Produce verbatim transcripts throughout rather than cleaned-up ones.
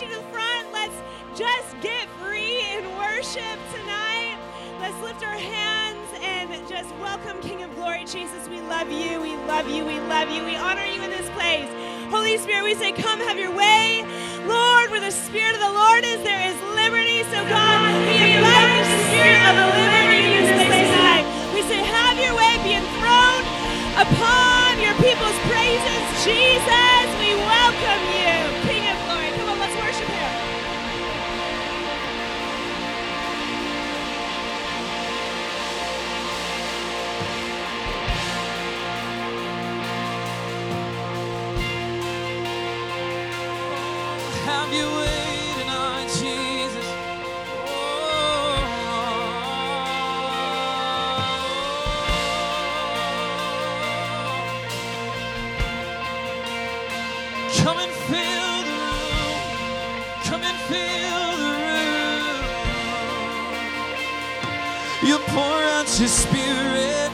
invite you to the front. Let's just get free in worship tonight. Let's lift our hands and just welcome King of Glory. Jesus, we love you. We love you. We love you. We honor you in this place. Holy Spirit, we say, come have your way. Lord, where the Spirit of the Lord is, there is liberty. So God, we invite the Spirit of the liberty in this place tonight. We say, have your way. Be enthroned upon your people's praises. Jesus, we welcome you, King of Glory. Come on, let's worship him. Oh, have your way tonight, Jesus. Come and fill the room. Come and fill the room. You pour out your Spirit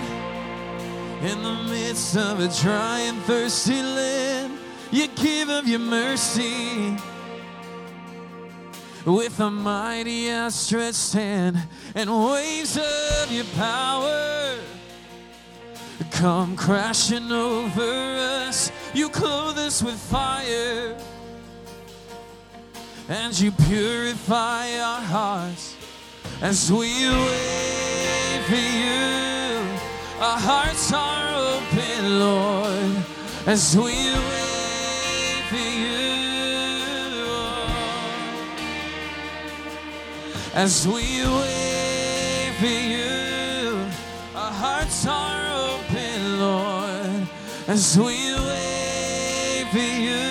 in the midst of a dry and thirsty land. You give of your mercy with a mighty outstretched hand and waves of your power come crashing over us. You clothe us with fire, and you purify our hearts as we wait for you. Our hearts are open, Lord, as we wait for you. As we wait for you, our hearts are open, Lord, as we wait. You.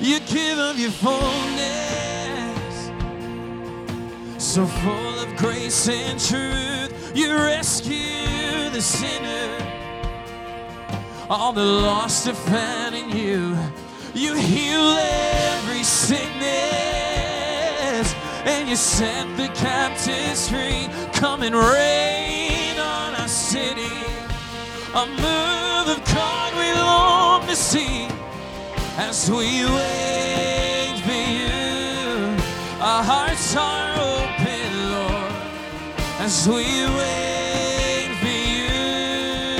you give of your fullness, so full of grace and truth. You rescue the sinner, all the lost are found in you. You heal every sickness, and you set the captives free. Come and reign on our city. A move of God we long to see as we wait for you. Our hearts are open, Lord, as we wait for you.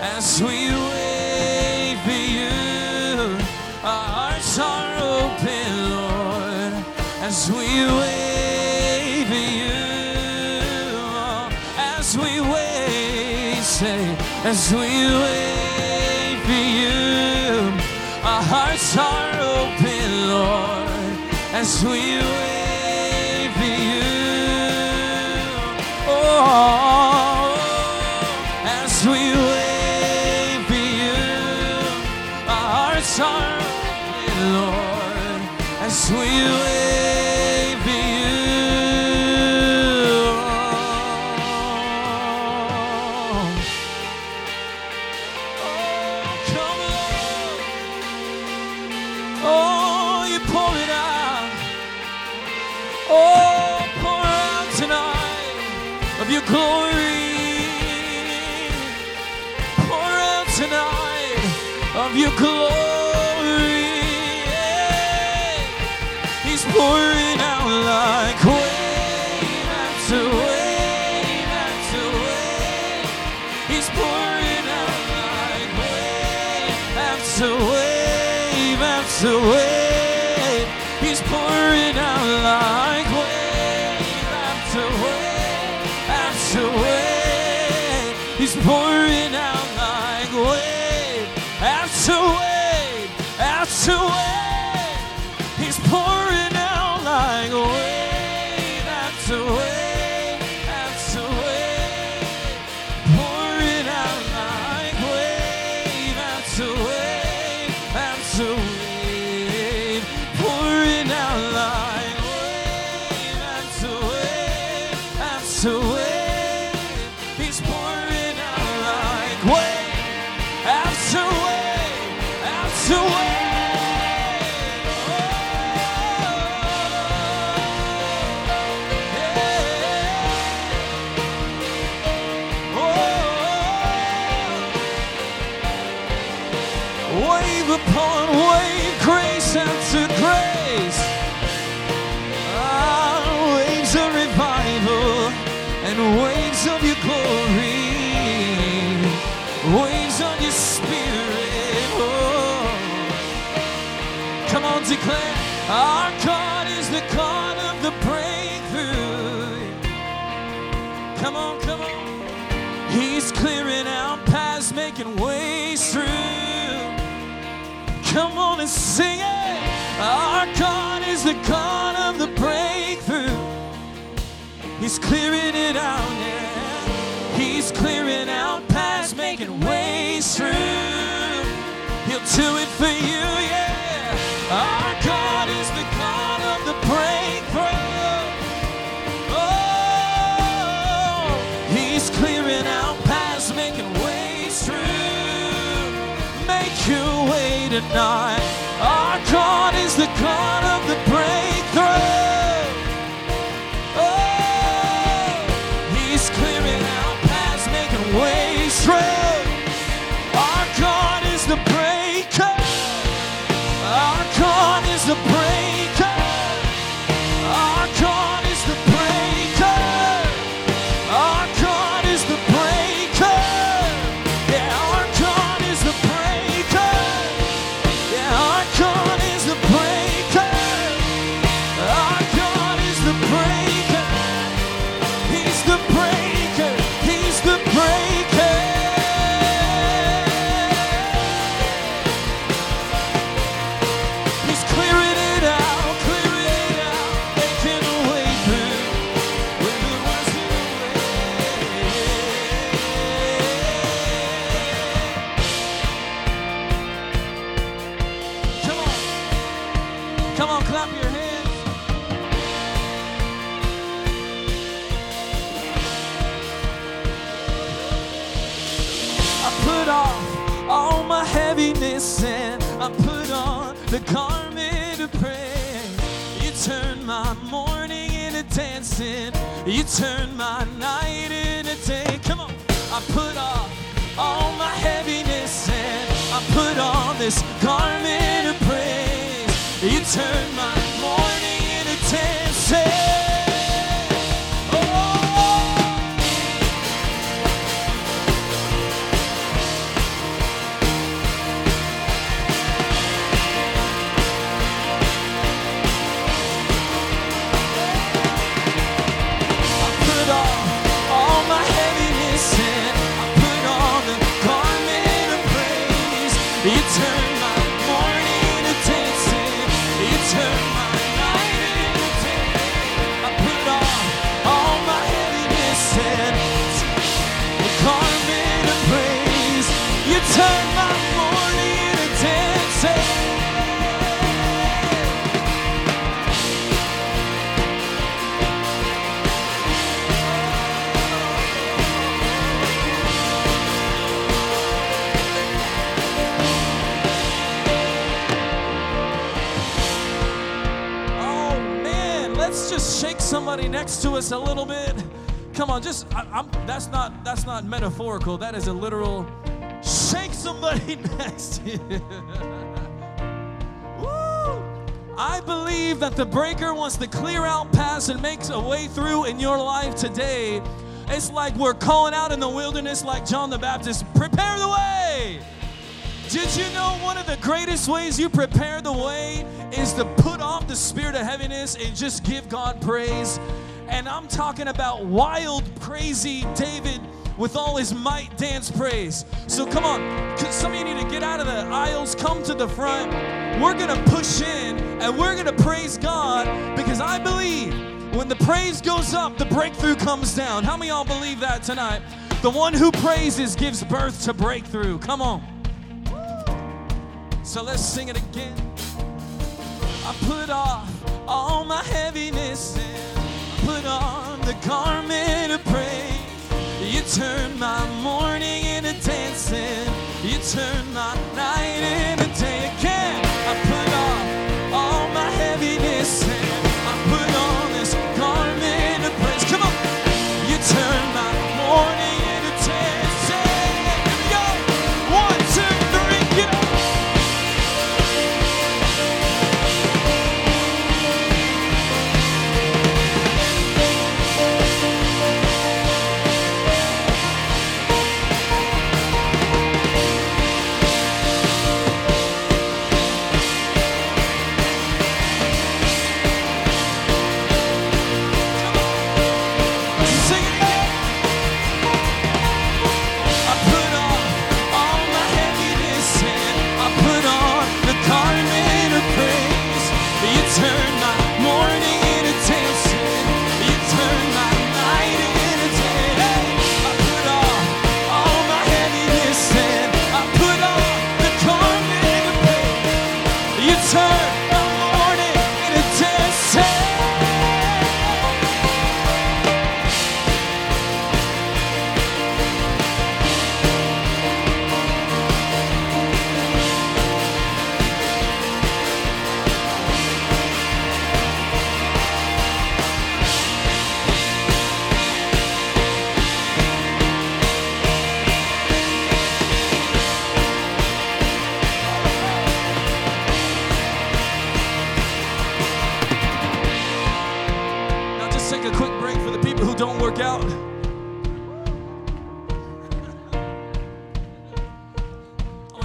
As we wait for you, our hearts are open, Lord, as we wait. As we wait for you, our hearts are open, Lord, as we wait for you. Oh, as we wait for you, our hearts are open, Lord, as we wait. Of your glory, yeah. He's pouring out like wave after wave after wave. He's pouring out like wave after wave after wave. He's pouring out like wave after wave after wave. He's pouring out like wave. After wave, after wave, he's pouring out like wave, after wave, after wave, pouring out like wave, after wave, after wave, pouring out like wave, after wave, after wave, he's pouring out like wave, after wave. Away. the wings of your glory, wings of your spirit. Oh, come on, declare, our God is the God of the breakthrough. Come on, come on. He's clearing out paths, making ways through. Come on and sing it. Our God is the God of the breakthrough. He's clearing it out, yeah. He's clearing out paths, making ways through. He'll do it for you, yeah. Our God is the God of the breakthrough. Oh, he's clearing out paths, making ways through. Make your way tonight. Our God is the God of the breakthrough. The breaker, our God is the breaker, our God is the breaker, yeah, our God is the breaker, yeah, our God is the breaker, our God is the breaker, he's the breaker, he's the breaker. And I put on the garment of praise. You turn my morning into dancing. You turn my night into day. Come on. I put off all my heaviness and I put on this garment of praise. You turn my morning into dancing. Somebody next to us a little bit. Come on, just I, I'm, that's not that's not metaphorical. That is a literal shake somebody next to you. Woo! I believe that the breaker wants to clear out paths and makes a way through in your life today. It's like we're calling out in the wilderness, like John the Baptist, prepare the way. Did you know one of the greatest ways you prepare the way is to put off the spirit of heaviness and just give God praise? And I'm talking about wild, crazy David with all his might dance praise. So come on, some of you need to get out of the aisles, come to the front. We're going to push in and we're going to praise God, because I believe when the praise goes up, the breakthrough comes down. How many of y'all believe that tonight? The one who praises gives birth to breakthrough. Come on. So let's sing it again. I put off all my heaviness and put on the garment of praise. You turn my morning into dancing. You turn my night into day again. I put off all my heaviness and I put on this garment of praise. Come on. You turn my morning into dancing. Here we go. One, two, three, get up.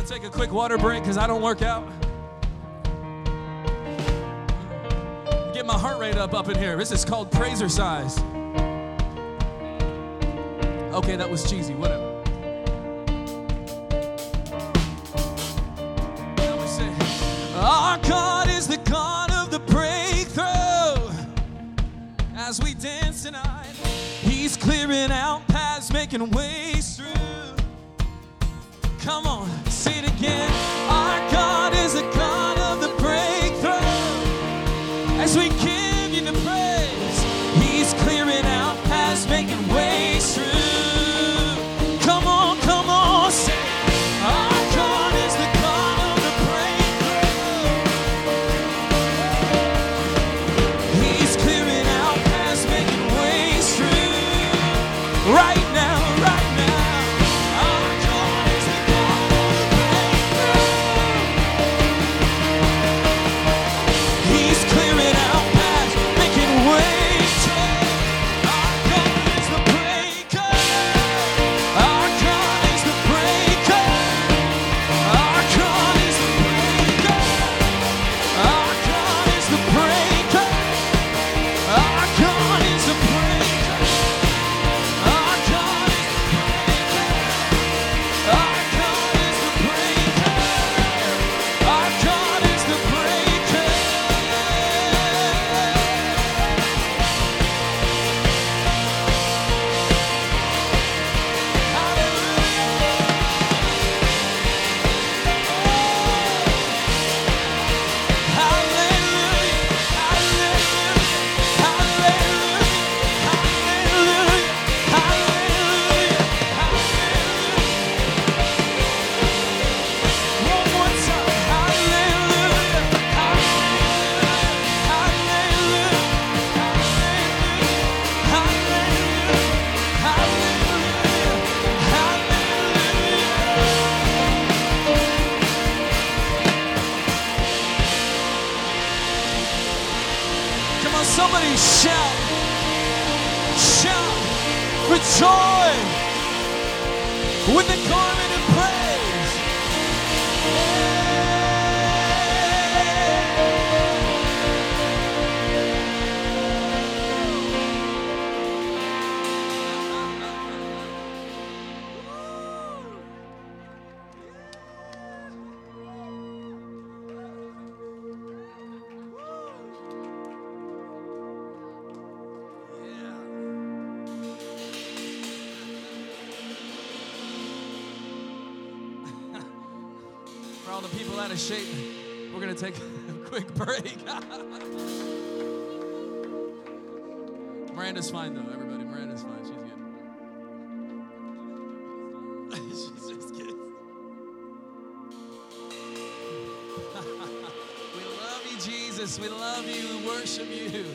We'll take a quick water break because I don't work out. Get my heart rate up up in here. This is called praiser size. Okay, that was cheesy. Whatever. Now we say, our God is the God of the breakthrough. As we dance tonight, He's clearing out paths, making ways through. Come on, say it again. Our God is the God of the breakthrough. As we give you the praise, He's clearing out paths, making ways through. Come on, come on, say it. Our God is the God of the breakthrough. He's clearing out paths, making ways through. Right. Shape. We're going to take a quick break. Miranda's fine, though, everybody. Miranda's fine. She's good. She's just kidding. We love you, Jesus. We love you. We worship you.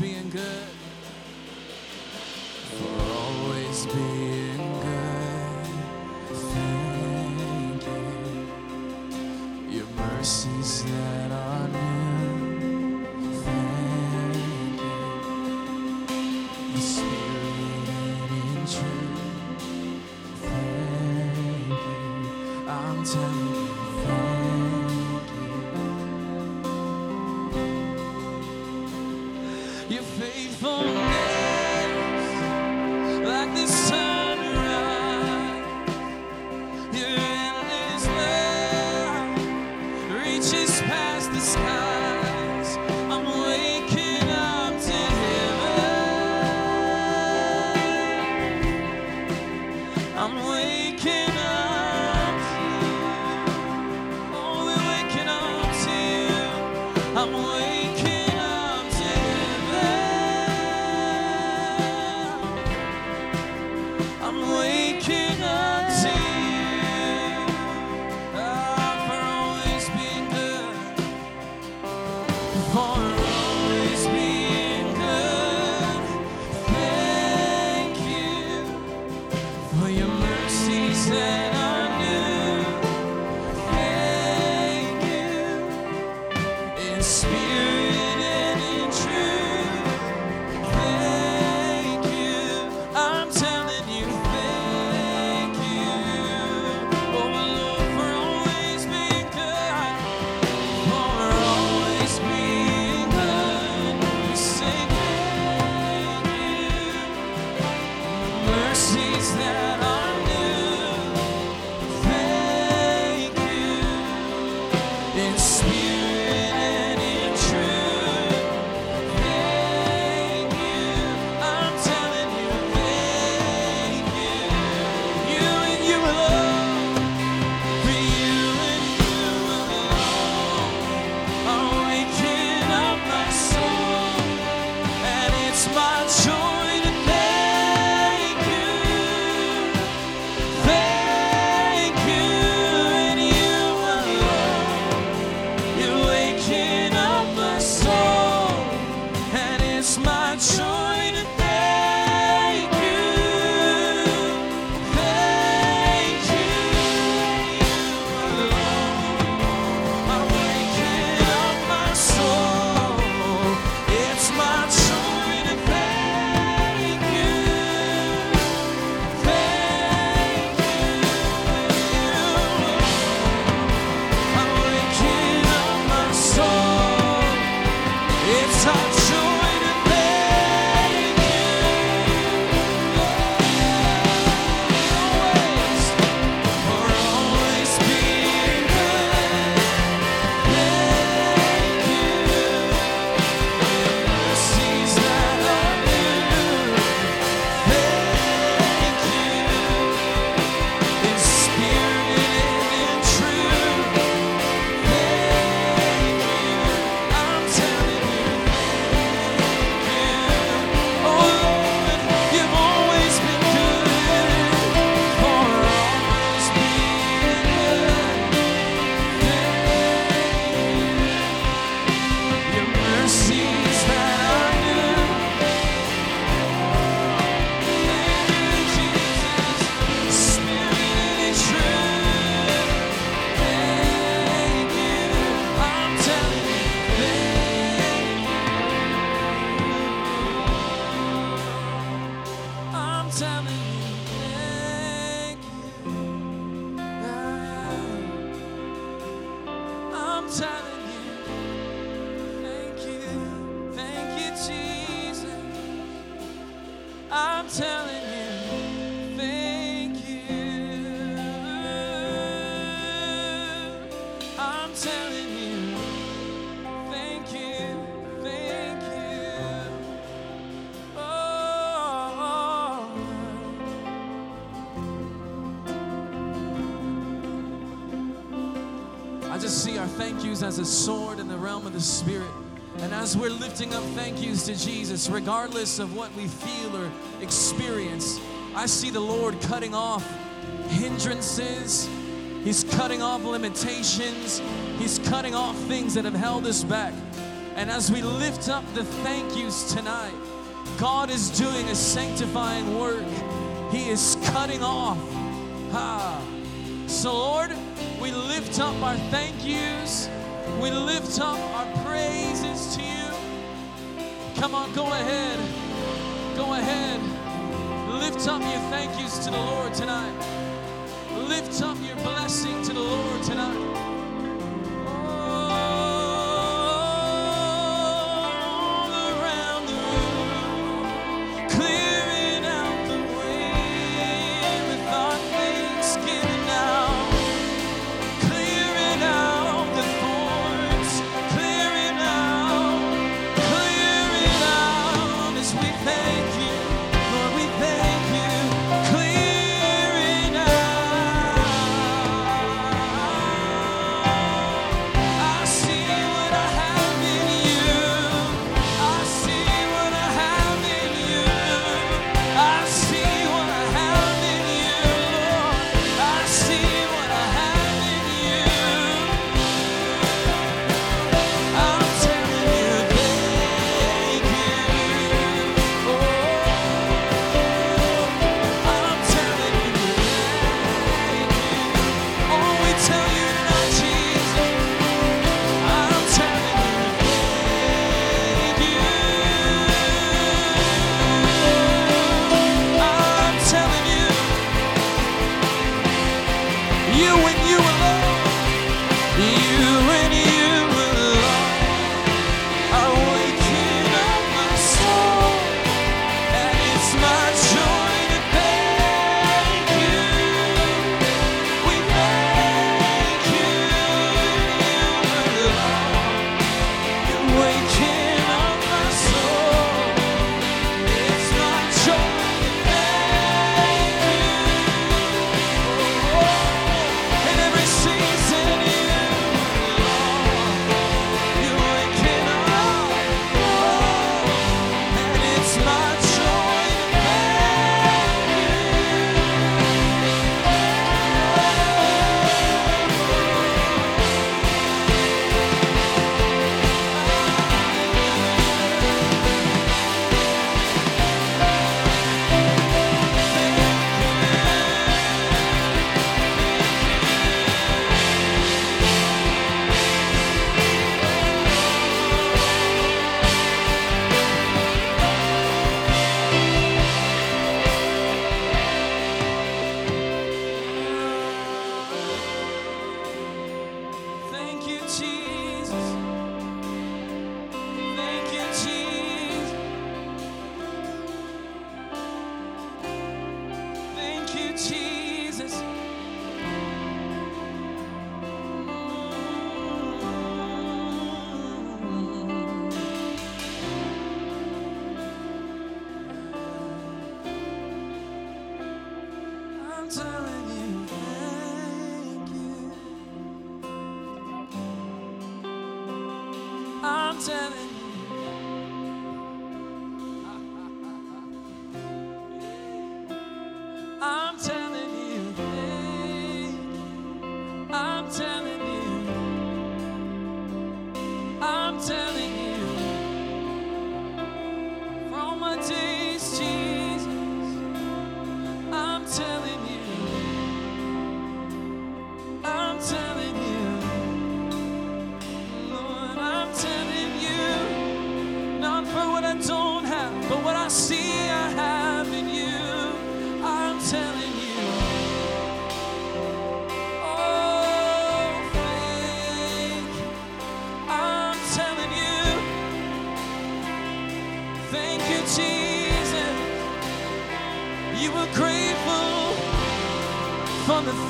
Being good, for always being good. Thank you, your mercies that are new. Thank you, the Spirit and in truth. Thank you. As a sword in the realm of the Spirit. And as we're lifting up thank yous to Jesus, regardless of what we feel or experience, I see the Lord cutting off hindrances. He's cutting off limitations. He's cutting off things that have held us back. And as we lift up the thank yous tonight, God is doing a sanctifying work. He is cutting off. Ah. So Lord, we lift up our thank yous. We lift up our praises to you. Come on, go ahead. Go ahead. Lift up your thank yous to the Lord tonight. Lift up your blessing to the Lord tonight.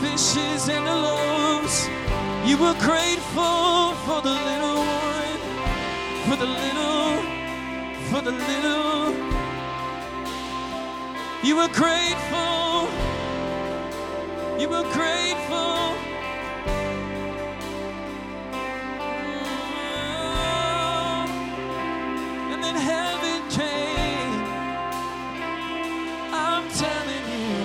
Fishes and the loaves, you were grateful for the little one, for the little, for the little. You were grateful, you were grateful. And then heaven came. I'm telling you.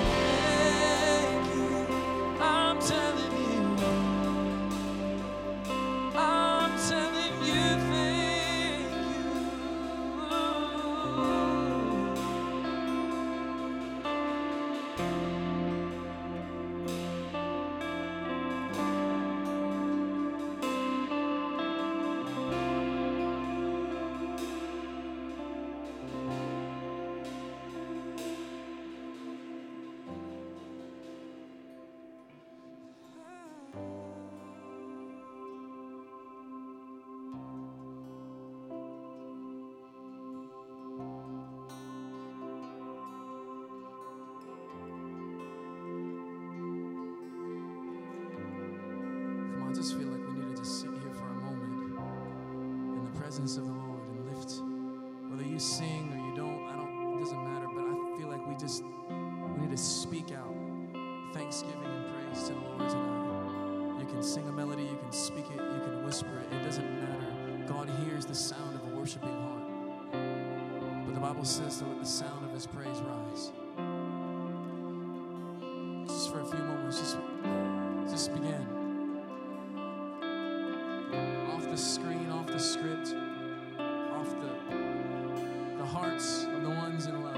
just feel like we need to just sit here for a moment in the presence of the Lord and lift. Whether you sing or you don't, I don't, it doesn't matter, but I feel like we just, we need to speak out thanksgiving and praise to the Lord tonight. You can sing a melody, you can speak it, you can whisper it, it doesn't matter. God hears the sound of a worshiping heart. But the Bible says that let the sound of his praise rise. Just for a few moments, just, just begin. Off the screen, off the script, off the, the hearts of the ones in love.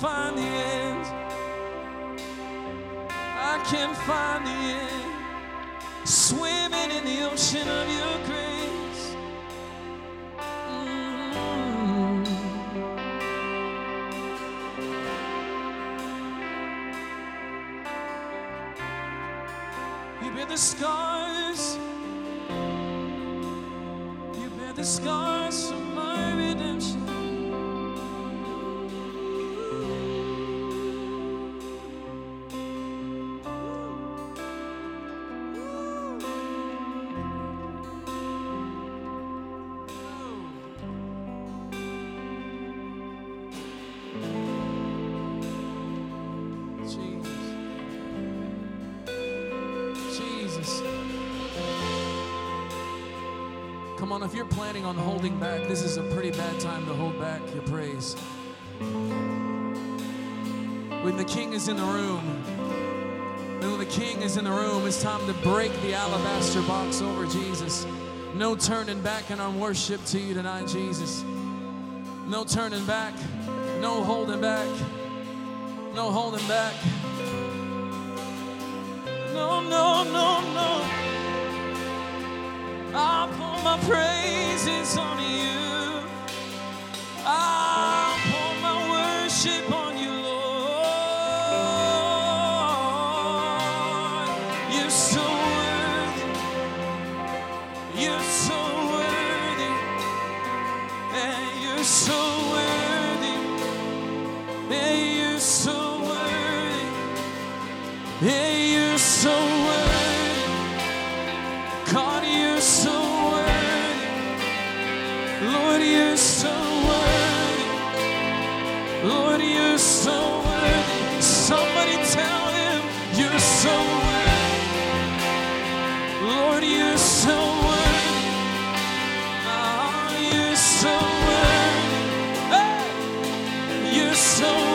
find the end. I can't find the end. Swimming in the ocean of your grace. Mm-hmm. You bear the scars. You bear the scars of my redemption. If you're planning on holding back, this is a pretty bad time to hold back your praise. When the king is in the room, when the king is in the room, it's time to break the alabaster box over Jesus. No turning back in our worship to you tonight, Jesus. No turning back, no holding back, no holding back. No, no, no, no. I'll pour my praises on you. I'll pour my worship on you, Lord. You're so worthy. You're so worthy. And you're so worthy. And you're so worthy. And you're so worthy. God, you're so worthy. Lord, you're so worthy. Lord, you're so worthy. Somebody tell him you're so worthy. Lord, you're so worthy. Oh, you're so worthy. Hey, you're so worthy.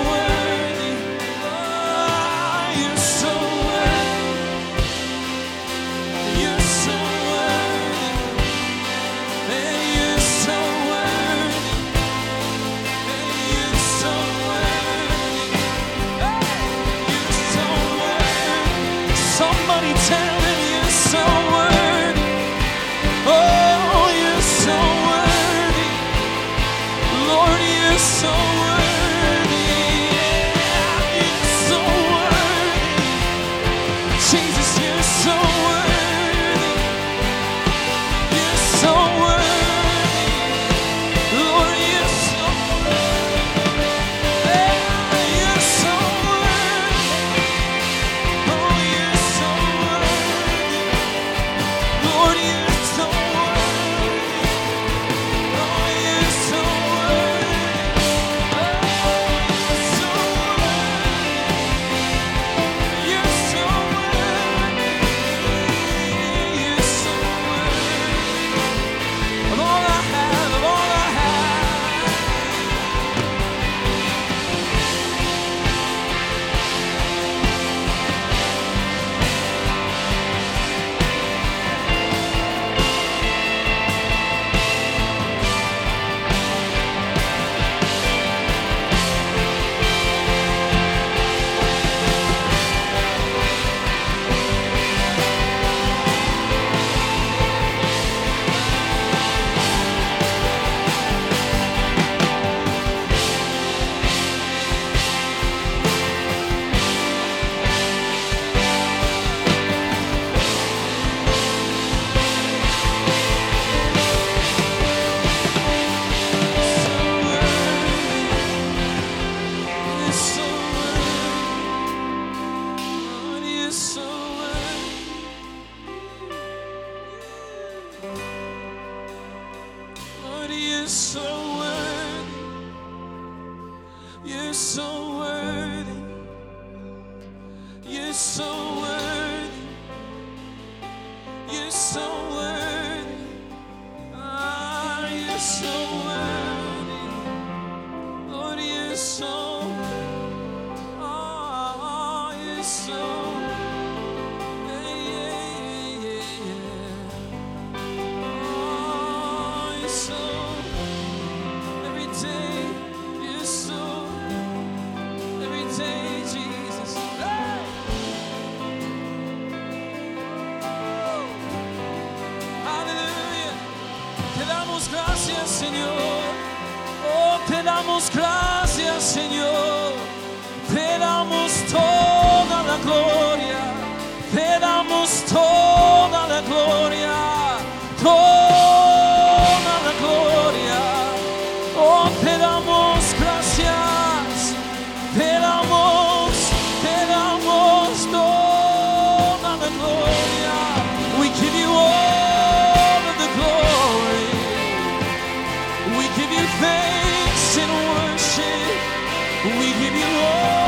damos gracias, Señor. Oh, te damos gracias, Señor. Te damos toda la gloria. Te damos toda la gloria. Toda la gloria. Oh, te damos gracias. Te damos, te damos toda la gloria. We give you all of the glory. We give you thanks and worship. We give you all.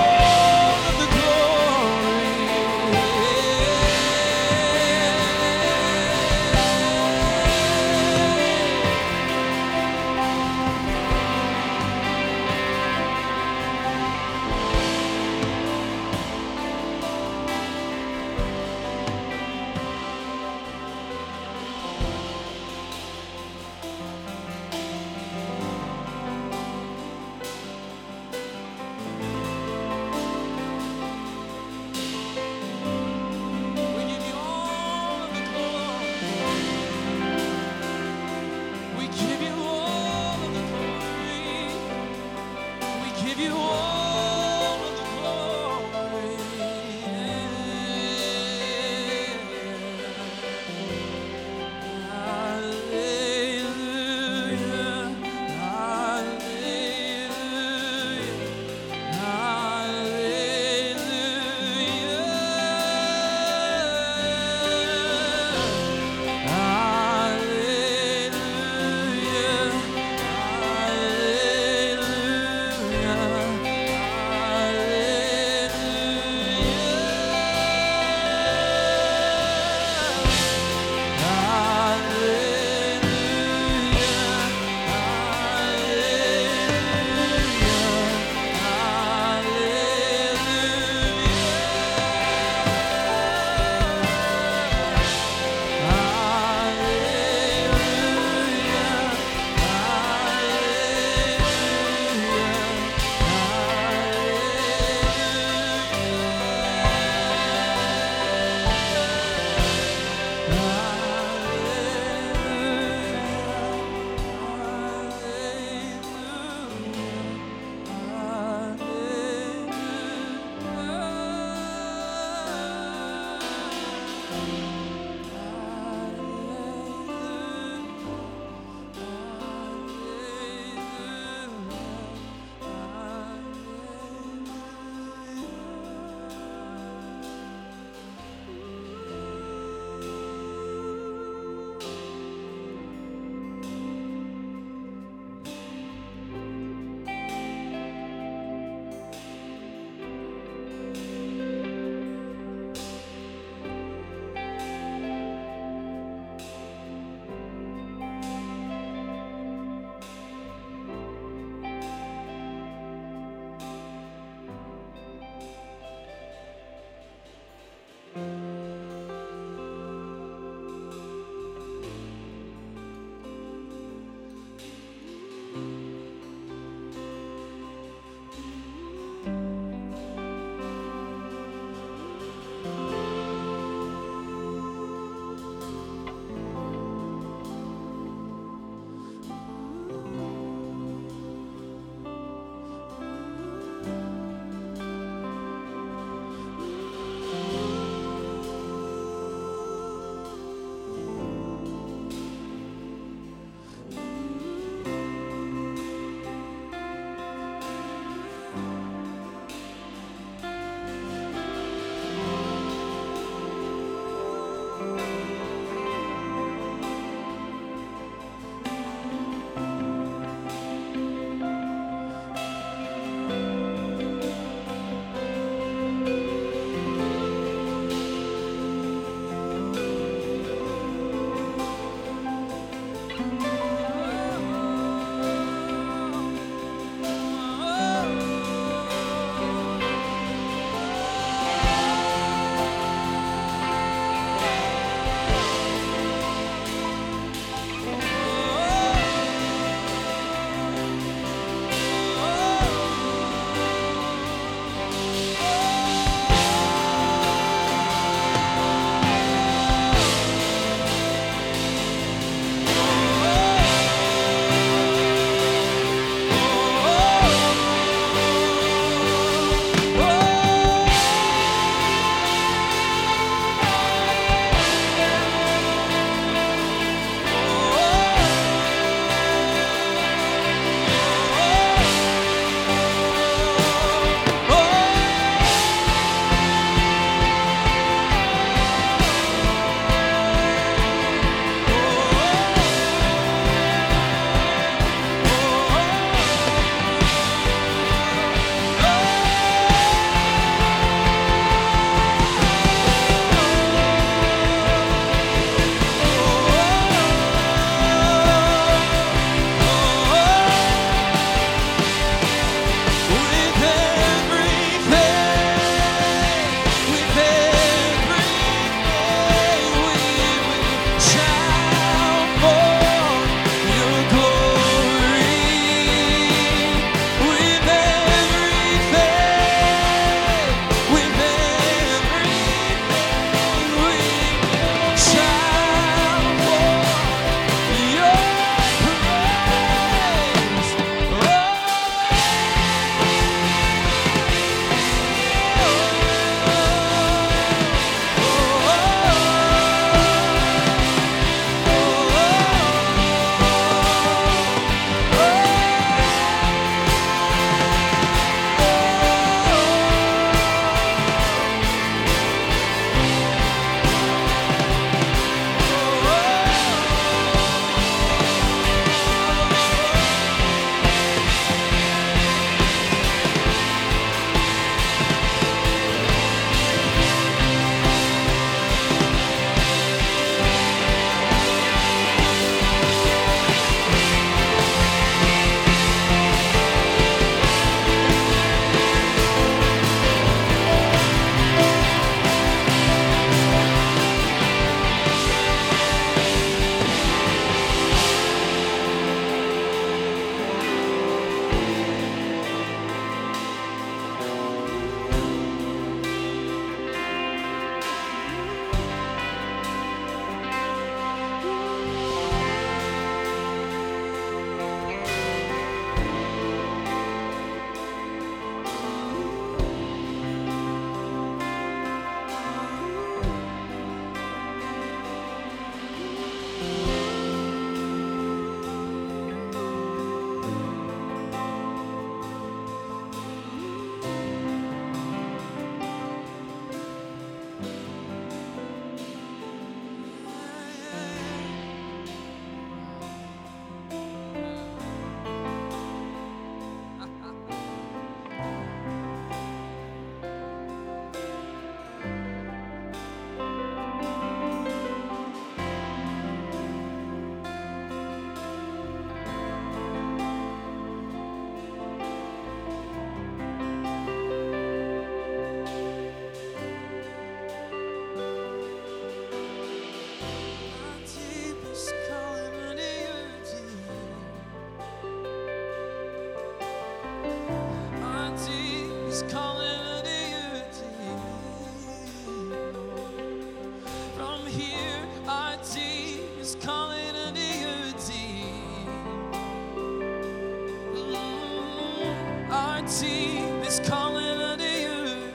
deep is calling unto you.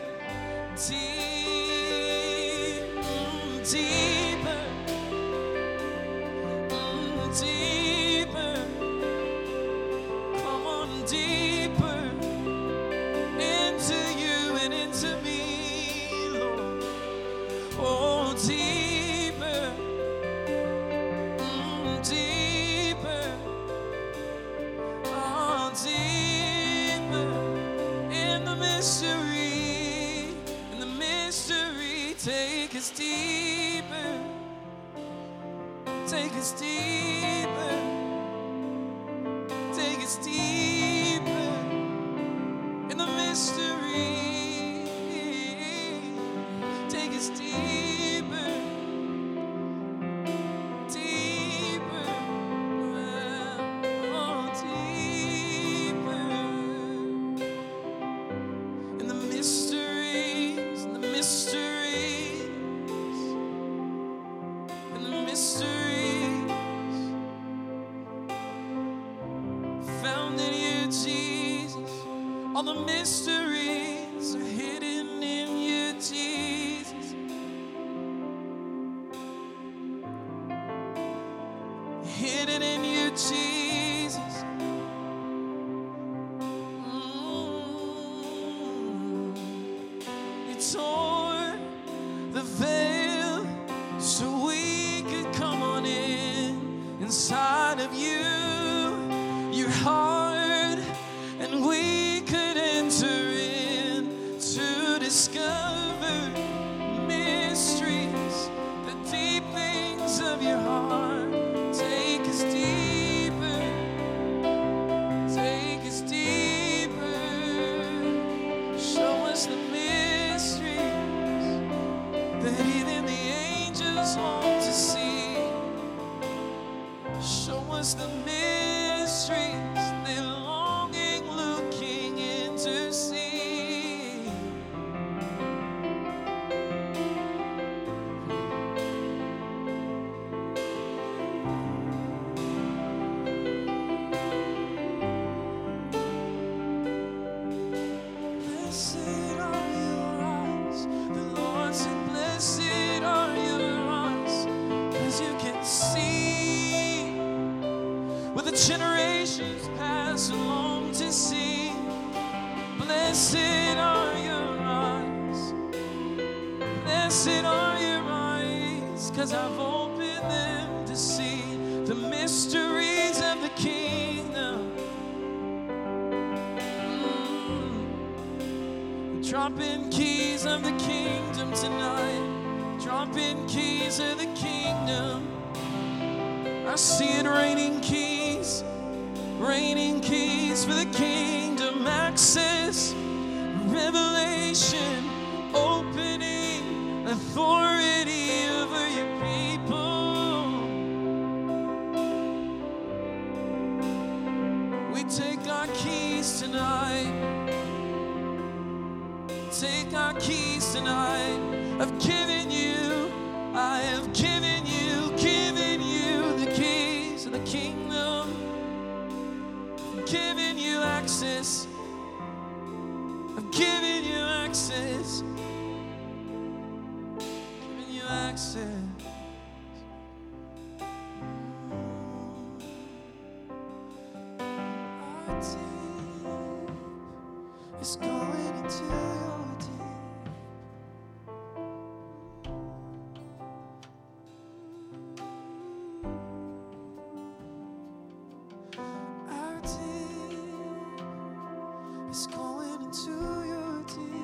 Deep, mm, deeper, mm, deeper. Come on, deeper into you and into me, Lord. Oh, deeper, mm, deeper, oh, deeper. Mystery, and the mystery, take us deeper, take us deeper, take us deeper, in the mystery, take us deeper, deeper, oh, deeper. Mysteries, the mysteries, and the mysteries found in you, Jesus. All the mysteries are hidden in you, Jesus. Hidden in you, Jesus. Tore the veil so we could come on in. Inside of you, your heart, and we could enter in to discover mysteries, the deep things of your heart. Take us deeper, take us deeper, show us the even the angels long to see. Show us the mysteries they're longing, looking in to see. Blessed are your eyes, the Lord said, blessed are your eyes, as you can see what the generations pass along to see. Blessed are your eyes, blessed are your eyes, because I've opened them to see the mysteries of the kingdom. Mm. Dropping keys of the kingdom tonight. Dropping keys of the kingdom. I see it raining keys, raining keys for the kingdom. Access, revelation, opening, authority over your people. We take our keys tonight. Take our keys tonight. I've given you, I have given you, given you the keys of the kingdom. I've given you access. I've given you access. I've given you access. Our deep is going into your deep. Our deep is going into your deep.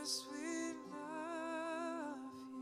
Jesus, we love you.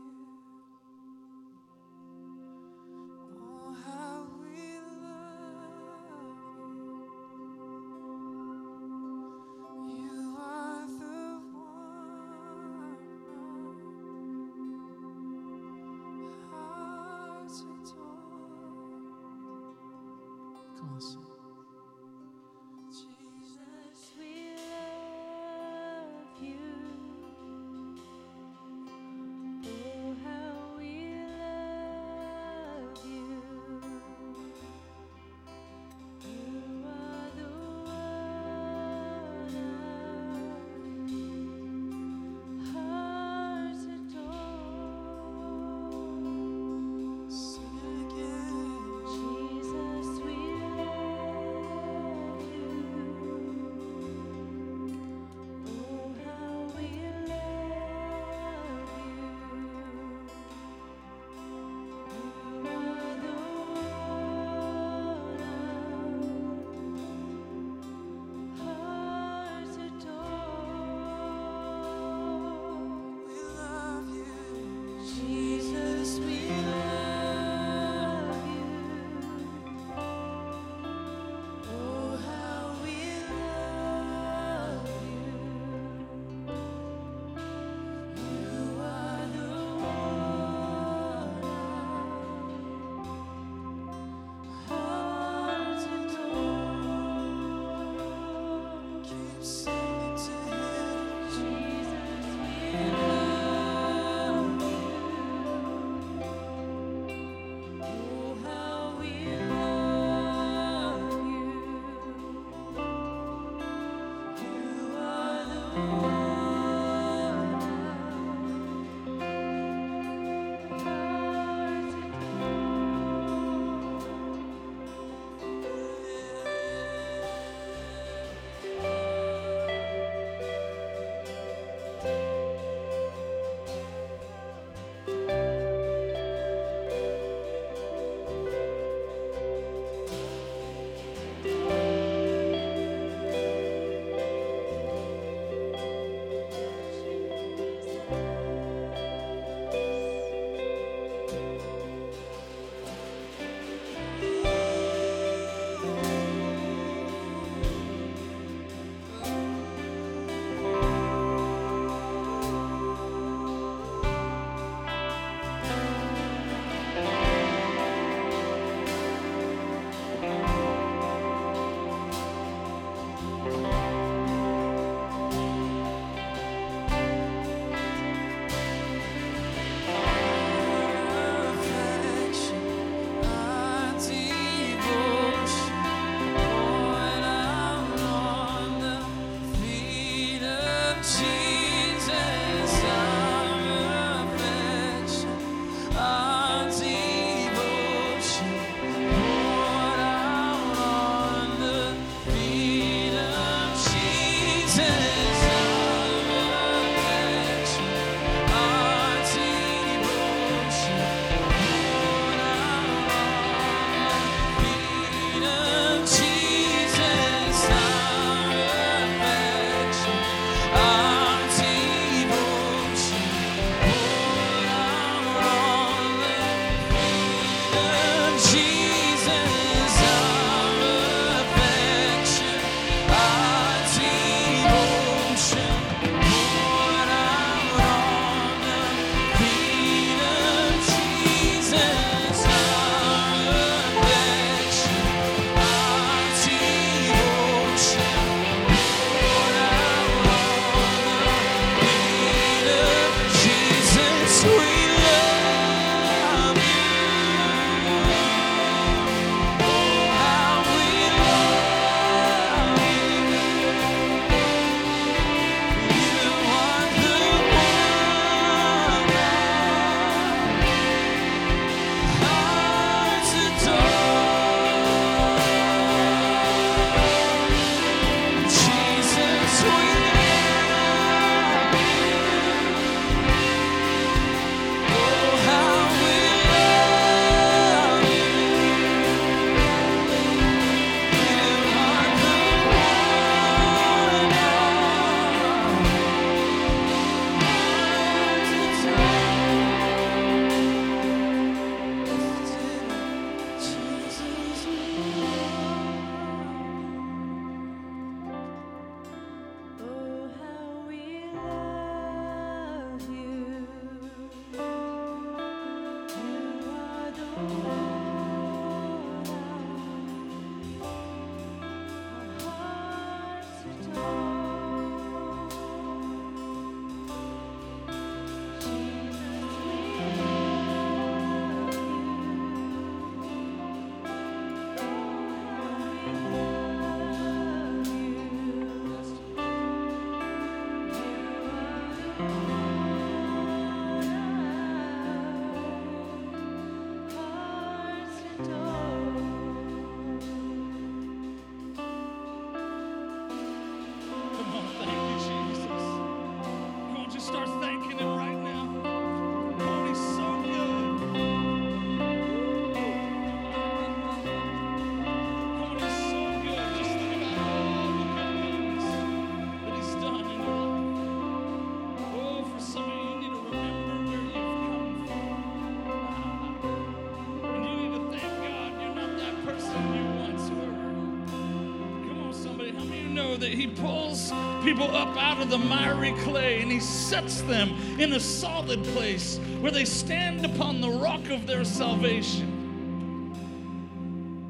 that he pulls people up out of the miry clay and he sets them in a solid place where they stand upon the rock of their salvation.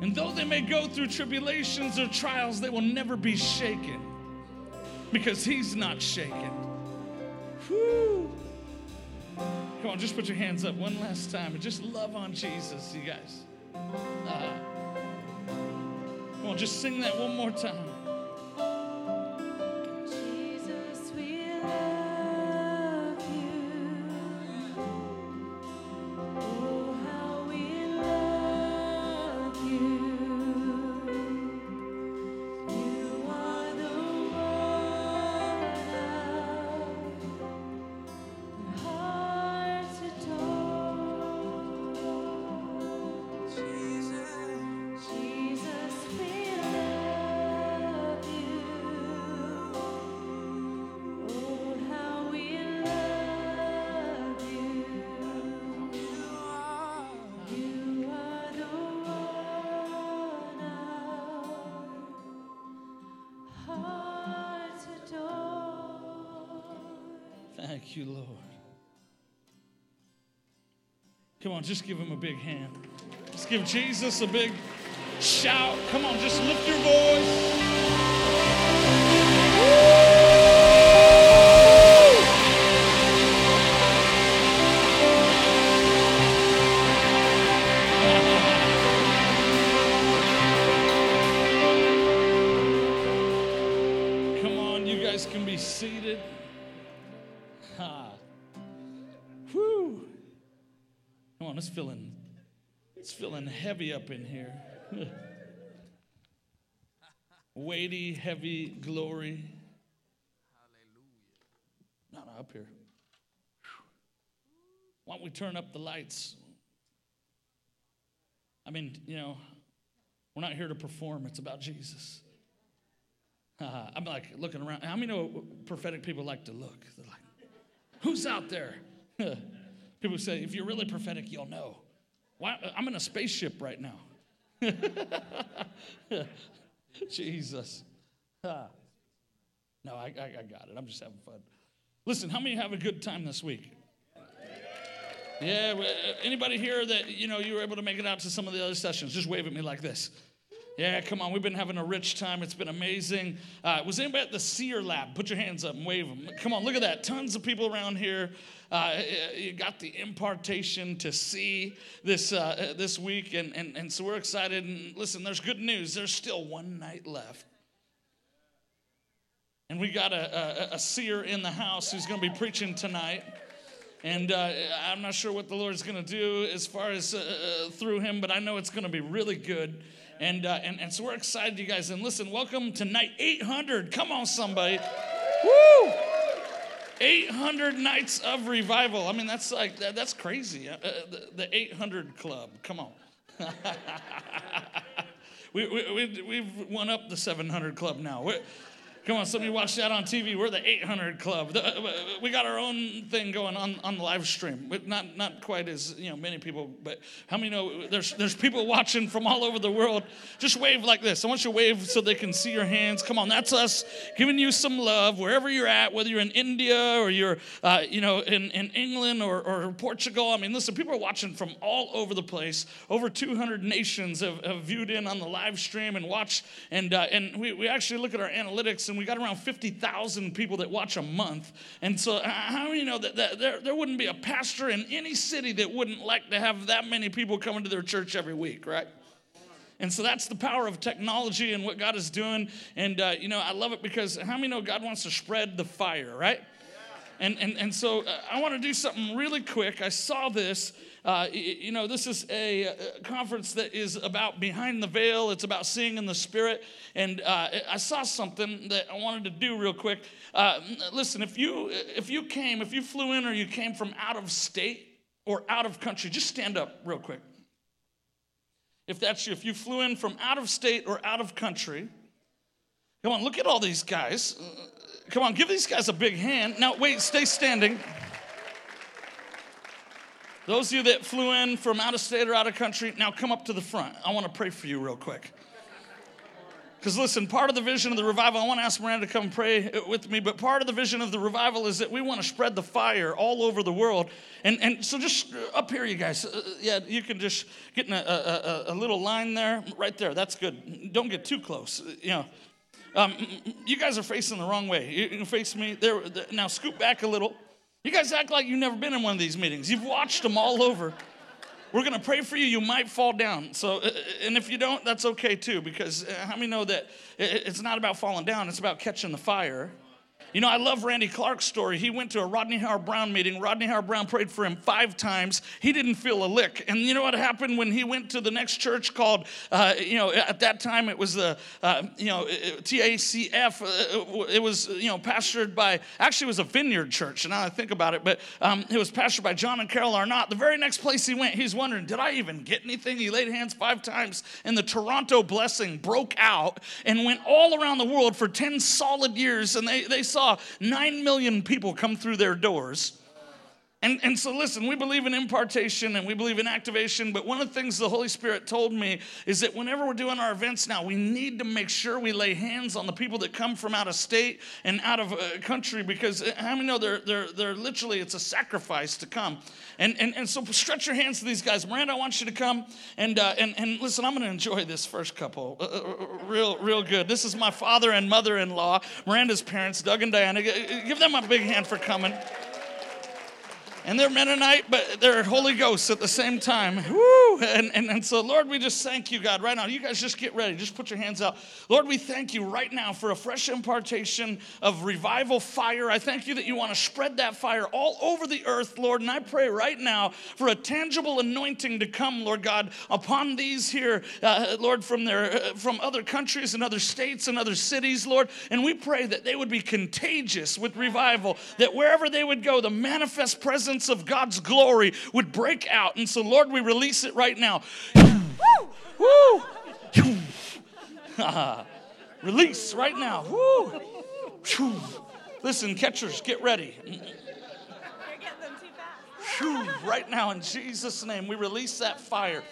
And though they may go through tribulations or trials, they will never be shaken because he's not shaken. Whew. Come on, just put your hands up one last time and just love on Jesus, you guys. Uh, come on, just sing that one more time. Jesus, we love you. Oh, how we love you. You are the one without the hearts adore. Jesus. Jesus, we love you. Oh, how we love you. You are, you are the one our hearts adore. Thank you, Lord. Come on, just give him a big hand. Let's give Jesus a big shout. Come on, just lift your voice. Woo! Come on, you guys can be seated. Ha. Whew. Come on, it's feeling, it's feeling heavy up in here. Weighty, heavy glory. Hallelujah. Not up here. Why don't we turn up the lights? I mean, you know, we're not here to perform. It's about Jesus. Uh, I'm like looking around. How many know prophetic people like to look? They're like, who's out there? People say, if you're really prophetic, you'll know. Why? I'm in a spaceship right now. Jesus. Ah. No, I, I, I got it. I'm just having fun. Listen, how many have a good time this week? Yeah, anybody here that, you know, you were able to make it out to some of the other sessions? Just wave at me like this. Yeah, come on. We've been having a rich time. It's been amazing. Uh, was anybody at the Seer Lab? Put your hands up and wave them. Come on, look at that. Tons of people around here. Uh, you got the impartation to see this uh, this week, and, and, and so we're excited. And listen, there's good news. There's still one night left. And we got a, a, a seer in the house who's going to be preaching tonight. And uh, I'm not sure what the Lord's going to do as far as uh, through him, but I know it's going to be really good. And, uh, and and so we're excited, you guys. And listen, welcome to night eight hundred. Come on, somebody. Woo! eight hundred nights of revival. I mean, that's like, that, that's crazy. Uh, the, the eight hundred club. Come on. we, we, we, we've won up the seven hundred club now. We're, come on, somebody watch that on T V. We're the eight hundred club. The, we got our own thing going on, on the live stream. Not not quite as, you know, many people, but how many know there's there's people watching from all over the world? Just wave like this. I want you to wave so they can see your hands. Come on, that's us giving you some love wherever you're at, whether you're in India or you're, uh, you know, in, in England or, or Portugal. I mean, listen, people are watching from all over the place. Over two hundred nations have, have viewed in on the live stream and watched. And, uh, and we, we actually look at our analytics, and we got around fifty thousand people that watch a month. And so how do you know that, that there, there wouldn't be a pastor in any city that wouldn't like to have that many people coming to their church every week, right? And so that's the power of technology and what God is doing. And, uh, you know, I love it because how many know God wants to spread the fire, right? And and and so I want to do something really quick. I saw this. Uh, you know, this is a conference that is about Behind the Veil. It's about seeing in the Spirit. And uh, I saw something that I wanted to do real quick. Uh, listen, if you if you came, if you flew in or you came from out of state or out of country, just stand up real quick. If that's you, if you flew in from out of state or out of country, come on, look at all these guys. Come on, give these guys a big hand. Now, wait, stay standing. Those of you that flew in from out of state or out of country, now come up to the front. I want to pray for you real quick. Because listen, part of the vision of the revival, I want to ask Miranda to come pray with me, but part of the vision of the revival is that we want to spread the fire all over the world. And and so just up here, you guys, uh, yeah, you can just get in a, a, a little line there, right there. That's good. Don't get too close, you know. Um, you guys are facing the wrong way. You can face me. There, there. Now scoot back a little. You guys act like you've never been in one of these meetings. You've watched them all over. We're going to pray for you. You might fall down. So, and if you don't, that's okay too, because how many know that it's not about falling down, it's about catching the fire. You know, I love Randy Clark's story. He went to a Rodney Howard Brown meeting. Rodney Howard Brown prayed for him five times. He didn't feel a lick. And you know what happened when he went to the next church called, uh, you know, at that time it was the, uh, you know, T A C F. It was, you know, pastored by, actually it was a vineyard church. Now I think about it, but um, it was pastored by John and Carol Arnott. The very next place he went, he's wondering, did I even get anything? He laid hands five times and the Toronto blessing broke out and went all around the world for ten solid years. And they, they saw nine million people come through their doors. And, and so listen, we believe in impartation and we believe in activation, but one of the things the Holy Spirit told me is that whenever we're doing our events now, we need to make sure we lay hands on the people that come from out of state and out of uh, country, because how many know they're, they're, they're literally, it's a sacrifice to come. And, and, and so stretch your hands to these guys. Miranda, I want you to come. And uh, and, and listen, I'm going to enjoy this first couple uh, real, real good. This is my father and mother-in-law, Miranda's parents, Doug and Diana. Give them a big hand for coming. And they're Mennonite, but they're Holy Ghost at the same time. Woo! And, and and so, Lord, we just thank you, God, right now. You guys just get ready. Just put your hands out. Lord, we thank you right now for a fresh impartation of revival fire. I thank you that you want to spread that fire all over the earth, Lord. And I pray right now for a tangible anointing to come, Lord God, upon these here, uh, Lord, from their uh, from other countries and other states and other cities, Lord. And we pray that they would be contagious with revival, that wherever they would go, the manifest presence of God's glory would break out. And so, Lord, we release it right now. Woo! Woo! Release right now. Woo! Listen, catchers, get ready. You're getting them too fast. Right now, in Jesus' name, we release that fire.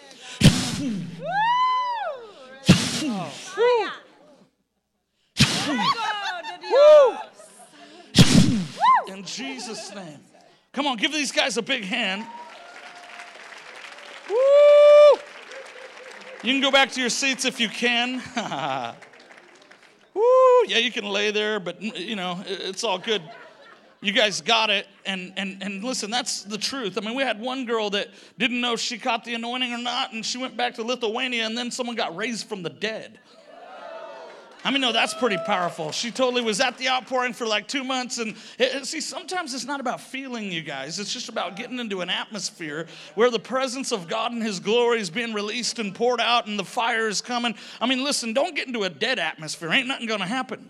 In Jesus' name. Come on, give these guys a big hand. Woo! You can go back to your seats if you can. Woo! Yeah, you can lay there, but you know, it's all good. You guys got it, and and and listen, that's the truth. I mean, we had one girl that didn't know if she caught the anointing or not, and she went back to Lithuania, and then someone got raised from the dead. I mean, no, that's pretty powerful. She totally was at the outpouring for like two months. And it, see, sometimes it's not about feeling, you guys. It's just about getting into an atmosphere where the presence of God and his glory is being released and poured out and the fire is coming. I mean, listen, don't get into a dead atmosphere. Ain't nothing going to happen.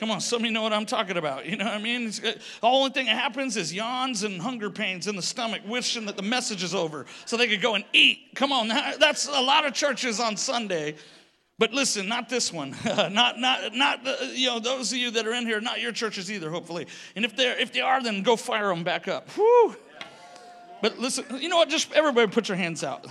Come on, some of you know what I'm talking about. You know what I mean? It's, the only thing that happens is yawns and hunger pains in the stomach, wishing that the message is over so they could go and eat. Come on, that, that's a lot of churches on Sunday. But listen, not this one, not not not the, you know, those of you that are in here, not your churches either, hopefully. And if they're if they are, then go fire them back up. Whew. But listen, you know what? Just everybody, put your hands out.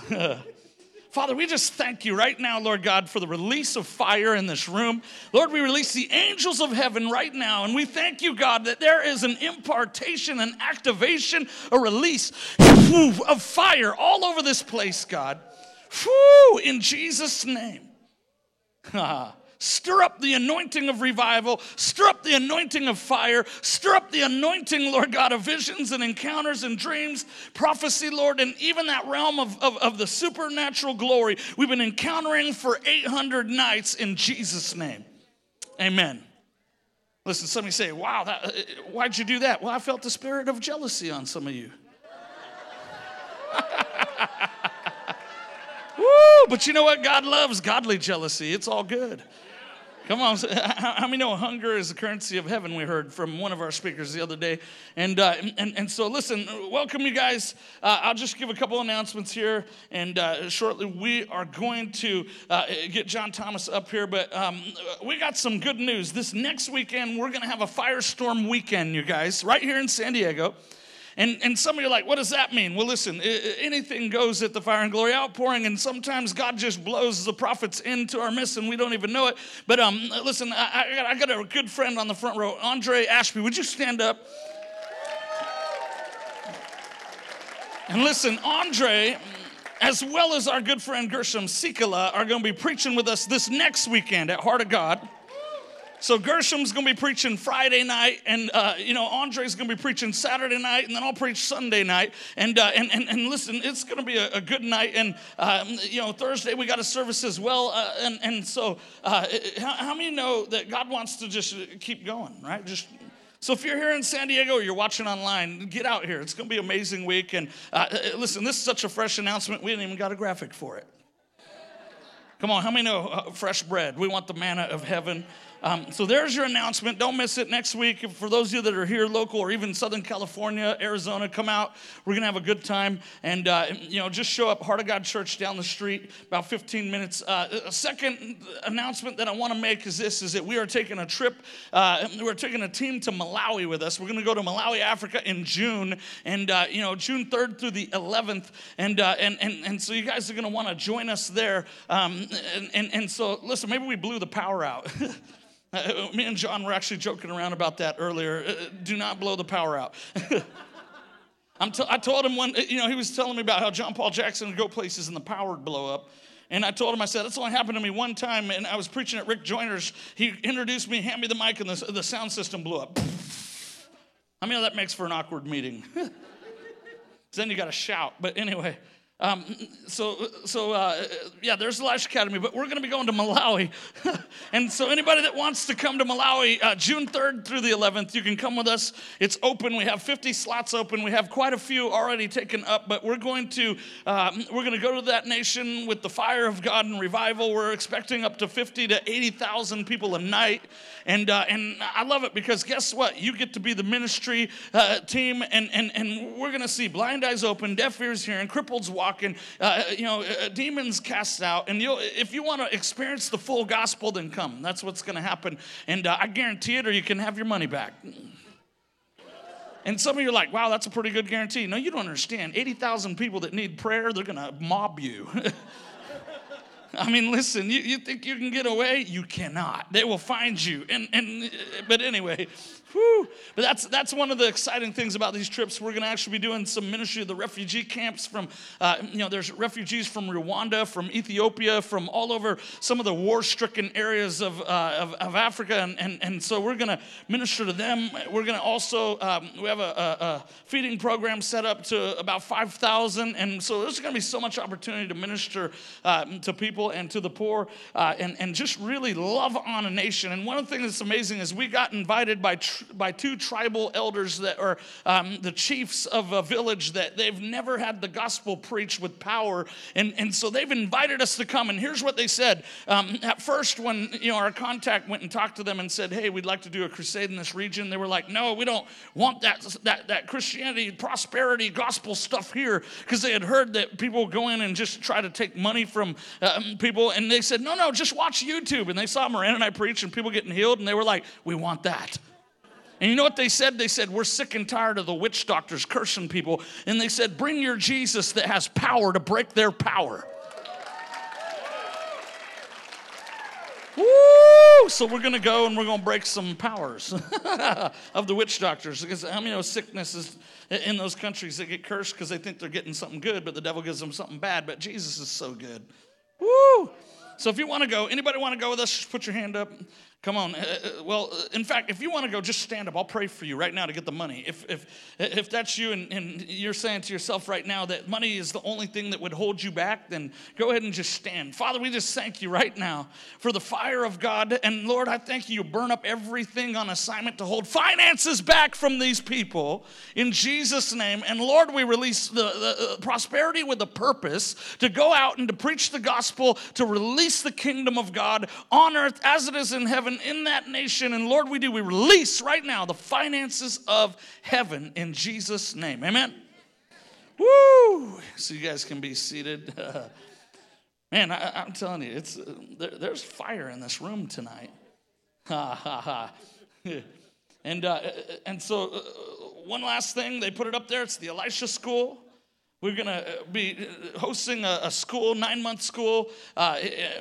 Father, we just thank you right now, Lord God, for the release of fire in this room. Lord, we release the angels of heaven right now, and we thank you, God, that there is an impartation, an activation, a release of fire all over this place, God. Whew, in Jesus' name. Stir up the anointing of revival. Stir up the anointing of fire. Stir up the anointing, Lord God, of visions and encounters and dreams, prophecy, Lord, and even that realm of, of, of the supernatural glory we've been encountering for eight hundred nights in Jesus' name. Amen. Listen, some of you say, wow, that, why'd you do that? Well, I felt the spirit of jealousy on some of you. Woo, but you know what? God loves godly jealousy. It's all good. Come on. How many know hunger is the currency of heaven? We heard from one of our speakers the other day. And uh, and, and so, listen, welcome you guys. Uh, I'll just give a couple announcements here. And uh, shortly, we are going to uh, get John Thomas up here. But um, we got some good news. This next weekend, we're going to have a firestorm weekend, you guys, right here in San Diego. And and some of you are like, what does that mean? Well, listen, anything goes at the Fire and Glory Outpouring, and sometimes God just blows the prophets into our midst, and we don't even know it. But um, listen, I, I got a good friend on the front row, Andre Ashby. Would you stand up? And listen, Andre, as well as our good friend Gershom Sikala, are going to be preaching with us this next weekend at Heart of God. So Gershom's going to be preaching Friday night, and, uh, you know, Andre's going to be preaching Saturday night, and then I'll preach Sunday night. And uh, and, and and listen, it's going to be a, a good night. And, uh, you know, Thursday we got a service as well. Uh, and, and so uh, how, how many know that God wants to just keep going, right? Just So if you're here in San Diego or you're watching online, get out here. It's going to be an amazing week. And uh, listen, this is such a fresh announcement, we didn't even got a graphic for it. Come on, how many know uh, fresh bread? We want the manna of heaven. Um, so there's your announcement. Don't miss it next week. For those of you that are here local or even Southern California, Arizona, come out. We're going to have a good time. And, uh, you know, just show up. Heart of God Church down the street, about fifteen minutes. Uh, a second announcement that I want to make is this, is that we are taking a trip. Uh, we're taking a team to Malawi with us. We're going to go to Malawi, Africa in June. And, uh, you know, June third through the eleventh. And uh, and, and and so you guys are going to want to join us there. Um, and, and, and so, listen, maybe we blew the power out. Uh, me and John were actually joking around about that earlier. Uh, do not blow the power out. I'm t- I told him one, you know, he was telling me about how John Paul Jackson would go places and the power would blow up. And I told him, I said, that's only happened to me one time. And I was preaching at Rick Joyner's. He introduced me, handed me the mic, and the, the sound system blew up. I mean, that makes for an awkward meeting. Then you got to shout. But anyway. Um, so, so uh, yeah, there's the Elisha Academy, but we're going to be going to Malawi. And so anybody that wants to come to Malawi, uh, June third through the eleventh, you can come with us. It's open. We have fifty slots open. We have quite a few already taken up, but we're going to um, we're going to go to that nation with the fire of God and revival. We're expecting up to fifty to eighty thousand people a night. And uh, and I love it because guess what? You get to be the ministry uh, team, and, and, and we're going to see blind eyes open, deaf ears hearing, cripples walking. And uh, you know, uh, demons cast out. And you'll, if you want to experience the full gospel, then come. That's what's going to happen. And uh, I guarantee it, or you can have your money back. And some of you are like, "Wow, that's a pretty good guarantee." No, you don't understand. eighty thousand people that need prayer, they're going to mob you. I mean, listen. You, you think you can get away? You cannot. They will find you. And and but anyway. Whew. But that's that's one of the exciting things about these trips. We're going to actually be doing some ministry of the refugee camps from, uh, you know, there's refugees from Rwanda, from Ethiopia, from all over some of the war-stricken areas of uh, of, of Africa, and, and, and so we're going to minister to them. We're going to also, um, we have a, a, a feeding program set up to about five thousand, and so there's going to be so much opportunity to minister uh, to people and to the poor, uh, and, and just really love on a nation. And one of the things that's amazing is we got invited by tr- by two tribal elders that are um, the chiefs of a village that they've never had the gospel preached with power. And, and so they've invited us to come. And here's what they said. Um, at first, when you know our contact went and talked to them and said, hey, we'd like to do a crusade in this region, they were like, no, we don't want that, that, that Christianity, prosperity, gospel stuff here. Because they had heard that people go in and just try to take money from um, people. And they said, no, no, just watch YouTube. And they saw Miranda and I preach and people getting healed. And they were like, we want that. And you know what they said? They said, we're sick and tired of the witch doctors cursing people. And they said, bring your Jesus that has power to break their power. Woo! So we're going to go and we're going to break some powers of the witch doctors. Because how many know sickness is in those countries that get cursed because they think they're getting something good, but the devil gives them something bad. But Jesus is so good. Woo! So if you want to go, anybody want to go with us, just put your hand up. Come on. Uh, well, in fact, if you want to go, just stand up. I'll pray for you right now to get the money. If if if that's you and, and you're saying to yourself right now that money is the only thing that would hold you back, then go ahead and just stand. Father, we just thank you right now for the fire of God. And Lord, I thank you. You burn up everything on assignment to hold finances back from these people in Jesus' name. And Lord, we release the, the prosperity with a purpose to go out and to preach the gospel, to release the kingdom of God on earth as it is in heaven. In that nation. And Lord, we do. We release right now the finances of heaven in Jesus' name. Amen. Woo! So you guys can be seated. Uh, man, I, I'm telling you, it's uh, there, there's fire in this room tonight. Ha ha ha. And uh, and so. Uh, one last thing. They put it up there. It's the Elisha School. We're going to be hosting a, a school, nine-month school. Uh,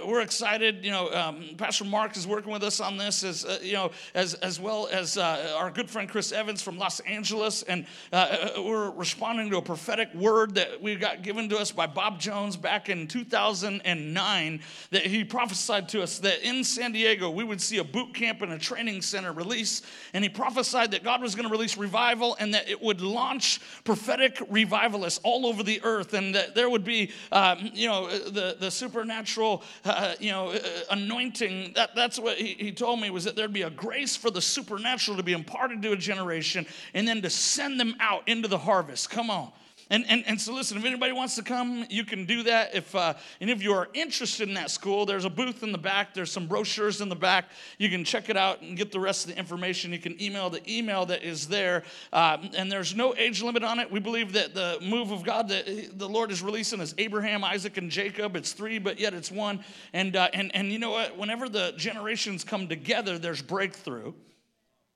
we're excited. You know, um, Pastor Mark is working with us on this, as uh, you know, as as well as uh, our good friend Chris Evans from Los Angeles. And uh, we're responding to a prophetic word that we got given to us by Bob Jones back in two thousand nine that he prophesied to us that in San Diego we would see a boot camp and a training center release. And he prophesied that God was going to release revival and that it would launch prophetic revivalists all over. over the earth, and that there would be, um, you know, the, the supernatural, uh, you know, uh, anointing. That, that's what he, he told me, was that there'd be a grace for the supernatural to be imparted to a generation and then to send them out into the harvest. Come on. And, and and so listen, if anybody wants to come, you can do that. If uh, and if you are interested in that school, there's a booth in the back. There's some brochures in the back. You can check it out and get the rest of the information. You can email the email that is there. Uh, and there's no age limit on it. We believe that the move of God that the Lord is releasing is Abraham, Isaac, and Jacob. It's three, but yet it's one. And uh, and and you know what? Whenever the generations come together, there's breakthrough.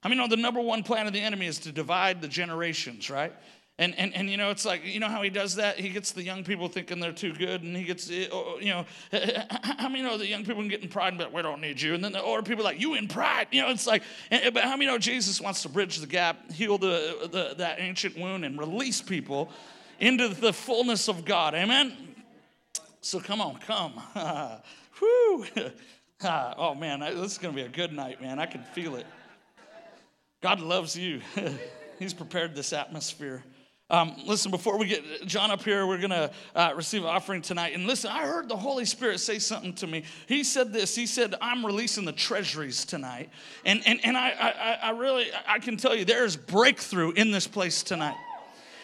I mean, no, the number one plan of the enemy is to divide the generations, right? And, and and you know, it's like, you know how he does that? He gets the young people thinking they're too good, and he gets, you know, how many know the young people can get in pride and be like, we don't need you? And then the older people are like, you in pride? You know, it's like, but how many know Jesus wants to bridge the gap, heal the, the that ancient wound, and release people into the fullness of God? Amen? So come on, come. Whew. Oh, man, this is going to be a good night, man. I can feel it. God loves you. He's prepared this atmosphere. Um, listen, before we get John up here, we're going to uh, receive an offering tonight. And listen, I heard the Holy Spirit say something to me. He said this. He said, I'm releasing the treasuries tonight. And and, and I, I, I really, I can tell you, there is breakthrough in this place tonight.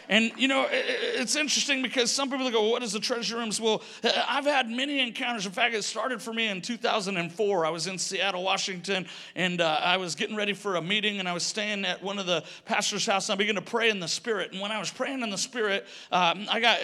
And, you know, it's interesting because some people go, well, what is the treasure rooms? Well, I've had many encounters. In fact, it started for me in two thousand four. I was in Seattle, Washington, and uh, I was getting ready for a meeting, and I was staying at one of the pastor's house, and I began to pray in the Spirit. And when I was praying in the Spirit, um, I got,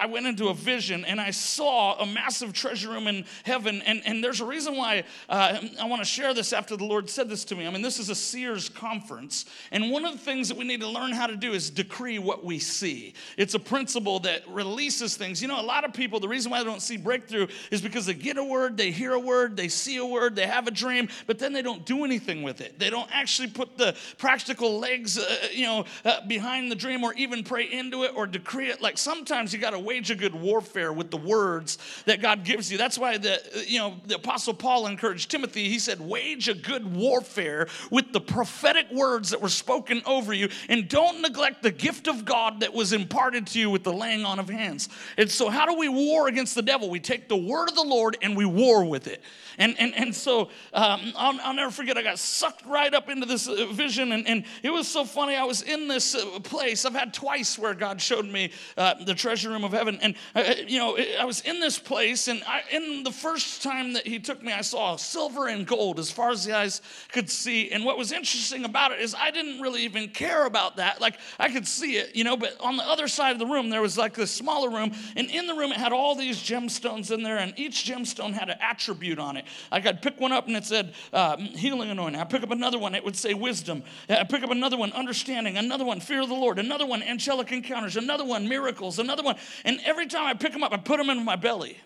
I went into a vision, and I saw a massive treasure room in heaven. And, and there's a reason why uh, I want to share this after the Lord said this to me. I mean, this is a Seers conference, and one of the things that we need to learn how to do is decree what we see. It's a principle that releases things. You know, a lot of people, the reason why they don't see breakthrough is because they get a word, they hear a word, they see a word, they have a dream, but then they don't do anything with it. They don't actually put the practical legs, uh, you know, uh, behind the dream, or even pray into it or decree it. Like sometimes you got to wage a good warfare with the words that God gives you. That's why the, you know, the Apostle Paul encouraged Timothy. He said, wage a good warfare with the prophetic words that were spoken over you, and don't neglect the gift of God that was imparted to you with the laying on of hands. And so how do we war against the devil? We take the word of the Lord and we war with it. And and and so um, I'll, I'll never forget, I got sucked right up into this vision, and, and it was so funny. I was in this place. I've had twice where God showed me uh, the treasure room of heaven. And, uh, you know, I was in this place, and I, in the first time that he took me, I saw silver and gold as far as the eyes could see. And what was interesting about it is I didn't really even care about that. Like, I could see it, you know, but on the other side of the room, there was like this smaller room, and in the room, it had all these gemstones in there, and each gemstone had an attribute on it. Like, I'd pick one up, and it said um, healing anointing. I'd pick up another one, it would say wisdom. I'd pick up another one, understanding. Another one, fear of the Lord. Another one, angelic encounters. Another one, miracles. Another one. And every time I pick them up, I put them in my belly.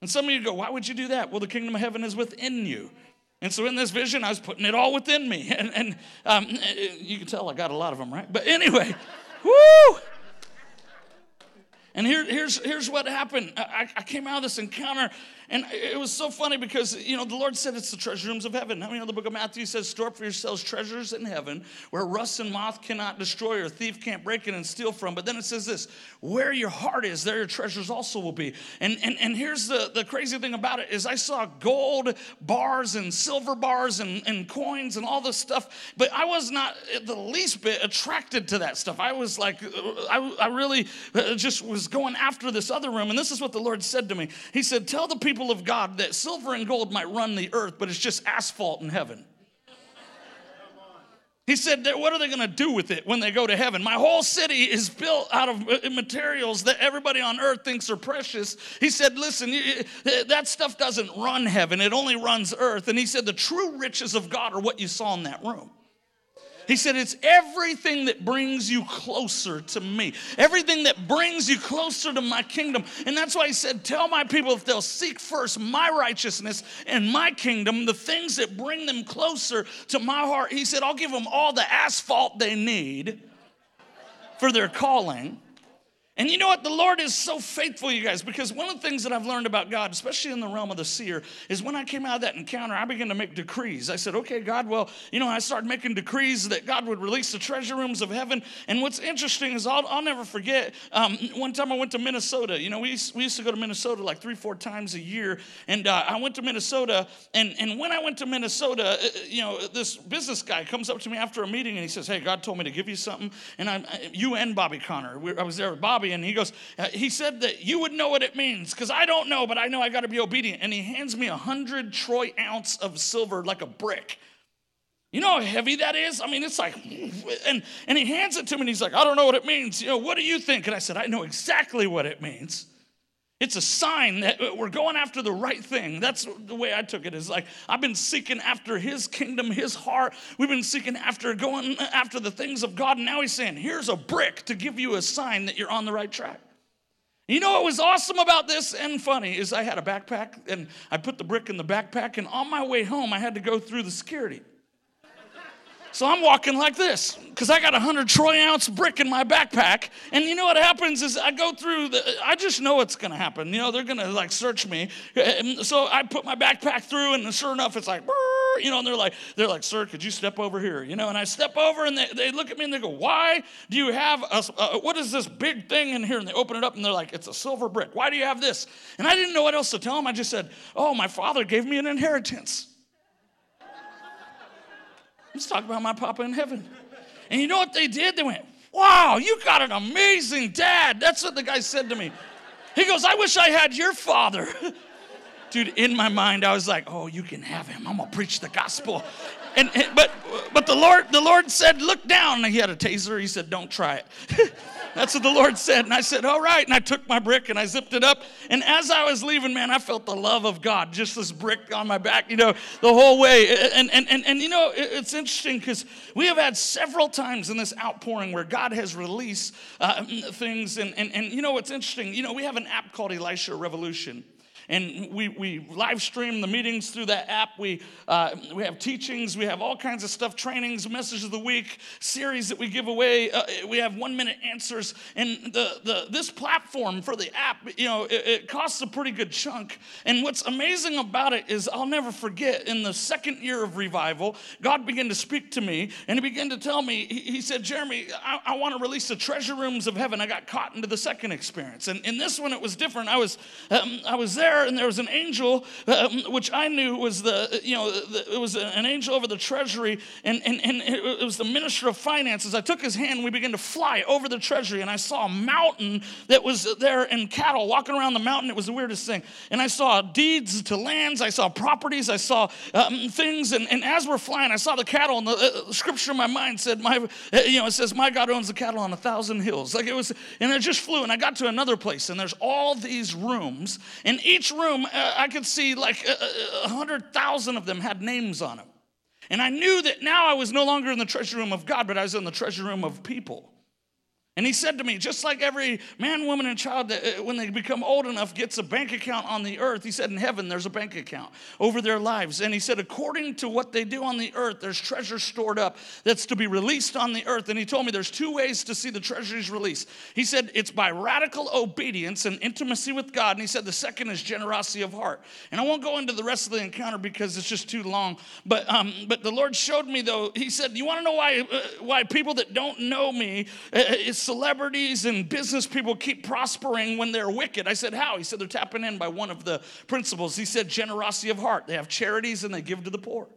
And some of you go, why would you do that? Well, the kingdom of heaven is within you. And so in this vision, I was putting it all within me. And, and um, you can tell I got a lot of them, right? But anyway... Woo! And here, here's here's what happened. I, I came out of this encounter, and it was so funny because, you know, the Lord said it's the treasure rooms of heaven. I mean, you know, the book of Matthew says, store up for yourselves treasures in heaven where rust and moth cannot destroy, or thief can't break in and steal from. But then it says this, where your heart is, there your treasures also will be. And and, and here's the, the crazy thing about it is I saw gold bars and silver bars and, and coins and all this stuff, but I was not the least bit attracted to that stuff. I was like, I, I really just was going after this other room. And this is what the Lord said to me. He said, tell the people of God that silver and gold might run the earth, but it's just asphalt in heaven. He said, what are they going to do with it when they go to heaven? My whole city is built out of materials that everybody on earth thinks are precious. He said, listen, that stuff doesn't run heaven. It only runs earth. And he said, the true riches of God are what you saw in that room. He said, it's everything that brings you closer to me. Everything that brings you closer to my kingdom. And that's why he said, tell my people if they'll seek first my righteousness and my kingdom, the things that bring them closer to my heart. He said, I'll give them all the asphalt they need for their calling. And you know what? The Lord is so faithful, you guys, because one of the things that I've learned about God, especially in the realm of the seer, is when I came out of that encounter, I began to make decrees. I said, okay, God, well, you know, I started making decrees that God would release the treasure rooms of heaven. And what's interesting is I'll, I'll never forget, um, one time I went to Minnesota. You know, we used, we used to go to Minnesota like three, four times a year. And uh, I went to Minnesota. And, and when I went to Minnesota, you know, this business guy comes up to me after a meeting and he says, hey, God told me to give you something. And I'm, you and Bobby Connor, we, I was there with Bobby. And he goes, uh, he said that you would know what it means, because I don't know, but I know I got to be obedient. And he hands me a hundred troy ounce of silver like a brick. You know how heavy that is? I mean, it's like, and, and he hands it to me, and he's like, I don't know what it means. You know, what do you think? And I said, I know exactly what it means. It's a sign that we're going after the right thing. That's the way I took it. Is like, I've been seeking after his kingdom, his heart. We've been seeking after going after the things of God. And now he's saying, here's a brick to give you a sign that you're on the right track. You know what was awesome about this and funny is I had a backpack, and I put the brick in the backpack. And on my way home, I had to go through the security. So I'm walking like this because I got a hundred troy ounce brick in my backpack. And you know what happens is I go through the, I just know it's going to happen. You know, they're going to like search me. And so I put my backpack through, and sure enough, it's like, you know, and they're like, they're like, sir, could you step over here? You know, and I step over, and they, they look at me and they go, why do you have a, uh, what is this big thing in here? And they open it up and they're like, it's a silver brick. Why do you have this? And I didn't know what else to tell them. I just said, oh, my father gave me an inheritance. Let's talk about my papa in heaven. And you know what they did? They went, wow, you got an amazing dad. That's what the guy said to me. He goes, I wish I had your father. Dude, in my mind, I was like, oh, you can have him. I'm going to preach the gospel. And, and But but the Lord the Lord said, look down. And he had a taser. He said, don't try it. That's what the Lord said. And I said, all right. And I took my brick and I zipped it up. And as I was leaving, man, I felt the love of God, just this brick on my back, you know, the whole way. And, and, and, and you know, it's interesting because we have had several times in this outpouring where God has released uh, things. And, and, and, you know, it's interesting. You know, we have an app called Elisha Revolution. And we, we live stream the meetings through that app. We uh, we have teachings. We have all kinds of stuff, trainings, messages of the week, series that we give away. Uh, we have one-minute answers. And the, the this platform for the app, you know, it, it costs a pretty good chunk. And what's amazing about it is I'll never forget, in the second year of revival, God began to speak to me. And he began to tell me, he, he said, Jeremy, I, I want to release the treasure rooms of heaven. I got caught into the second experience. And in this one, it was different. I was um, I was there. And there was an angel, um, which I knew was the, you know, the, it was an angel over the treasury, and, and, and it was the minister of finances. I took his hand, and we began to fly over the treasury, and I saw a mountain that was there and cattle walking around the mountain. It was the weirdest thing. And I saw deeds to lands. I saw properties. I saw um, things. And, and as we're flying, I saw the cattle, and the uh, scripture in my mind said, "My, uh, you know, it says, my God owns the cattle on a thousand hills." Like it was, and I just flew, and I got to another place, and there's all these rooms, and each room, uh, I could see like a hundred thousand of them had names on them. And I knew that now I was no longer in the treasure room of God, but I was in the treasure room of people. And he said to me, just like every man, woman, and child that when they become old enough gets a bank account on the earth, he said in heaven there's a bank account over their lives. And he said according to what they do on the earth, there's treasure stored up that's to be released on the earth. And he told me there's two ways to see the treasuries released. He said it's by radical obedience and intimacy with God. And he said the second is generosity of heart. And I won't go into the rest of the encounter because it's just too long. But um, but the Lord showed me, though, he said, you want to know why, uh, why people that don't know me uh, is celebrities and business people keep prospering when they're wicked? I said, how? He said, they're tapping in by one of the principles. He said, generosity of heart. They have charities and they give to the poor.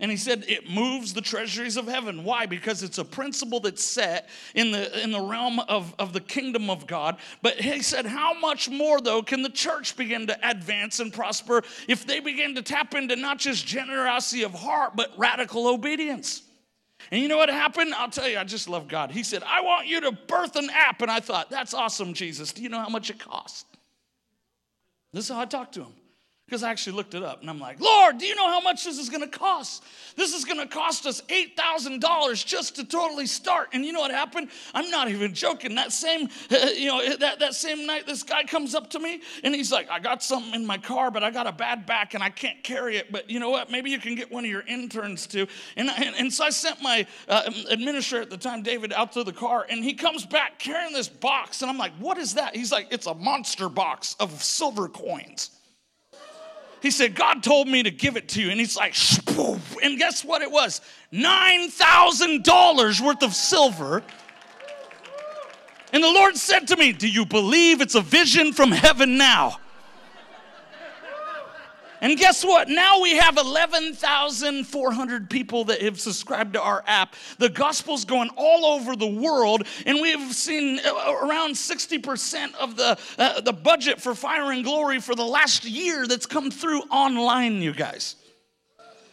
And he said, it moves the treasuries of heaven. Why? Because it's a principle that's set in the in the realm of, of the kingdom of God. But he said, how much more, though, can the church begin to advance and prosper if they begin to tap into not just generosity of heart, but radical obedience? And you know what happened? I'll tell you, I just love God. He said, I want you to birth an app. And I thought, that's awesome, Jesus. Do you know how much it costs? This is how I talked to him. Because I actually looked it up, and I'm like, Lord, do you know how much this is going to cost? This is going to cost us eight thousand dollars just to totally start. And you know what happened? I'm not even joking. That same, you know, that, that same night, this guy comes up to me, and he's like, I got something in my car, but I got a bad back, and I can't carry it. But you know what? Maybe you can get one of your interns to. And, and, and so I sent my uh, administrator at the time, David, out to the car, and he comes back carrying this box. And I'm like, what is that? He's like, it's a monster box of silver coins. He said, God told me to give it to you. And he's like, shpoof. And guess what it was? nine thousand dollars worth of silver. And the Lord said to me, do you believe it's a vision from heaven now? And guess what? Now we have eleven thousand four hundred people that have subscribed to our app. The gospel's going all over the world, and we've seen around sixty percent of the uh, the budget for Fire and Glory for the last year that's come through online, you guys.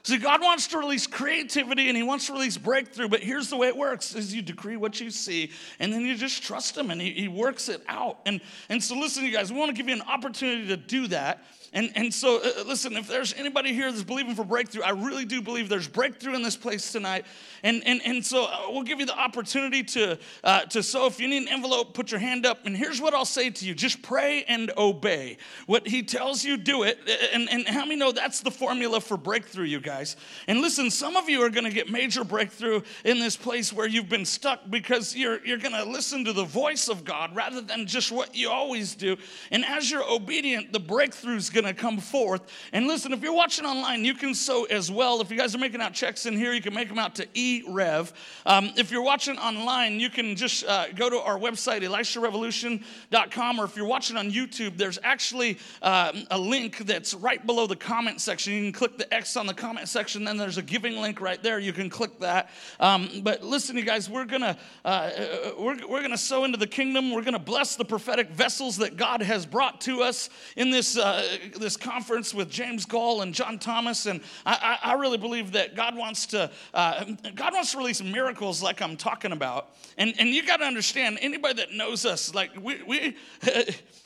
See, God wants to release creativity, and he wants to release breakthrough, but here's the way it works, is you decree what you see, and then you just trust him, and he, he works it out. And, and so listen, you guys, we want to give you an opportunity to do that. And and so, uh, listen, if there's anybody here that's believing for breakthrough, I really do believe there's breakthrough in this place tonight. And and and so uh, we'll give you the opportunity to, uh, to sow. If you need an envelope, put your hand up. And here's what I'll say to you. Just pray and obey. What he tells you, do it. And, and how many know that's the formula for breakthrough, you guys? And listen, some of you are going to get major breakthrough in this place where you've been stuck because you're, you're going to listen to the voice of God rather than just what you always do. And as you're obedient, the breakthrough's going to come forth. And listen, if you're watching online, you can sow as well. If you guys are making out checks in here, you can make them out to E Rev. Um, if you're watching online, you can just uh, go to our website, Elisha Revolution dot com, or if you're watching on YouTube, there's actually uh, a link that's right below the comment section. You can click the X on the comment section, then there's a giving link right there. You can click that. Um, but listen, you guys, we're gonna uh, we're we're gonna sow into the kingdom. We're gonna bless the prophetic vessels that God has brought to us in this uh, this conference with James Gall and John Thomas, and I, I really believe that God wants to uh, God wants to release miracles like I'm talking about. And and you got to understand, anybody that knows us, like we we.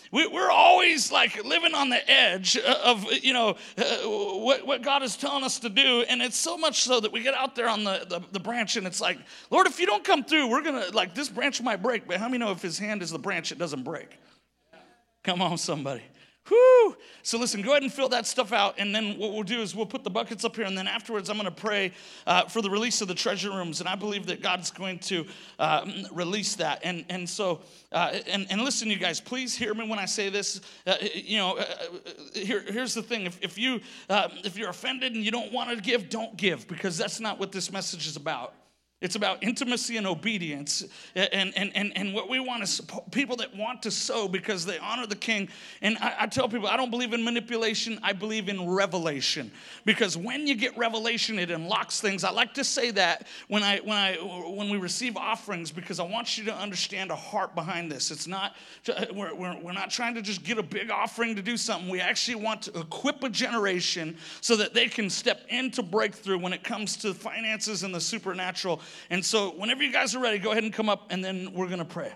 We, we're always like living on the edge of, you know, uh, what, what God is telling us to do. And it's so much so that we get out there on the, the, the branch and it's like, Lord, if you don't come through, we're going to, like, this branch might break. But how many know if his hand is the branch, it doesn't break? Come on, somebody. Whew. So listen, go ahead and fill that stuff out, and then what we'll do is we'll put the buckets up here, and then afterwards I'm going to pray uh, for the release of the treasure rooms, and I believe that God's going to uh, release that. And and so, uh, and, and listen, you guys, please hear me when I say this. Uh, you know, uh, here, here's the thing. If, if, you, uh, if you're offended and you don't want to give, don't give, because that's not what this message is about. It's about intimacy and obedience, and and and, and what we want is people that want to sow because they honor the king. And I, I tell people, I don't believe in manipulation. I believe in revelation, because when you get revelation, it unlocks things. I like to say that when I when I when we receive offerings, because I want you to understand a heart behind this. It's not we're we're, we're not trying to just get a big offering to do something. We actually want to equip a generation so that they can step into breakthrough when it comes to finances and the supernatural. And so whenever you guys are ready, go ahead and come up, and then we're going to pray.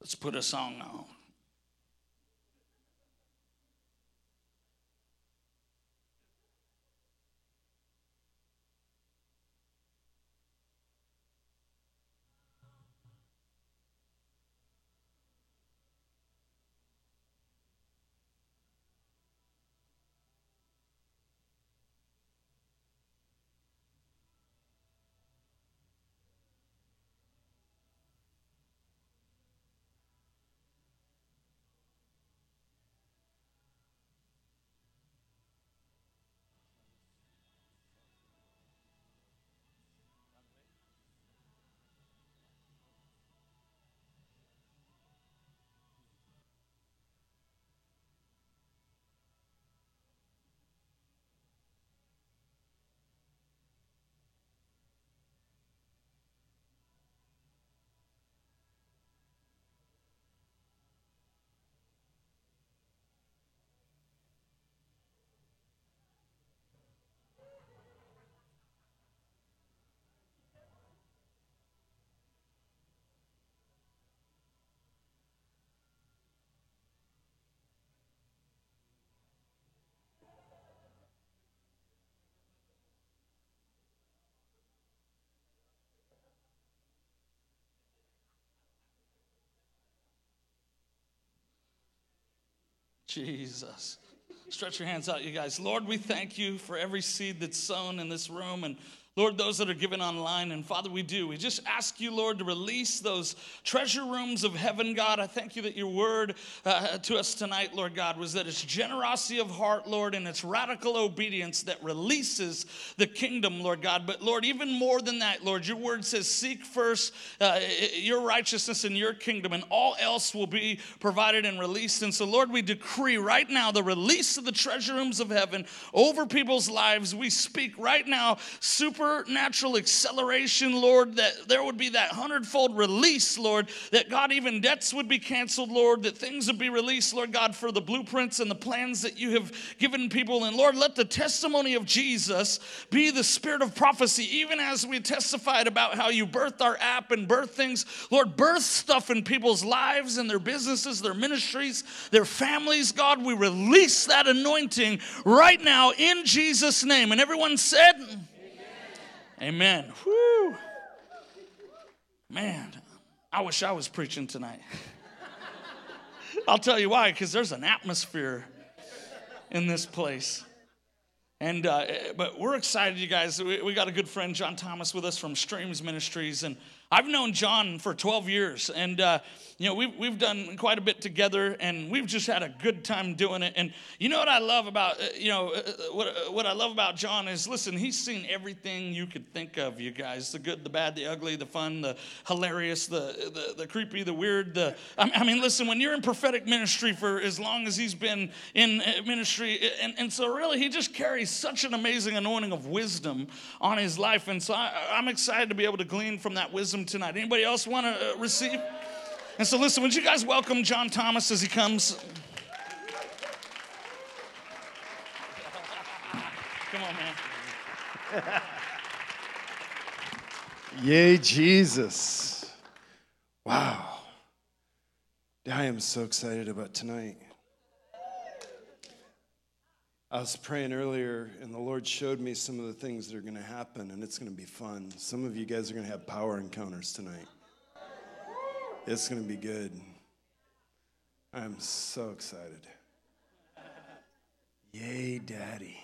Let's put a song on. Jesus. Stretch your hands out, you guys. Lord, we thank you for every seed that's sown in this room, and Lord, those that are given online. And Father, we do. We just ask you, Lord, to release those treasure rooms of heaven, God. I thank you that your word uh, to us tonight, Lord God, was that it's generosity of heart, Lord, and it's radical obedience that releases the kingdom, Lord God. But Lord, even more than that, Lord, your word says, seek first uh, your righteousness and your kingdom, and all else will be provided and released. And so, Lord, we decree right now the release of the treasure rooms of heaven over people's lives. We speak right now, super natural acceleration, Lord, that there would be that hundredfold release, Lord, that God, even debts would be canceled, Lord, that things would be released, Lord God, for the blueprints and the plans that you have given people. And Lord, let the testimony of Jesus be the spirit of prophecy, even as we testified about how you birthed our app and birthed things. Lord, birth stuff in people's lives and their businesses, their ministries, their families, God. We release that anointing right now in Jesus' name. And everyone said... Amen. Woo. Man, I wish I was preaching tonight. I'll tell you why, because there's an atmosphere in this place. And uh, but we're excited, you guys. We, we got a good friend, John Thomas, with us from Streams Ministries. And I've known John for twelve years. And, uh, you know, we've, we've done quite a bit together. And we've just had a good time doing it. And you know what I love about, uh, you know, uh, what uh, what I love about John is, listen, he's seen everything you could think of, you guys. The good, the bad, the ugly, the fun, the hilarious, the the, the creepy, the weird. The I, I mean, listen, when you're in prophetic ministry for as long as he's been in ministry. And, and so really, he just carries such an amazing anointing of wisdom on his life. And so I, I'm excited to be able to glean from that wisdom tonight. Anybody else want to uh, receive? And so listen, would you guys welcome John Thomas as he comes? Come on, man. Yay, Jesus. Wow. I am so excited about tonight. I was praying earlier, and the Lord showed me some of the things that are going to happen, and it's going to be fun. Some of you guys are going to have power encounters tonight. It's going to be good. I'm so excited. Yay, Daddy.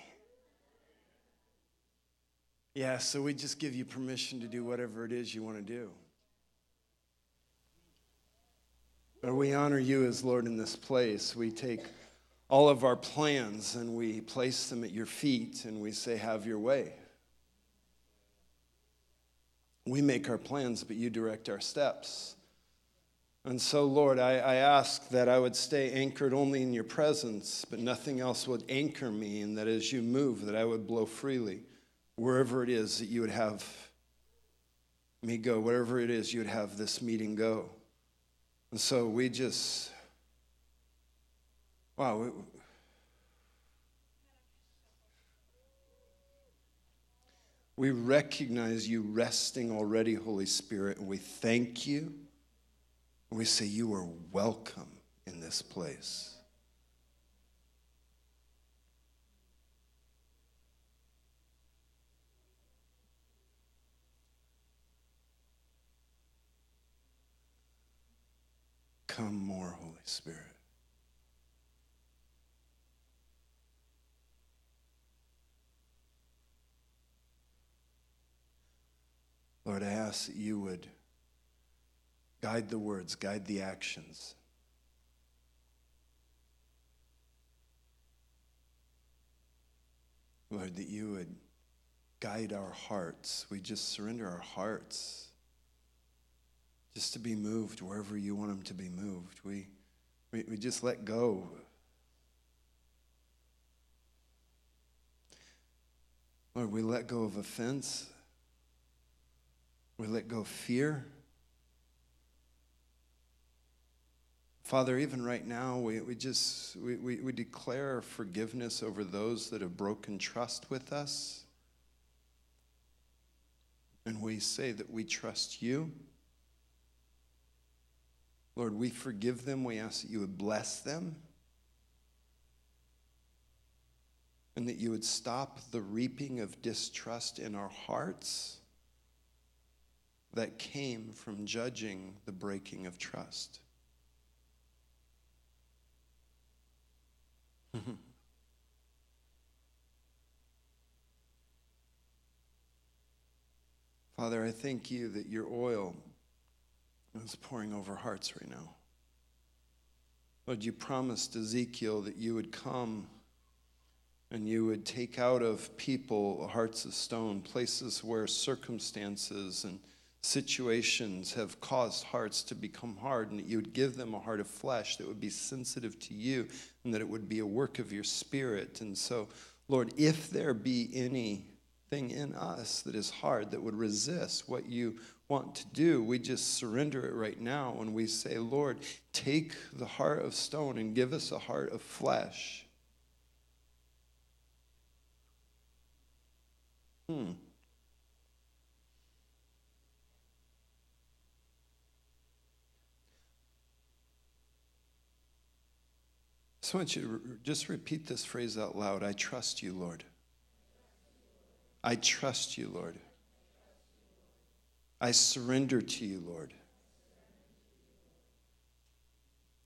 Yeah, so we just give you permission to do whatever it is you want to do. But we honor you as Lord in this place. We take all of our plans, and we place them at your feet, and we say, have your way. We make our plans, but you direct our steps. And so, Lord, I, I ask that I would stay anchored only in your presence, but nothing else would anchor me, and that as you move, that I would blow freely wherever it is that you would have me go, wherever it is you would have this meeting go. And so we just... Wow. We recognize you resting already, Holy Spirit, and we thank you. And we say you are welcome in this place. Come more, Holy Spirit. Lord, I ask that you would guide the words, guide the actions. Lord, that you would guide our hearts. We just surrender our hearts just to be moved wherever you want them to be moved. We, we, we just let go. Lord, we let go of offense. We let go of fear. Father, even right now, we, we just, we, we, we declare forgiveness over those that have broken trust with us. And we say that we trust you. Lord, we forgive them. We ask that you would bless them. And that you would stop the reaping of distrust in our hearts that came from judging the breaking of trust. Mm-hmm. Father, I thank you that your oil is pouring over hearts right now. Lord, you promised Ezekiel that you would come and you would take out of people hearts of stone, places where circumstances and situations have caused hearts to become hard, and that you would give them a heart of flesh that would be sensitive to you, and that it would be a work of your Spirit. And so, Lord, if there be anything in us that is hard, that would resist what you want to do, we just surrender it right now when we say, Lord, take the heart of stone and give us a heart of flesh. Hmm. I want you to just repeat this phrase out loud. I trust you, Lord. I trust you, Lord. I surrender to you, Lord.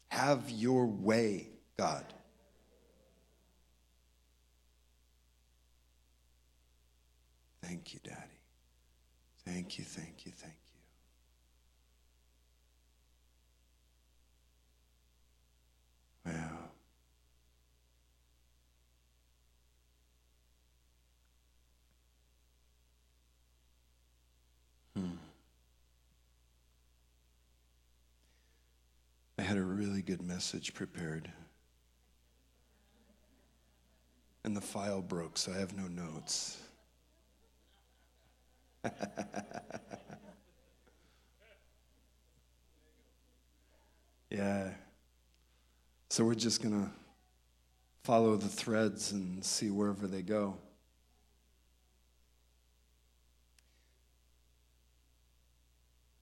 Have your way, God. Thank you, Daddy. Thank you, thank you, thank you. Wow. I had a really good message prepared. And the file broke, so I have no notes. Yeah. So we're just going to follow the threads and see wherever they go.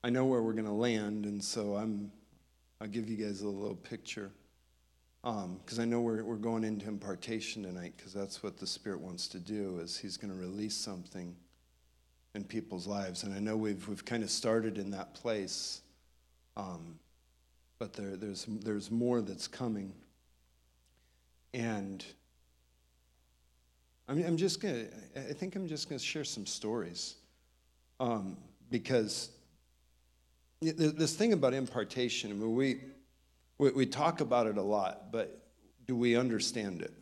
I know where we're going to land, and so I'm... I'll give you guys a little picture, because um, I know we're we're going into impartation tonight, because that's what the Spirit wants to do, is he's going to release something in people's lives. And I know we've we've kind of started in that place, um, but there there's there's more that's coming. And I'm I'm just gonna I think I'm just gonna share some stories, um, because. This thing about impartation, I mean, we, we we talk about it a lot, but do we understand it?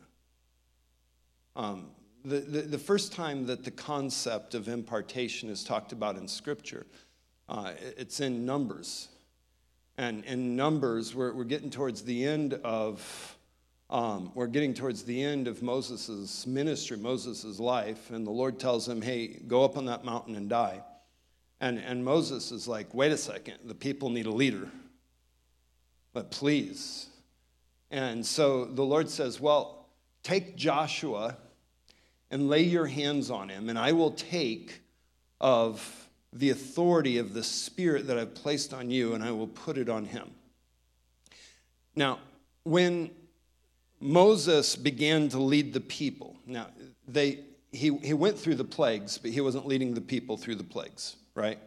Um, the, the, the first time that the concept of impartation is talked about in Scripture, uh, it's in Numbers. And in Numbers, we're, we're getting towards the end of, um, we're getting towards the end of Moses' ministry, Moses' life, and the Lord tells him, hey, go up on that mountain and die. And and Moses is like, wait a second, the people need a leader. But please. And so the Lord says, well, take Joshua and lay your hands on him, and I will take of the authority of the Spirit that I've placed on you, and I will put it on him. Now, when Moses began to lead the people, now, they he he went through the plagues, but he wasn't leading the people through the plagues. Right?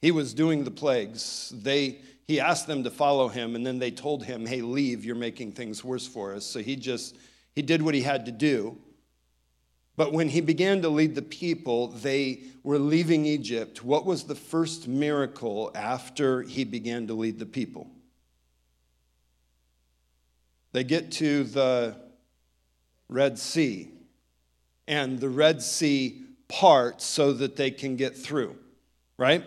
He was doing the plagues. They he asked them to follow him, and then they told him, hey, leave, you're making things worse for us. So he just, he did what he had to do. But when he began to lead the people, they were leaving Egypt. What was the first miracle after he began to lead the people? They get to the Red Sea, and the Red Sea part so that they can get through, right?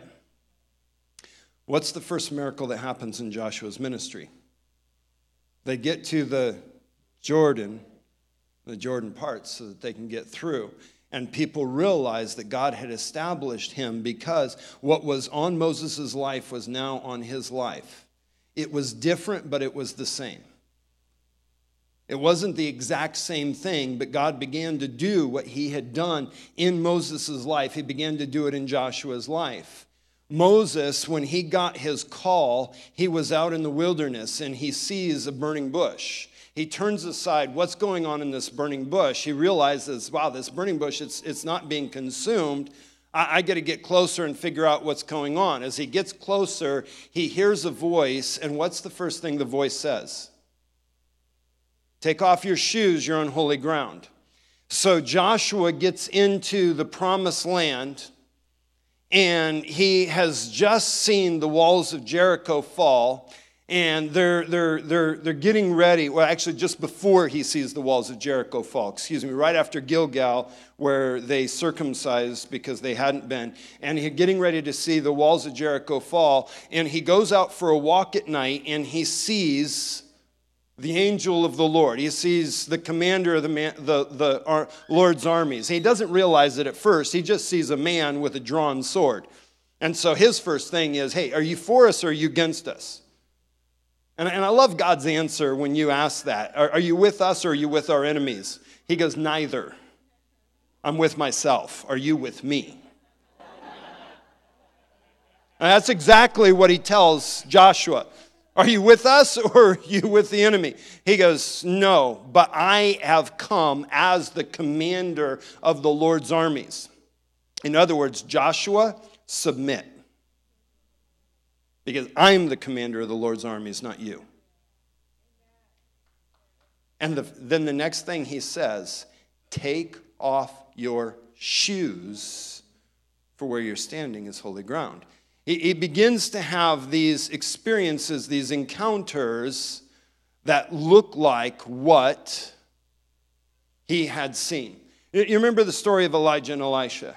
What's the first miracle that happens in Joshua's ministry? They get to the Jordan, the Jordan part, so that they can get through. And people realize that God had established him, because what was on Moses' life was now on his life. It was different, but it was the same. It wasn't the exact same thing, but God began to do what he had done in Moses' life. He began to do it in Joshua's life. Moses, when he got his call, he was out in the wilderness and he sees a burning bush. He turns aside, what's going on in this burning bush? He realizes, wow, this burning bush, it's, it's not being consumed. I, I got to get closer and figure out what's going on. As he gets closer, he hears a voice, and what's the first thing the voice says? Take off your shoes, you're on holy ground. So Joshua gets into the promised land, and he has just seen the walls of Jericho fall, and they're they're they're they're getting ready. Well, actually, just before he sees the walls of Jericho fall, excuse me, right after Gilgal, where they circumcised because they hadn't been, and he's getting ready to see the walls of Jericho fall, and he goes out for a walk at night, and he sees the angel of the Lord. He sees the commander of the man, the, the our Lord's armies. He doesn't realize it at first. He just sees a man with a drawn sword. And so his first thing is, hey, are you for us or are you against us? And, and I love God's answer when you ask that. Are, are you with us or are you with our enemies? He goes, neither. I'm with myself. Are you with me? And that's exactly what he tells Joshua. Are you with us or are you with the enemy? He goes, no, but I have come as the commander of the Lord's armies. In other words, Joshua, submit. Because I'm the commander of the Lord's armies, not you. And the, then the next thing he says, take off your shoes, for where you're standing is holy ground. He begins to have these experiences, these encounters that look like what he had seen. You remember the story of Elijah and Elisha?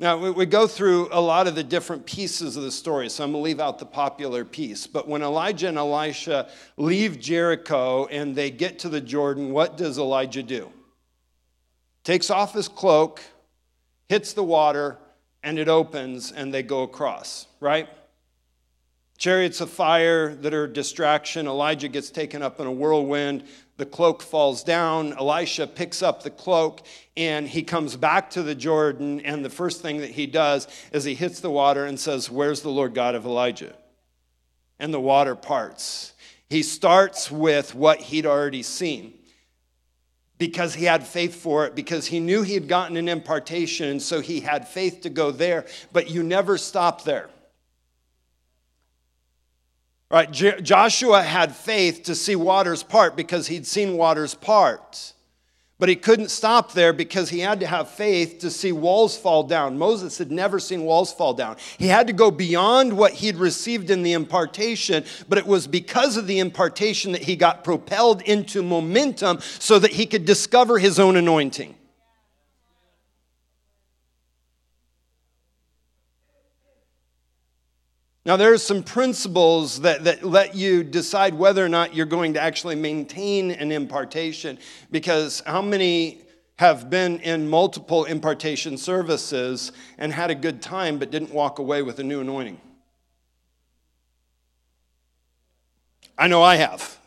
Now, we go through a lot of the different pieces of the story, so I'm going to leave out the popular piece. But when Elijah and Elisha leave Jericho and they get to the Jordan, what does Elijah do? Takes off his cloak, hits the water, and it opens, and they go across, right? Chariots of fire that are a distraction. Elijah gets taken up in a whirlwind. The cloak falls down. Elisha picks up the cloak, and he comes back to the Jordan, and the first thing that he does is he hits the water and says, where's the Lord God of Elijah? And the water parts. He starts with what he'd already seen, because he had faith for it, because he knew he had gotten an impartation, and so he had faith to go there, but you never stop there. All right, J- Joshua had faith to see waters part because he'd seen waters part, but he couldn't stop there because he had to have faith to see walls fall down. Moses had never seen walls fall down. He had to go beyond what he'd received in the impartation, but it was because of the impartation that he got propelled into momentum so that he could discover his own anointing. Now, there are some principles that, that let you decide whether or not you're going to actually maintain an impartation, because how many have been in multiple impartation services and had a good time but didn't walk away with a new anointing? I know I have.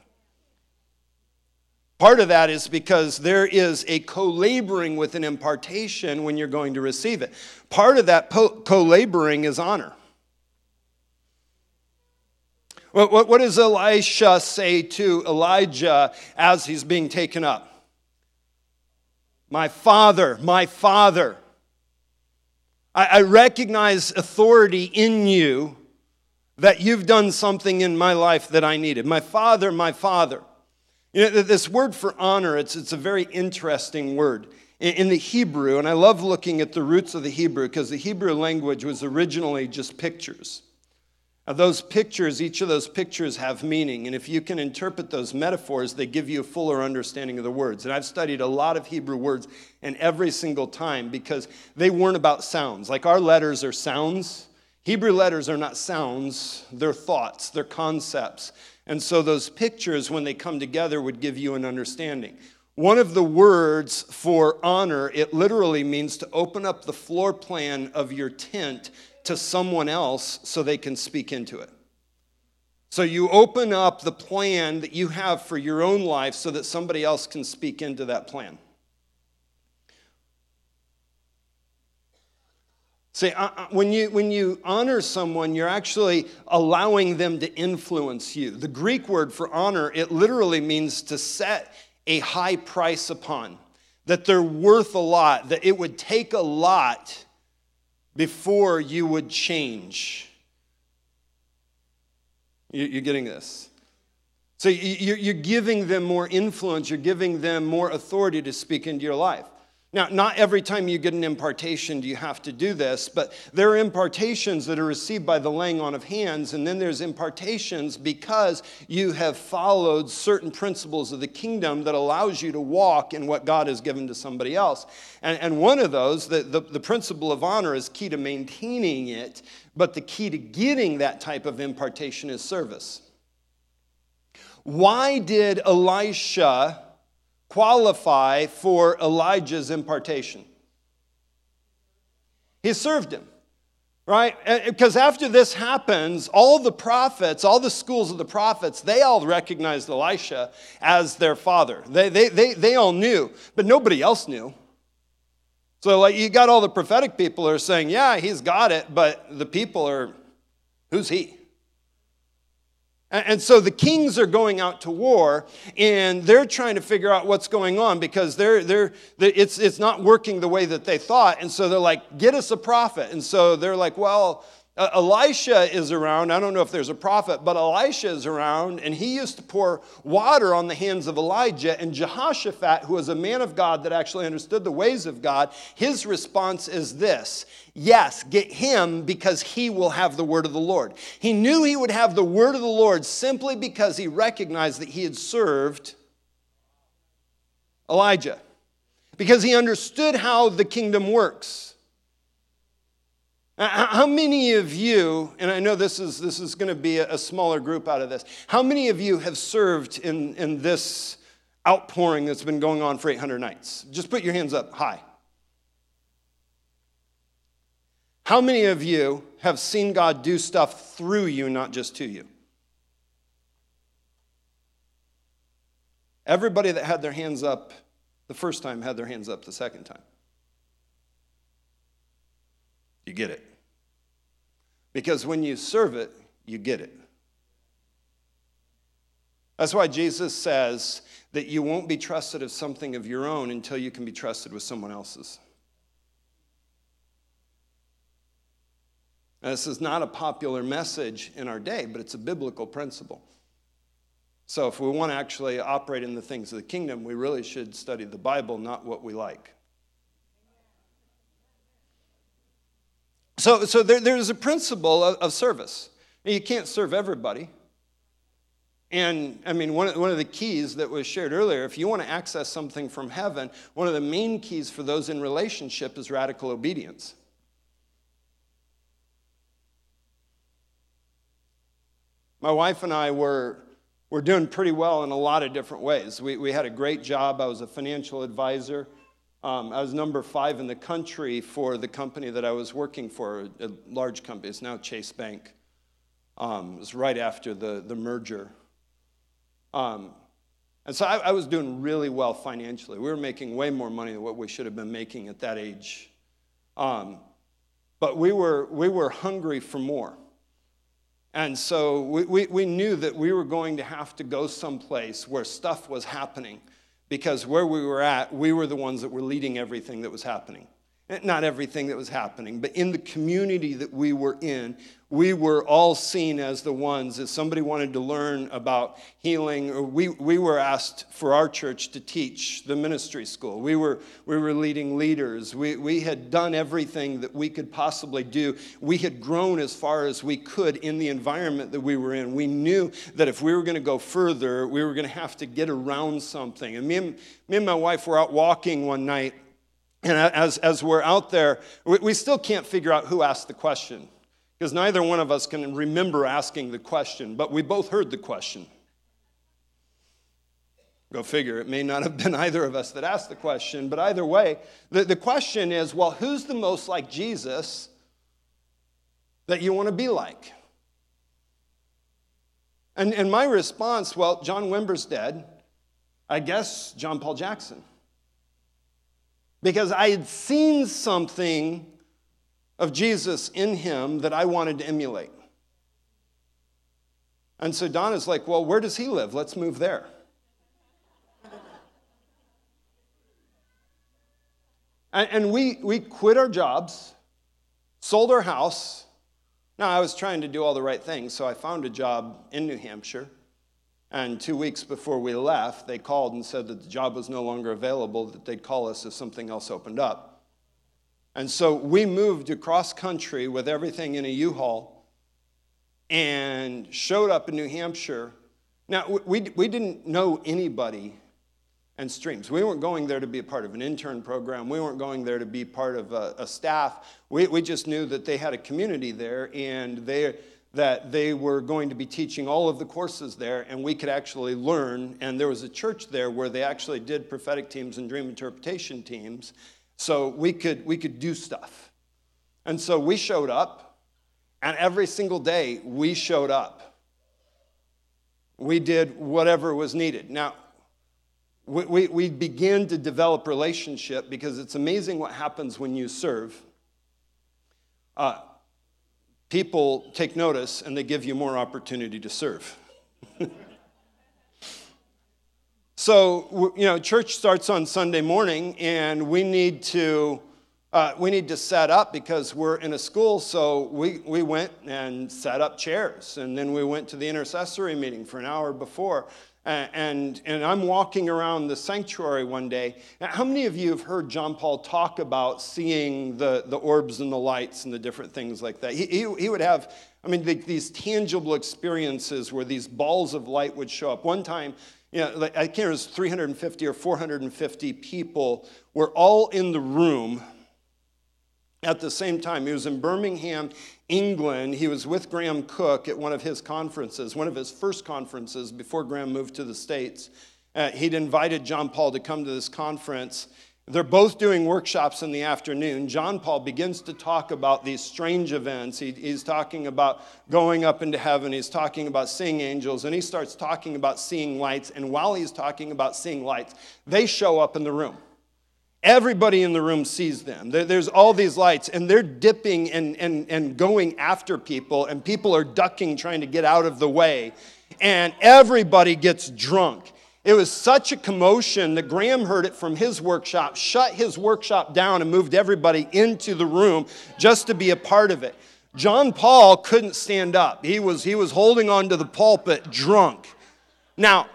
Part of that is because there is a co-laboring with an impartation when you're going to receive it. Part of that po- co-laboring is honor. What, what, what does Elisha say to Elijah as he's being taken up? My father, my father, I, I recognize authority in you, that you've done something in my life that I needed. My father, my father. You know, this word for honor, it's, it's a very interesting word. In the Hebrew, and I love looking at the roots of the Hebrew, because the Hebrew language was originally just pictures. Those pictures, each of those pictures have meaning, and if you can interpret those metaphors, they give you a fuller understanding of the words. And I've studied a lot of Hebrew words, and every single time, because they weren't about sounds. Like our letters are sounds. Hebrew letters are not sounds. They're thoughts. They're concepts. And so those pictures, when they come together, would give you an understanding. One of the words for honor, it literally means to open up the floor plan of your tent to someone else so they can speak into it. So you open up the plan that you have for your own life so that somebody else can speak into that plan. See, when you, when you honor someone, you're actually allowing them to influence you. The Greek word for honor, it literally means to set a high price upon, that they're worth a lot, that it would take a lot before you would change. You're getting this? So you're giving them more influence. You're giving them more authority to speak into your life. Now, not every time you get an impartation do you have to do this, but there are impartations that are received by the laying on of hands, and then there's impartations because you have followed certain principles of the kingdom that allows you to walk in what God has given to somebody else. And, and one of those, the, the, the principle of honor is key to maintaining it, but the key to getting that type of impartation is service. Why did Elisha qualify for Elijah's impartation? He served him, right? Because after this happens, all the prophets, all the schools of the prophets, they all recognized Elisha as their father. They they they, they all knew, but nobody else knew. So like you got all the prophetic people who are saying, yeah, he's got it, but the people are, who's he? And so the kings are going out to war, and they're trying to figure out what's going on because they're they're it's it's not working the way that they thought. And so they're like, get us a prophet. And so they're like, well, Elisha is around. I don't know if there's a prophet, but Elisha is around, and he used to pour water on the hands of Elijah. And Jehoshaphat, who was a man of God that actually understood the ways of God, his response is this. Yes, get him because he will have the word of the Lord. He knew he would have the word of the Lord simply because he recognized that he had served Elijah, because he understood how the kingdom works. How many of you, and I know this is this is going to be a smaller group out of this, how many of you have served in, in this outpouring that's been going on for eight hundred nights? Just put your hands up high. How many of you have seen God do stuff through you, not just to you? Everybody that had their hands up the first time had their hands up the second time. You get it. Because when you serve it, you get it. That's why Jesus says that you won't be trusted of something of your own until you can be trusted with someone else's. Now, this is not a popular message in our day, but it's a biblical principle. So if we want to actually operate in the things of the kingdom, we really should study the Bible, not what we like. So so there, there's a principle of, of service. You can't serve everybody. And, I mean, one of, one of the keys that was shared earlier, if you want to access something from heaven, one of the main keys for those in relationship is radical obedience. My wife and I were, were doing pretty well in a lot of different ways. We, we had a great job. I was a financial advisor. Um, I was number five in the country for the company that I was working for, a large company. It's now Chase Bank. Um, it was right after the, the merger. Um, and so I, I was doing really well financially. We were making way more money than what we should have been making at that age. Um, but we were we were hungry for more. And so we, we, we knew that we were going to have to go someplace where stuff was happening, because where we were at, we were the ones that were leading everything that was happening. Not everything that was happening, but in the community that we were in, we were all seen as the ones. If somebody wanted to learn about healing, or we, we were asked for our church to teach the ministry school. We were we were leading leaders. We, we had done everything that we could possibly do. We had grown as far as we could in the environment that we were in. We knew that if we were going to go further, we were going to have to get around something. And me and, me and my wife were out walking one night, and as as we're out there, we, we still can't figure out who asked the question, because neither one of us can remember asking the question, but we both heard the question. Go figure, it may not have been either of us that asked the question, but either way, the, the question is, well, who's the most like Jesus that you want to be like? And, and my response, well, John Wimber's dead. I guess John Paul Jackson. Because I had seen something of Jesus in him that I wanted to emulate. And so Donna's like, well, where does he live? Let's move there. and and we, we quit our jobs, sold our house. Now, I was trying to do all the right things, so I found a job in New Hampshire. And two weeks before we left, they called and said that the job was no longer available, that they'd call us if something else opened up. And so we moved across country with everything in a U-Haul and showed up in New Hampshire. Now, we, we didn't know anybody and streams. We weren't going there to be a part of an intern program. We weren't going there to be part of a, a staff. We, we just knew that they had a community there, and they... that they were going to be teaching all of the courses there, and we could actually learn. And there was a church there where they actually did prophetic teams and dream interpretation teams, so we could we could do stuff. And so we showed up, and every single day we showed up. We did whatever was needed. Now, we we, we began to develop relationship, because it's amazing what happens when you serve. Uh, People take notice, and they give you more opportunity to serve. So, you know, church starts on Sunday morning, and we need to uh, we need to set up, because we're in a school. So we we went and set up chairs, and then we went to the intercessory meeting for an hour before. Uh, and and I'm walking around the sanctuary one day. Now, how many of you have heard John Paul talk about seeing the, the orbs and the lights and the different things like that? He he, he would have, I mean, the, these tangible experiences where these balls of light would show up. One time, you know, like, I can't remember, it was three hundred fifty or four hundred fifty people were all in the room at the same time. He was in Birmingham, England. He was with Graham Cook at one of his conferences, one of his first conferences before Graham moved to the States. Uh, he'd invited John Paul to come to this conference. They're both doing workshops in the afternoon. John Paul begins to talk about these strange events. He, he's talking about going up into heaven. He's talking about seeing angels. And he starts talking about seeing lights. And while he's talking about seeing lights, they show up in the room. Everybody in the room sees them. There's all these lights, and they're dipping and, and, and going after people, and people are ducking, trying to get out of the way, and everybody gets drunk. It was such a commotion that Graham heard it from his workshop, shut his workshop down, and moved everybody into the room just to be a part of it. John Paul couldn't stand up. He was, he was holding onto the pulpit drunk. Now,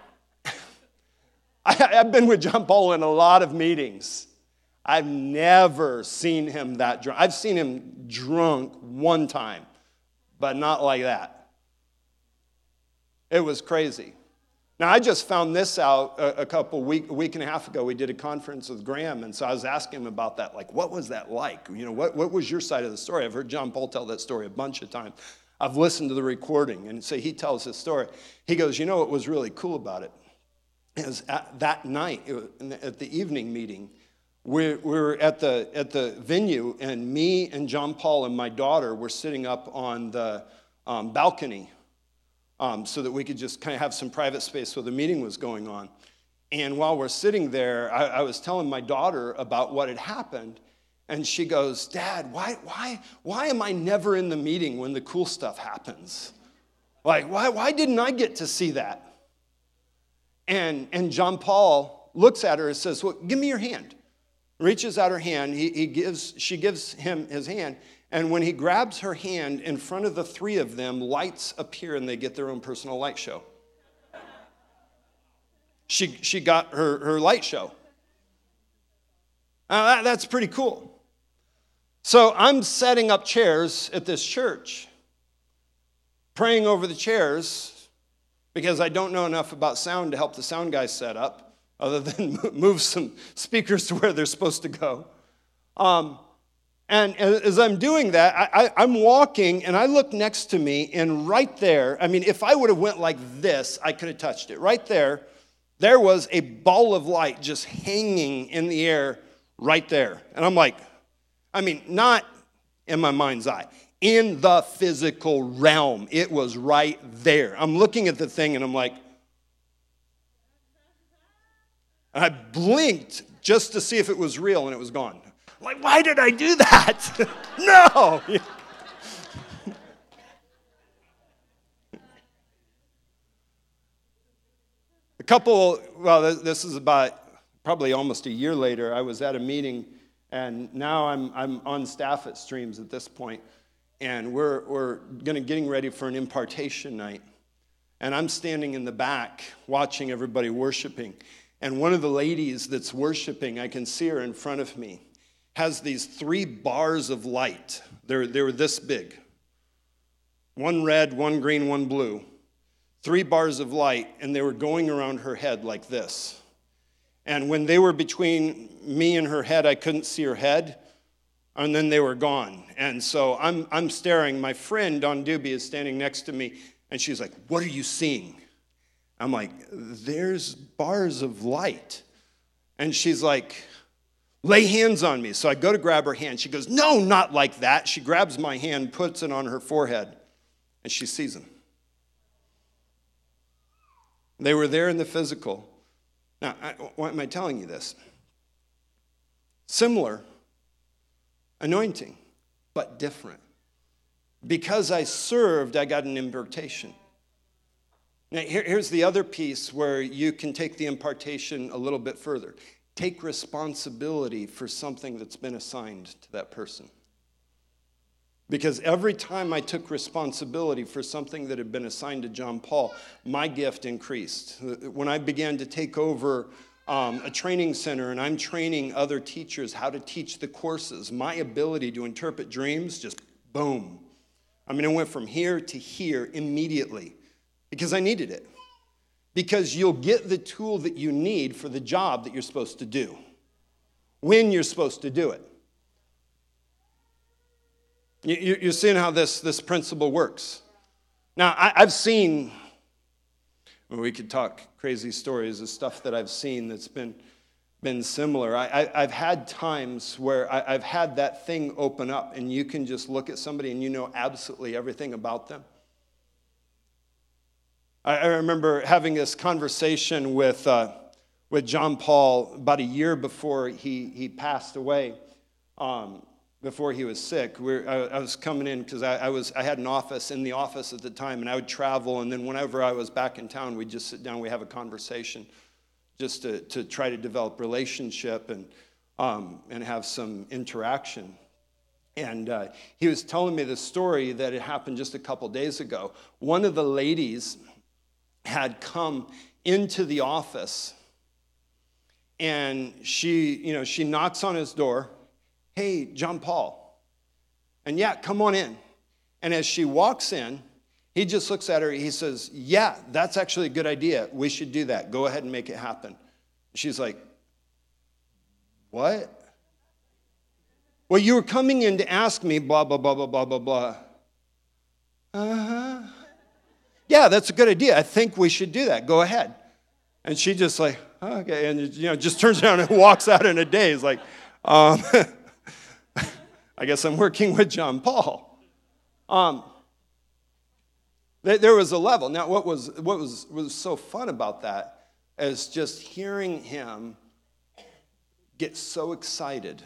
I've been with John Paul in a lot of meetings. I've never seen him that drunk. I've seen him drunk one time, but not like that. It was crazy. Now, I just found this out a, a couple week, a week and a half ago. We did a conference with Graham, and so I was asking him about that. Like, what was that like? You know, what, what was your side of the story? I've heard John Paul tell that story a bunch of times. I've listened to the recording, and so he tells his story. He goes, you know what was really cool about it? Is at that night, at the evening meeting, we were at the at the venue, and me and John Paul and my daughter were sitting up on the um, balcony um, so that we could just kind of have some private space while the meeting was going on. And while we're sitting there, I, I was telling my daughter about what had happened, and she goes, "Dad, why why why am I never in the meeting when the cool stuff happens? Like, why why didn't I get to see that?" And and John Paul looks at her and says, "Well, give me your hand." Reaches out her hand, he, he gives, she gives him his hand, and when he grabs her hand, in front of the three of them, lights appear, and they get their own personal light show. She she got her, her light show. Uh, that, that's pretty cool. So I'm setting up chairs at this church, praying over the chairs, because I don't know enough about sound to help the sound guy set up, other than move some speakers to where they're supposed to go. Um, and as I'm doing that, I, I, I'm walking, and I look next to me, and right there, I mean, if I would have went like this, I could have touched it. Right there, there was a ball of light just hanging in the air right there. And I'm like, I mean, not in my mind's eye. In the physical realm, it was right there. I'm looking at the thing, and I'm like, and I blinked just to see if it was real, and it was gone. Like, why did I do that? No! A couple, well, this is about probably almost a year later, I was at a meeting, and now I'm I'm on staff at Streams at this point, and we're we're gonna, getting ready for an impartation night. And I'm standing in the back watching everybody worshiping. And one of the ladies that's worshiping, I can see her in front of me, has these three bars of light. They're, they were this big. One red, one green, one blue. Three bars of light, and they were going around her head like this. And when they were between me and her head, I couldn't see her head. And then they were gone. And so I'm I'm staring. My friend, Don Doobie, is standing next to me. And she's like, what are you seeing? I'm like, there's bars of light. And she's like, lay hands on me. So I go to grab her hand. She goes, no, not like that. She grabs my hand, puts it on her forehead, and she sees them. They were there in the physical. Now, I, why am I telling you this? Similar anointing, but different. Because I served, I got an impartation. Now, here, here's the other piece where you can take the impartation a little bit further. Take responsibility for something that's been assigned to that person. Because every time I took responsibility for something that had been assigned to John Paul, my gift increased. When I began to take over Um, a training center, and I'm training other teachers how to teach the courses, my ability to interpret dreams just boom. I mean, I went from here to here immediately because I needed it. Because you'll get the tool that you need for the job that you're supposed to do, when you're supposed to do it. You, you're seeing how this, this principle works. Now, I, I've seen... We could talk crazy stories of stuff that I've seen that's been been similar. I, I, I've had times where I, I've had that thing open up, and you can just look at somebody and you know absolutely everything about them. I, I remember having this conversation with uh, with John Paul about a year before he, he passed away, um, before he was sick. We're, I, I was coming in because I, I was I had an office in the office at the time, and I would travel, and then whenever I was back in town, we'd just sit down, we'd have a conversation just to, to try to develop relationship and um, and have some interaction. And uh, he was telling me the story that had happened just a couple days ago. One of the ladies had come into the office, and she, you know, she knocks on his door. Hey, John Paul. And yeah, come on in. And as she walks in, he just looks at her. He says, yeah, that's actually a good idea. We should do that. Go ahead and make it happen. She's like, what? Well, you were coming in to ask me, blah, blah, blah, blah, blah, blah, blah. Uh-huh. Yeah, that's a good idea. I think we should do that. Go ahead. And she just like, oh, okay. And, you know, just turns around and walks out in a daze. Like, um... I guess I'm working with John Paul. Um, there was a level. Now, what was what was was so fun about that is just hearing him get so excited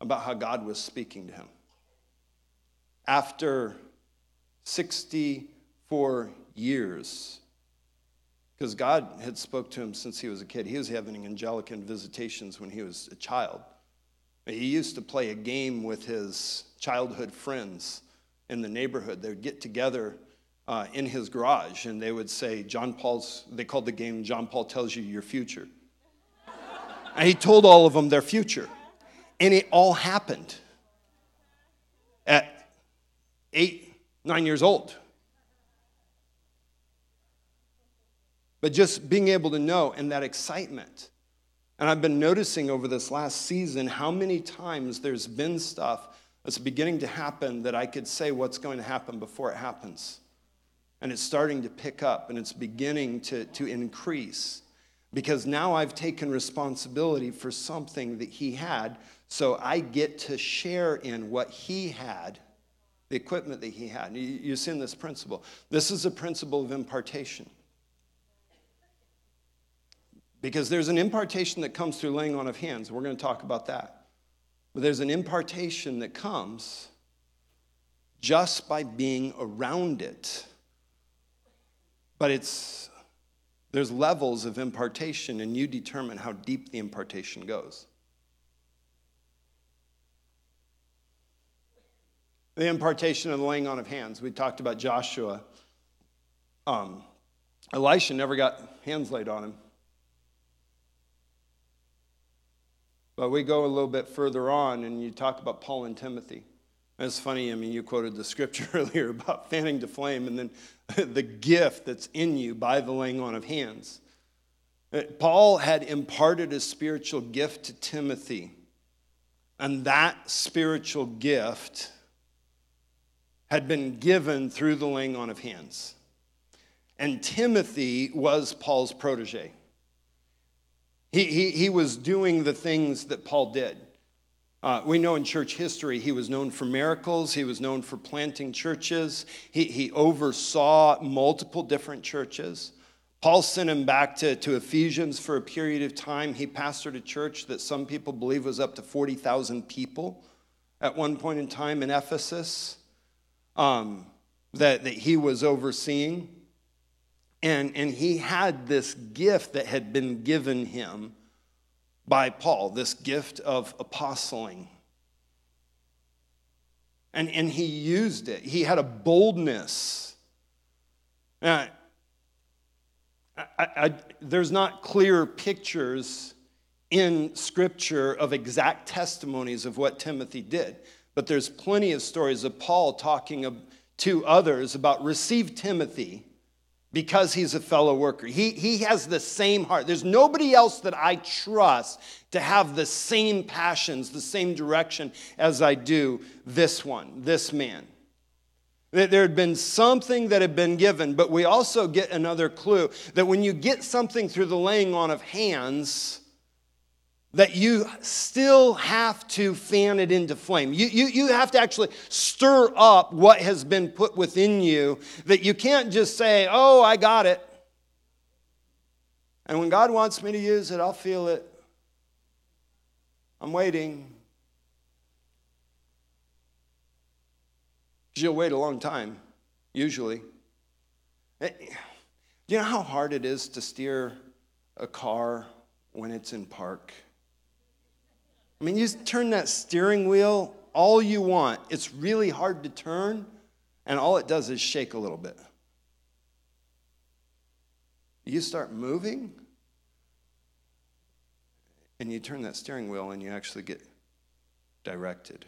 about how God was speaking to him. After sixty-four years, because God had spoke to him since he was a kid. He was having angelic visitations when he was a child. He used to play a game with his childhood friends in the neighborhood. They would get together uh, in his garage, and they would say, John Paul's, they called the game, John Paul Tells You Your Future. And he told all of them their future. And it all happened at eight, nine years old. But just being able to know, and that excitement. And I've been noticing over this last season how many times there's been stuff that's beginning to happen that I could say what's going to happen before it happens. And it's starting to pick up, and it's beginning to, to increase. Because now I've taken responsibility for something that he had, so I get to share in what he had, the equipment that he had. You've seen this principle. This is a principle of impartation. Because there's an impartation that comes through laying on of hands. We're going to talk about that. But there's an impartation that comes just by being around it. But it's there's levels of impartation, and you determine how deep the impartation goes. The impartation of the laying on of hands. We talked about Joshua. um, Elisha never got hands laid on him. But we go a little bit further on, and you talk about Paul and Timothy. That's funny. I mean, you quoted the scripture earlier about fanning to flame, and then the gift that's in you by the laying on of hands. Paul had imparted a spiritual gift to Timothy, and that spiritual gift had been given through the laying on of hands. And Timothy was Paul's protege. He, he, he was doing the things that Paul did. Uh, we know in church history he was known for miracles. He was known for planting churches. He, he oversaw multiple different churches. Paul sent him back to, to Ephesians for a period of time. He pastored a church that some people believe was up to forty thousand people at one point in time in Ephesus um, that, that he was overseeing. And, and he had this gift that had been given him by Paul, this gift of apostling. And, and he used it. He had a boldness. Now, I, I, I, there's not clear pictures in Scripture of exact testimonies of what Timothy did, but there's plenty of stories of Paul talking to others about receive Timothy because he's a fellow worker. He, he has the same heart. There's nobody else that I trust to have the same passions, the same direction as I do this one, this man. That there had been something that had been given, but we also get another clue that when you get something through the laying on of hands, that you still have to fan it into flame. You, you, you have to actually stir up what has been put within you, that you can't just say, oh, I got it. And when God wants me to use it, I'll feel it. I'm waiting. You'll wait a long time, usually. Do you know how hard it is to steer a car when it's in park? I mean, you turn that steering wheel all you want. It's really hard to turn, and all it does is shake a little bit. You start moving, and you turn that steering wheel, and you actually get directed.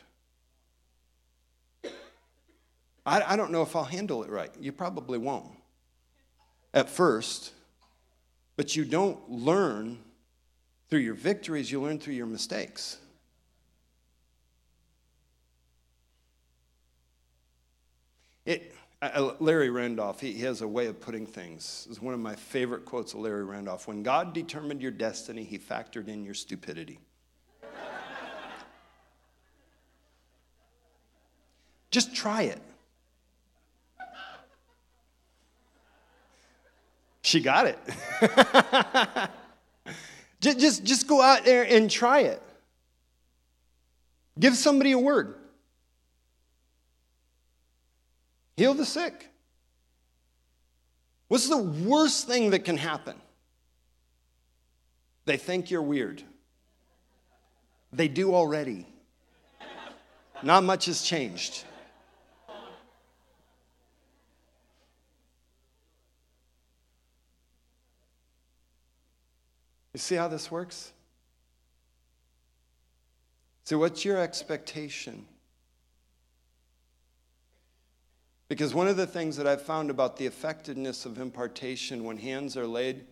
I don't know if I'll handle it right. You probably won't at first, but you don't learn through your victories. You learn through your mistakes. It, uh, Larry Randolph, he, he has a way of putting things. It's one of my favorite quotes of Larry Randolph. When God determined your destiny, he factored in your stupidity. Just try it. She got it. just, just, just go out there and try it. Give somebody a word. Heal the sick. What's the worst thing that can happen? They think you're weird. They do already. Not much has changed. You see how this works? So what's your expectation? Because one of the things that I've found about the effectiveness of impartation when hands are laid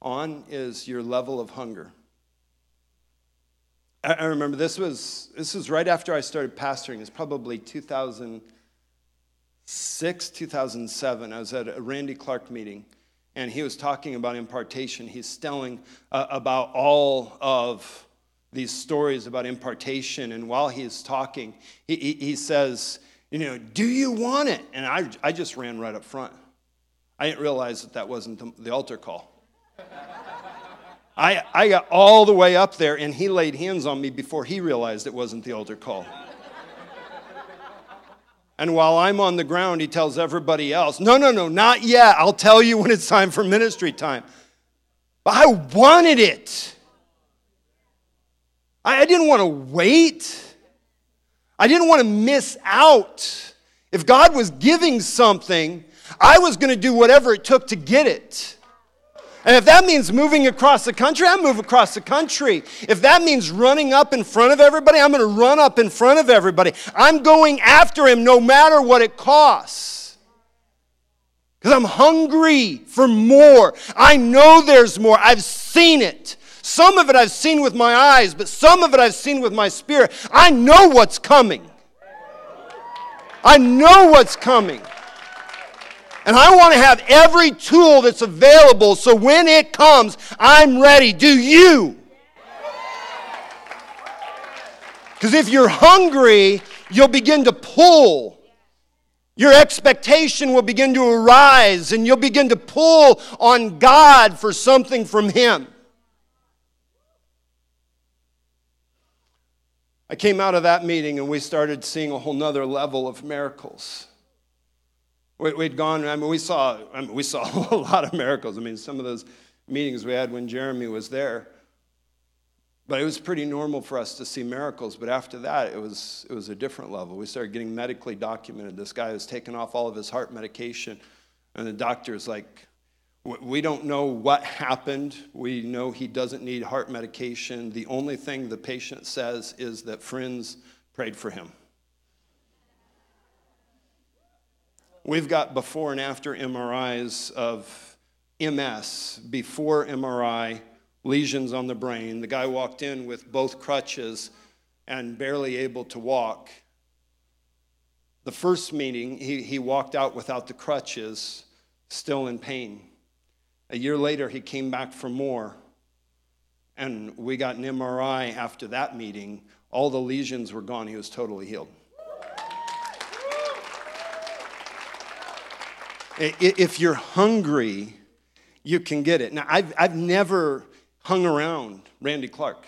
on is your level of hunger. I remember this was this was right after I started pastoring. It's probably two thousand six, two thousand seven. I was at a Randy Clark meeting. And he was talking about impartation. He's telling uh, about all of these stories about impartation. And while he's talking, he, he, he says, you know, do you want it? And I, I just ran right up front. I didn't realize that that wasn't the, the altar call. I, I got all the way up there, and he laid hands on me before he realized it wasn't the altar call. And while I'm on the ground, he tells everybody else, no, no, no, not yet. I'll tell you when it's time for ministry time. But I wanted it. I didn't want to wait. I didn't want to miss out. If God was giving something, I was going to do whatever it took to get it. And if that means moving across the country, I move across the country. If that means running up in front of everybody, I'm going to run up in front of everybody. I'm going after him no matter what it costs. Because I'm hungry for more. I know there's more. I've seen it. Some of it I've seen with my eyes, but some of it I've seen with my spirit. I know what's coming. I know what's coming. And I want to have every tool that's available so when it comes, I'm ready. Do you? Because if you're hungry, you'll begin to pull. Your expectation will begin to arise and you'll begin to pull on God for something from Him. I came out of that meeting and we started seeing a whole nother level of miracles. We'd gone, I mean, we saw, I mean, we saw a lot of miracles. I mean, some of those meetings we had when Jeremy was there. But it was pretty normal for us to see miracles. But after that, it was it was a different level. We started getting medically documented. This guy was taking off all of his heart medication. And the doctor's like, we don't know what happened. We know he doesn't need heart medication. The only thing the patient says is that friends prayed for him. We've got before and after M R Is of M S, before M R I, lesions on the brain. The guy walked in with both crutches and barely able to walk. The first meeting, he, he walked out without the crutches, still in pain. A year later, he came back for more. And we got an M R I after that meeting. All the lesions were gone. He was totally healed. If you're hungry, you can get it. Now, I've I've never hung around Randy Clark.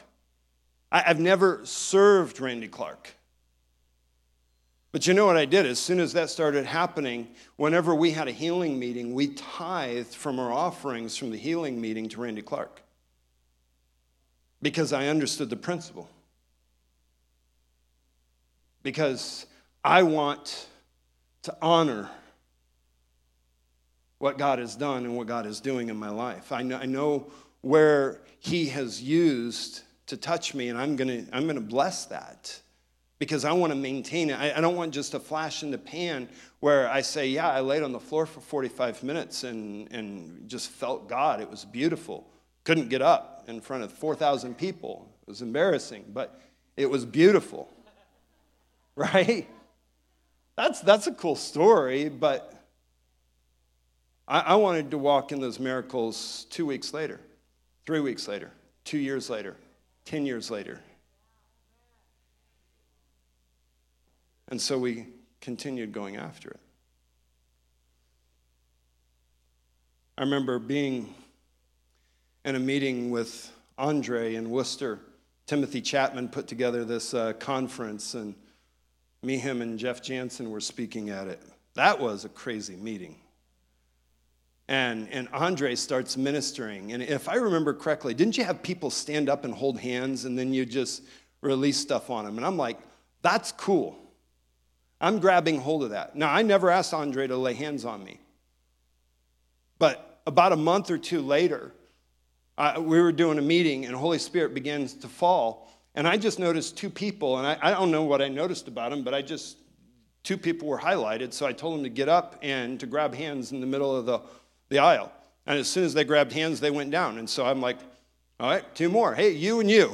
I, I've never served Randy Clark. But you know what I did? As soon as that started happening, whenever we had a healing meeting, we tithed from our offerings from the healing meeting to Randy Clark. Because I understood the principle. Because I want to honor what God has done and what God is doing in my life. I know, I know where He has used to touch me, and I'm gonna I'm gonna bless that because I want to maintain it. I, I don't want just a flash in the pan where I say, yeah, I laid on the floor for forty-five minutes and and just felt God. It was beautiful. Couldn't get up in front of four thousand people. It was embarrassing, but it was beautiful, right? That's that's a cool story, but I wanted to walk in those miracles two weeks later, three weeks later, two years later, ten years later. And so we continued going after it. I remember being in a meeting with Andre in Worcester. Timothy Chapman put together this uh, conference, and me, him, and Jeff Jansen were speaking at it. That was a crazy meeting. And and Andre starts ministering. And if I remember correctly, didn't you have people stand up and hold hands and then you just release stuff on them? And I'm like, that's cool. I'm grabbing hold of that. Now, I never asked Andre to lay hands on me. But about a month or two later, I, we were doing a meeting and Holy Spirit begins to fall. And I just noticed two people. And I, I don't know what I noticed about them, but I just, two people were highlighted. So I told them to get up and to grab hands in the middle of the the aisle. And as soon as they grabbed hands, they went down. And so I'm like, all right, two more. Hey, you and you.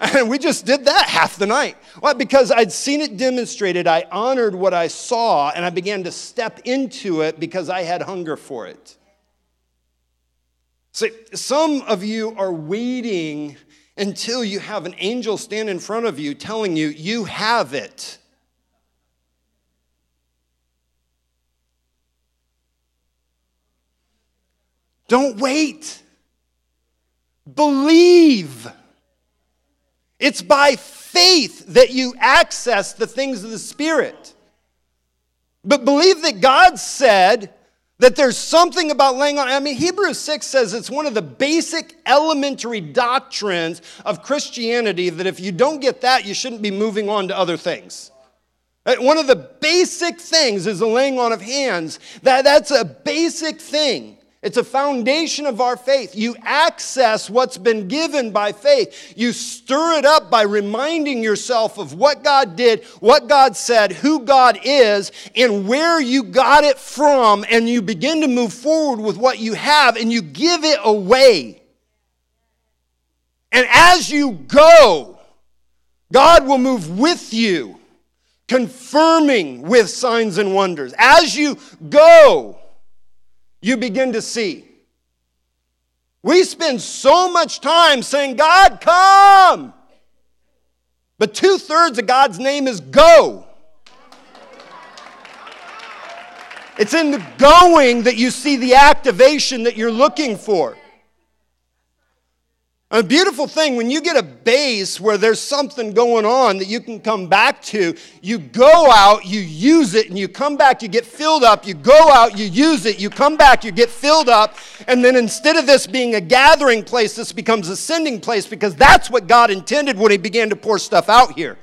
And we just did that half the night. Why? Because I'd seen it demonstrated. I honored what I saw, and I began to step into it because I had hunger for it. See, some of you are waiting until you have an angel stand in front of you telling you, you have it. Don't wait. Believe. It's by faith that you access the things of the Spirit. But believe that God said that there's something about laying on. I mean, Hebrews six says it's one of the basic elementary doctrines of Christianity that if you don't get that, you shouldn't be moving on to other things. One of the basic things is the laying on of hands. That, that's a basic thing. It's a foundation of our faith. You access what's been given by faith. You stir it up by reminding yourself of what God did, what God said, who God is, and where you got it from, and you begin to move forward with what you have, and you give it away. And as you go, God will move with you, confirming with signs and wonders. As you go, you begin to see. We spend so much time saying, God, come. But two-thirds of God's name is go. It's in the going that you see the activation that you're looking for. A beautiful thing, when you get a base where there's something going on that you can come back to, you go out, you use it, and you come back, you get filled up. You go out, you use it, you come back, you get filled up. And then instead of this being a gathering place, this becomes a sending place, because that's what God intended when he began to pour stuff out here.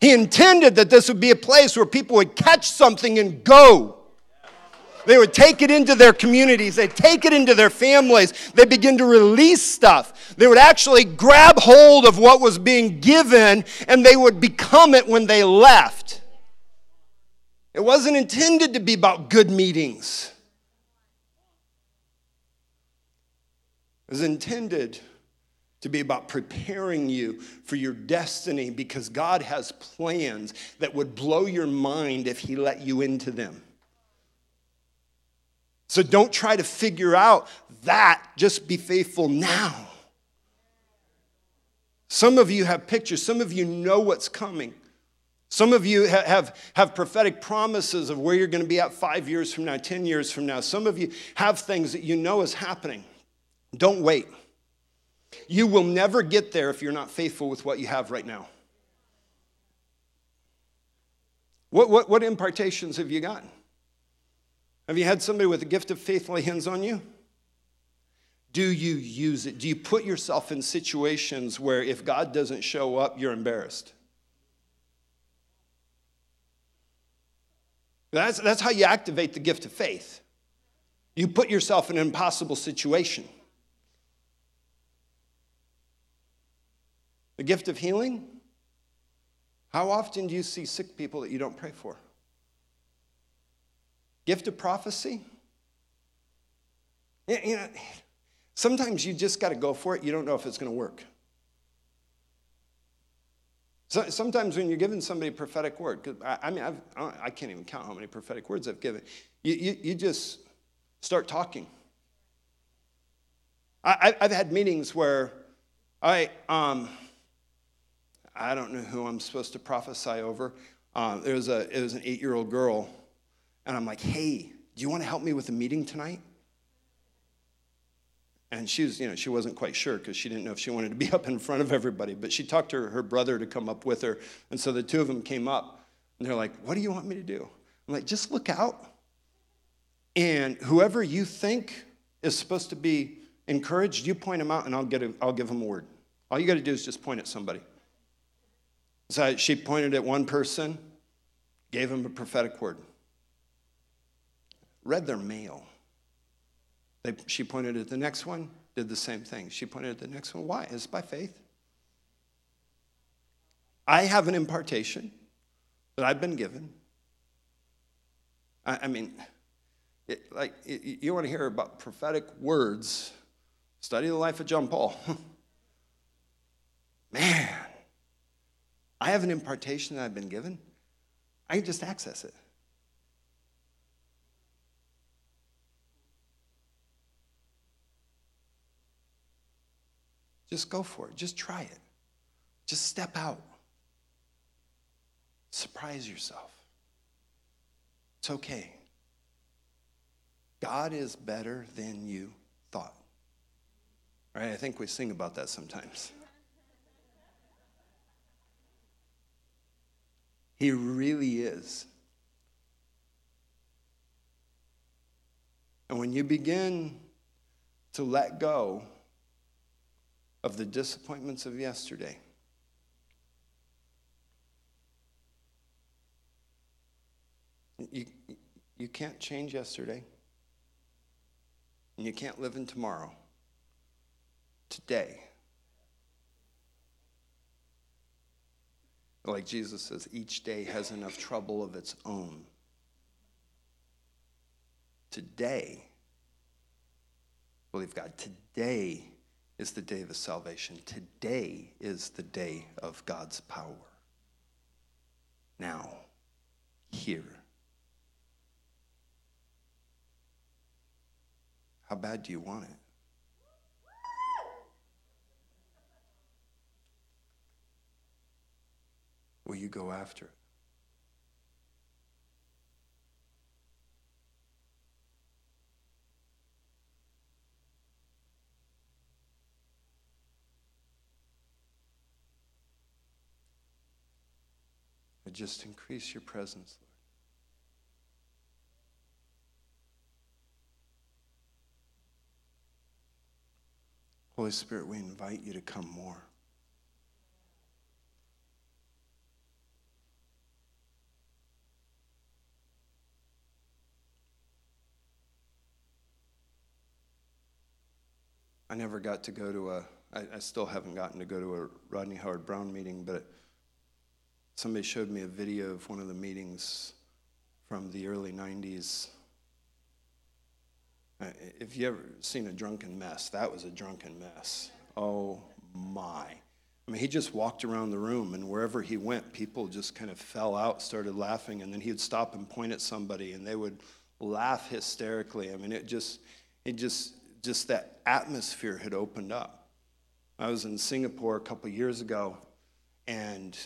He intended that this would be a place where people would catch something and go. They would take it into their communities. They'd take it into their families. They'd begin to release stuff. They would actually grab hold of what was being given, and they would become it when they left. It wasn't intended to be about good meetings. It was intended to be about preparing you for your destiny, because God has plans that would blow your mind if he let you into them. So don't try to figure out that. Just be faithful now. Some of you have pictures. Some of you know what's coming. Some of you have, have, have prophetic promises of where you're going to be at five years from now, ten years from now. Some of you have things that you know is happening. Don't wait. You will never get there if you're not faithful with what you have right now. What, what, what impartations have you gotten? Have you had somebody with a gift of faith lay hands on you? Do you use it? Do you put yourself in situations where if God doesn't show up, you're embarrassed? That's, that's how you activate the gift of faith. You put yourself in an impossible situation. The gift of healing? How often do you see sick people that you don't pray for? Gift of prophecy? You know, sometimes you just got to go for it. You don't know if it's going to work. So, sometimes when you're giving somebody a prophetic word, because I, I mean, I've, I can't even count how many prophetic words I've given. You, you, you just start talking. I, I've had meetings where I, um, I don't know who I'm supposed to prophesy over. Um, there was a, it was an eight-year-old girl. And I'm like, hey, do you want to help me with a meeting tonight? And she was, you know, she wasn't quite sure, because she didn't know if she wanted to be up in front of everybody. But she talked to her, her brother to come up with her. And so the two of them came up. And they're like, what do you want me to do? I'm like, just look out. And whoever you think is supposed to be encouraged, you point them out, and I'll, get a, I'll give them a word. All you got to do is just point at somebody. So she pointed at one person, gave him a prophetic word. Read their mail. They, she pointed at the next one, did the same thing. She pointed at the next one. Why? It's by faith. I have an impartation that I've been given. I, I mean, it, like it, you want to hear about prophetic words, study the life of John Paul. Man, I have an impartation that I've been given. I can just access it. Just go for it. Just try it. Just step out. Surprise yourself. It's okay. God is better than you thought. All right, I think we sing about that sometimes. He really is. And when you begin to let go of the disappointments of yesterday, you, you can't change yesterday, and you can't live in tomorrow. Today. Like Jesus says, each day has enough trouble of its own. Today, believe God. Today is the day of His salvation. Today is the day of God's power. Now, here. How bad do you want it? Will you go after it? But just increase your presence, Lord. Holy Spirit, we invite you to come more. I never got to go to a, I, I still haven't gotten to go to a Rodney Howard Brown meeting, but somebody showed me a video of one of the meetings from the early nineties. If you ever seen a drunken mess, that was a drunken mess. Oh my. I mean, he just walked around the room, and wherever he went, people just kind of fell out, started laughing, and then he would stop and point at somebody, and they would laugh hysterically. I mean, it just, it just, Just that atmosphere had opened up. I was in Singapore a couple years ago, and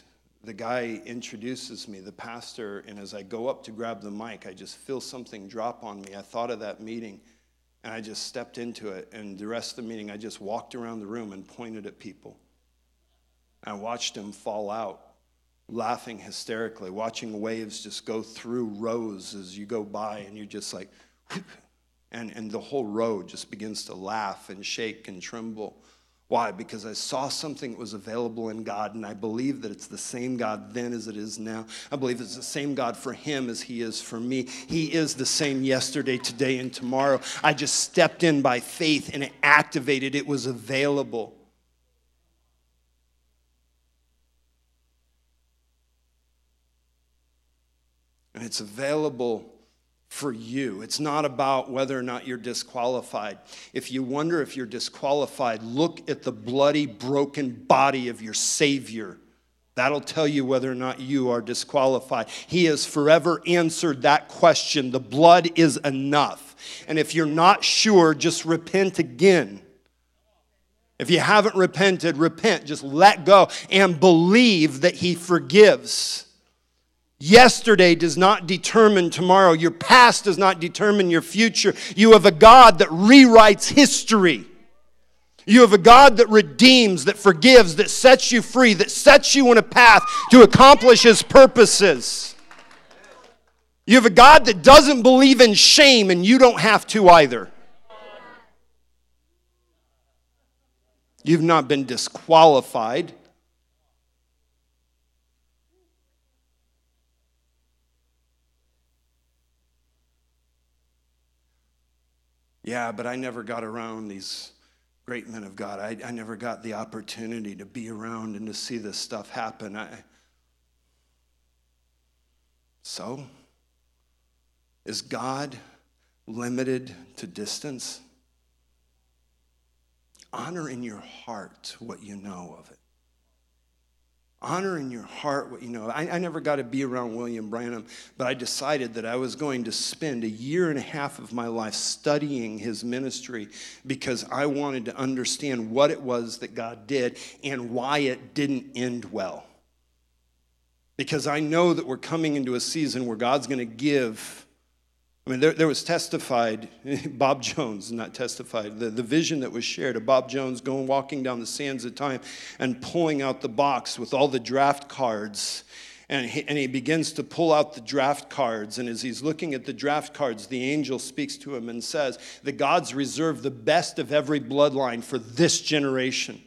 the guy introduces me, the pastor, and as I go up to grab the mic, I just feel something drop on me. I thought of that meeting, and I just stepped into it, and the rest of the meeting, I just walked around the room and pointed at people. I watched them fall out, laughing hysterically, watching waves just go through rows as you go by, and you're just like... And and the whole road just begins to laugh and shake and tremble. Why? Because I saw something that was available in God, and I believe that it's the same God then as it is now. I believe it's the same God for him as he is for me. He is the same yesterday, today, and tomorrow. I just stepped in by faith, and it activated. It was available. And it's available for you. It's not about whether or not you're disqualified. If you wonder if you're disqualified, look at the bloody, broken body of your Savior. That'll tell you whether or not you are disqualified. He has forever answered that question. The blood is enough. And if you're not sure, just repent again. If you haven't repented, repent. Just let go and believe that He forgives. Yesterday does not determine tomorrow. Your past does not determine your future. You have a God that rewrites history. You have a God that redeems, that forgives, that sets you free, that sets you on a path to accomplish His purposes. You have a God that doesn't believe in shame, and you don't have to either. You've not been disqualified. Yeah, but I never got around these great men of God. I, I never got the opportunity to be around and to see this stuff happen. I, so, is God limited to distance? Honor in your heart what you know of it. Honor in your heart what you know. I, I never got to be around William Branham, but I decided that I was going to spend a year and a half of my life studying his ministry because I wanted to understand what it was that God did and why it didn't end well. Because I know that we're coming into a season where God's going to give. I mean, there, there was testified, Bob Jones, not testified, the, the vision that was shared of Bob Jones going walking down the sands of time and pulling out the box with all the draft cards. And he, and he begins to pull out the draft cards. And as he's looking at the draft cards, the angel speaks to him and says, the gods reserve the best of every bloodline for this generation.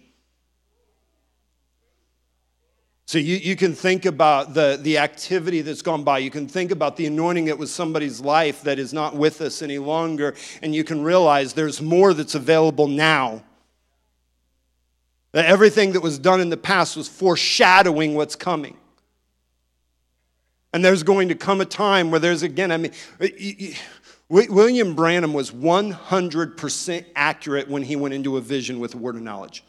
So you, you can think about the, the activity that's gone by. You can think about the anointing that was somebody's life that is not with us any longer. And you can realize there's more that's available now. That everything that was done in the past was foreshadowing what's coming. And there's going to come a time where there's, again, I mean, William Branham was one hundred percent accurate when he went into a vision with a word of knowledge.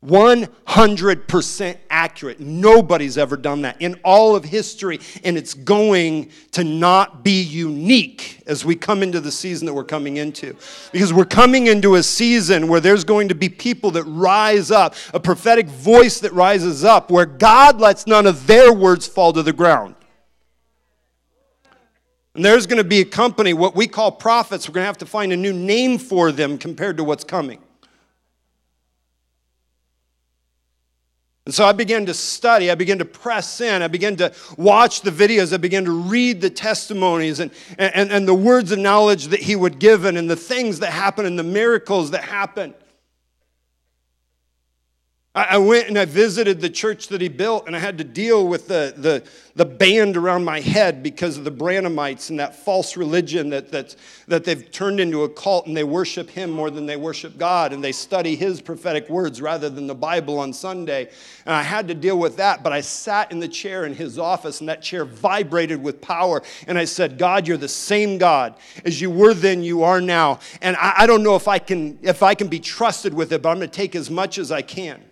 one hundred percent accurate. Nobody's ever done that in all of history, and it's going to not be unique as we come into the season that we're coming into. Because we're coming into a season where there's going to be people that rise up, a prophetic voice that rises up, where God lets none of their words fall to the ground. And there's going to be a company, what we call prophets, we're going to have to find a new name for them compared to what's coming. And so I began to study, I began to press in, I began to watch the videos, I began to read the testimonies and, and, and the words of knowledge that he would give and, and the things that happened and the miracles that happened. I, I went and I visited the church that he built, and I had to deal with the, the, the band around my head because of the Branhamites and that false religion that, that's, that they've turned into a cult, and they worship him more than they worship God, and they study his prophetic words rather than the Bible on Sunday. And I had to deal with that, but I sat in the chair in his office, and that chair vibrated with power. And I said, God, you're the same God as you were then, you are now. And I, I don't know if I can if I can be trusted with it, but I'm going to take as much as I can.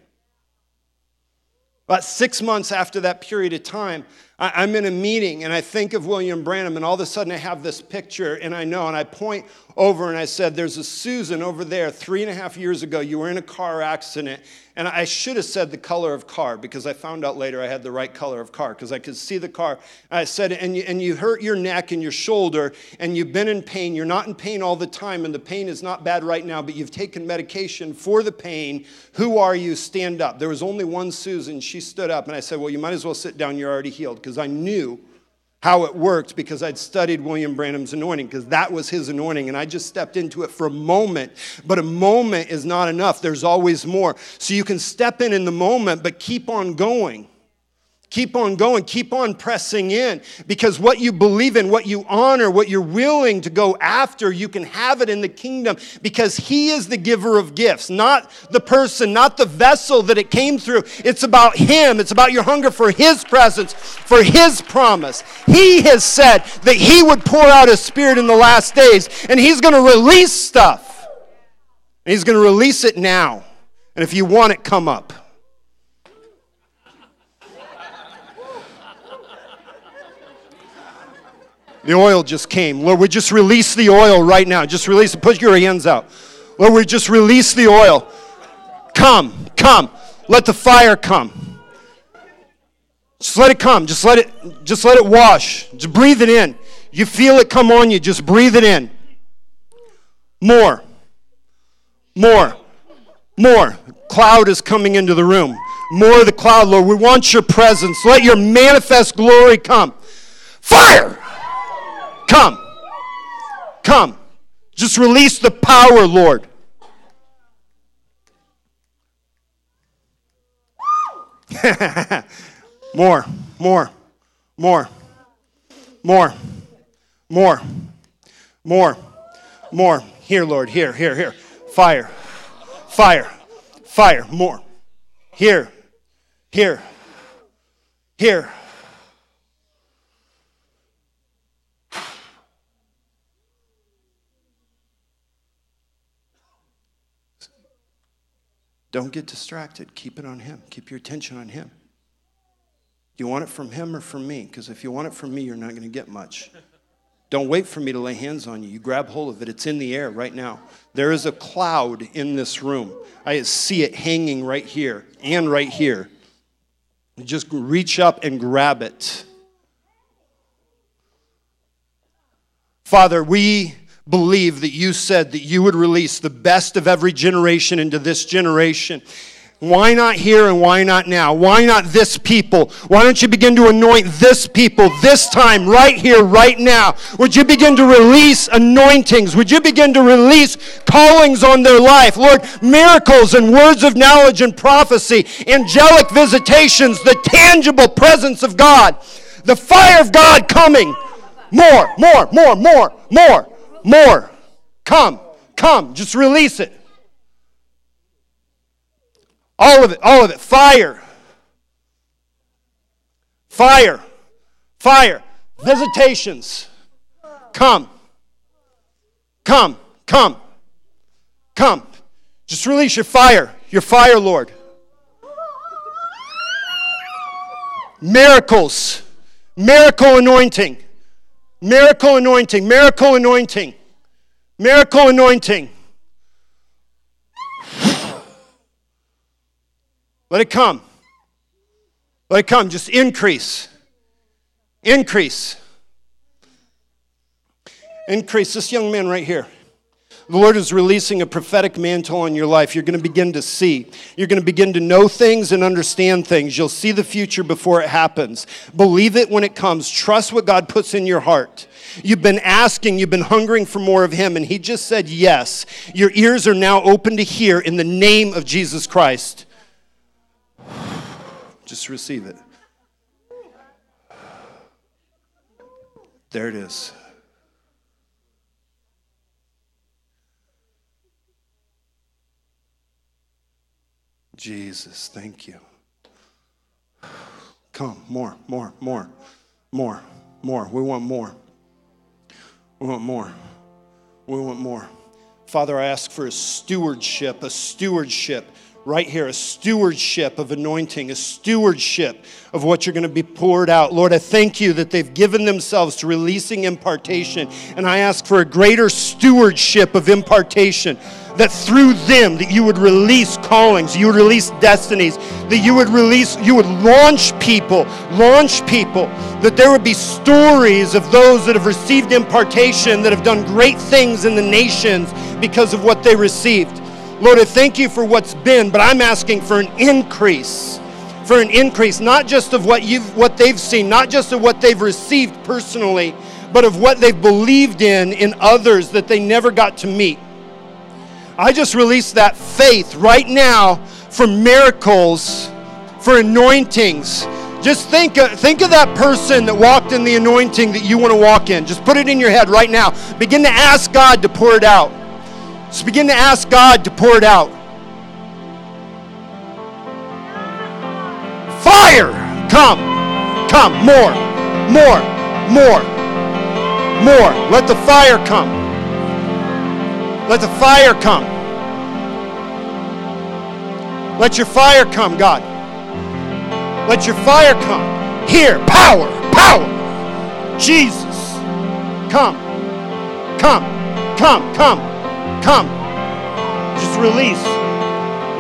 About six months after that period of time, I'm in a meeting, and I think of William Branham, and all of a sudden I have this picture, and I know, and I point over, and I said, there's a Susan over there. Three and a half years ago, you were in a car accident, and I should have said the color of car, because I found out later I had the right color of car, because I could see the car. I said, and you, and you hurt your neck and your shoulder, and you've been in pain. You're not in pain all the time, and the pain is not bad right now, but you've taken medication for the pain. Who are you? Stand up. There was only one Susan. She stood up, and I said, well, you might as well sit down. You're already healed. Because I knew how it worked, because I'd studied William Branham's anointing, because that was his anointing, and I just stepped into it for a moment. But a moment is not enough. There's always more. So you can step in in the moment, but keep on going. Keep on going. Keep on pressing in, because what you believe in, what you honor, what you're willing to go after, you can have it in the kingdom, because he is the giver of gifts, not the person, not the vessel that it came through. It's about him. It's about your hunger for his presence, for his promise. He has said that he would pour out his spirit in the last days, and he's going to release stuff. And he's going to release it now. And if you want it, come up. The oil just came. Lord, we just release the oil right now. Just release it. Put your hands out. Lord, we just release the oil. Come, come. Let the fire come. Just let it come. Just let it, just let it wash. Just breathe it in. You feel it come on you. Just breathe it in. More. More. More. Cloud is coming into the room. More of the cloud, Lord. We want your presence. Let your manifest glory come. Fire! Come, come, just release the power, Lord. More, more, more, more, more, more, more. Here, Lord, here, here, here. Fire, fire, fire, more. Here, here, here. Don't get distracted. Keep it on him. Keep your attention on him. Do you want it from him or from me? Because if you want it from me, you're not going to get much. Don't wait for me to lay hands on you. You grab hold of it. It's in the air right now. There is a cloud in this room. I see it hanging right here and right here. You just reach up and grab it. Father, we believe that you said that you would release the best of every generation into this generation. Why not here and why not now? Why not this people? Why don't you begin to anoint this people this time, right here, right now? Would you begin to release anointings? Would you begin to release callings on their life? Lord, miracles and words of knowledge and prophecy, angelic visitations, the tangible presence of God, the fire of God coming. More, more, more, more, more, more. Come, come, just release it. All of it, all of it. Fire. Fire. Fire. Visitations. Come. Come. Come. Come. Just release your fire. Your fire, Lord. Miracles. Miracle anointing. Miracle anointing. Miracle anointing. Miracle anointing. Let it come. Let it come. Just increase. Increase. Increase. This young man right here. The Lord is releasing a prophetic mantle on your life. You're going to begin to see. You're going to begin to know things and understand things. You'll see the future before it happens. Believe it when it comes. Trust what God puts in your heart. You've been asking, you've been hungering for more of him, and he just said yes. Your ears are now open to hear in the name of Jesus Christ. Just receive it. There it is. Jesus, thank you. Come, more, more, more, more, more. We want more. We want more. We want more. Father, I ask for a stewardship, a stewardship. Right here, a stewardship of anointing, a stewardship of what you're going to be poured out. Lord, I thank you that they've given themselves to releasing impartation. And I ask for a greater stewardship of impartation, that through them, that you would release callings, you would release destinies, that you would release, you would launch people, launch people, that there would be stories of those that have received impartation, that have done great things in the nations because of what they received. Lord, I thank you for what's been, but I'm asking for an increase, for an increase, not just of what you've, what they've seen, not just of what they've received personally, but of what they've believed in in others that they never got to meet. I just release that faith right now for miracles, for anointings. Just think, think of that person that walked in the anointing that you want to walk in. Just put it in your head right now. Begin to ask God to pour it out. Just begin to ask God to pour it out. Fire! Come. Come. More. More. More. More. Let the fire come. Let the fire come. Let your fire come, God. Let your fire come. Here. Power. Power. Jesus. Come. Come. Come. Come. Come. Just release.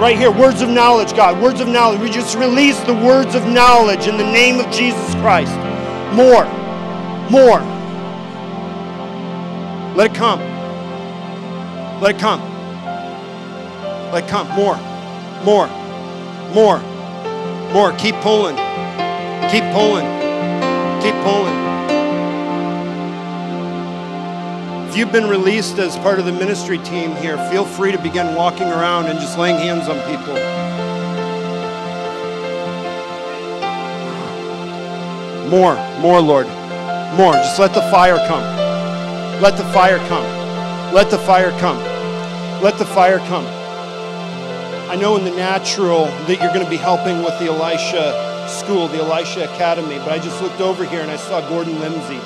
Right here, words of knowledge, God. Words of knowledge. We just release the words of knowledge in the name of Jesus Christ. More. More. Let it come. Let it come. Let it come. More. More. More. More. Keep pulling. Keep pulling. Keep pulling. If you've been released as part of the ministry team here, feel free to begin walking around and just laying hands on people. More, more, Lord. More. Just let the fire come. Let the fire come. Let the fire come. Let the fire come. I know in the natural that you're going to be helping with the Elisha School, the Elisha Academy, but I just looked over here and I saw Gordon Lindsay.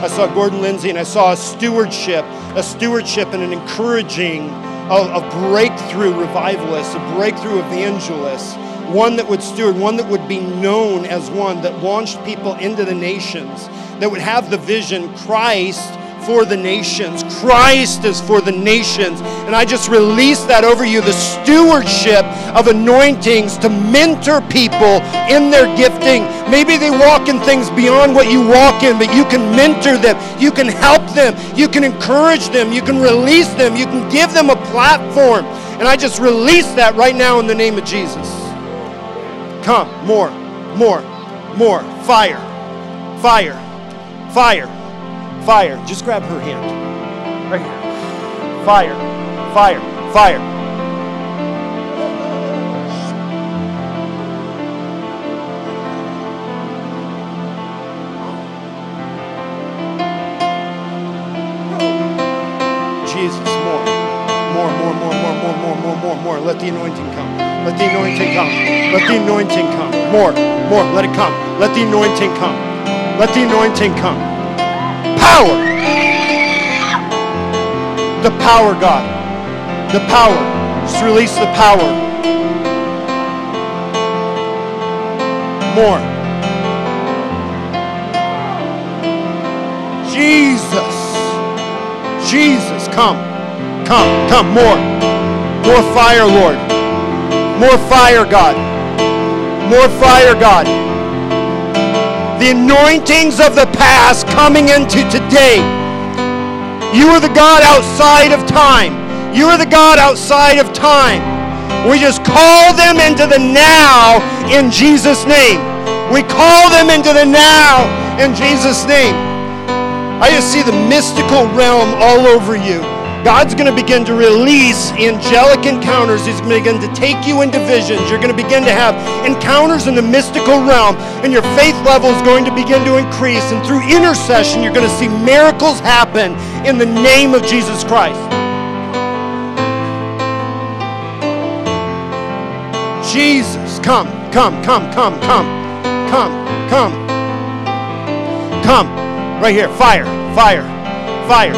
I saw Gordon Lindsay, and I saw a stewardship, a stewardship and an encouraging of a breakthrough revivalist, a breakthrough evangelist, one that would steward, one that would be known as one that launched people into the nations, that would have the vision, Christ for the nations. Christ is for the nations. And I just release that over you, the stewardship of anointings to mentor people in their gifting. Maybe they walk in things beyond what you walk in, but you can mentor them. You can help them. You can encourage them. You can release them. You can give them a platform. And I just release that right now in the name of Jesus. Come, more, more, more. Fire, fire, fire, fire. Just grab her hand. Right here. Fire, fire, fire. More, let the anointing come. Let the anointing come. Let the anointing come. More, more, let it come. Let the anointing come. Let the anointing come. Power. The power, God. The power. Just release the power. More. Jesus. Jesus, come. Come, come, more. More fire, Lord. More fire, God. More fire, God. The anointings of the past coming into today. You are the God outside of time. You are the God outside of time. We just call them into the now in Jesus' name. We call them into the now in Jesus' name. I just see the mystical realm all over you. God's going to begin to release angelic encounters. He's going to begin to take you into visions. You're going to begin to have encounters in the mystical realm, and your faith level is going to begin to increase. And through intercession, you're going to see miracles happen in the name of Jesus Christ. Jesus, come, come, come, come, come, come, come, come. Right here, fire, fire, fire.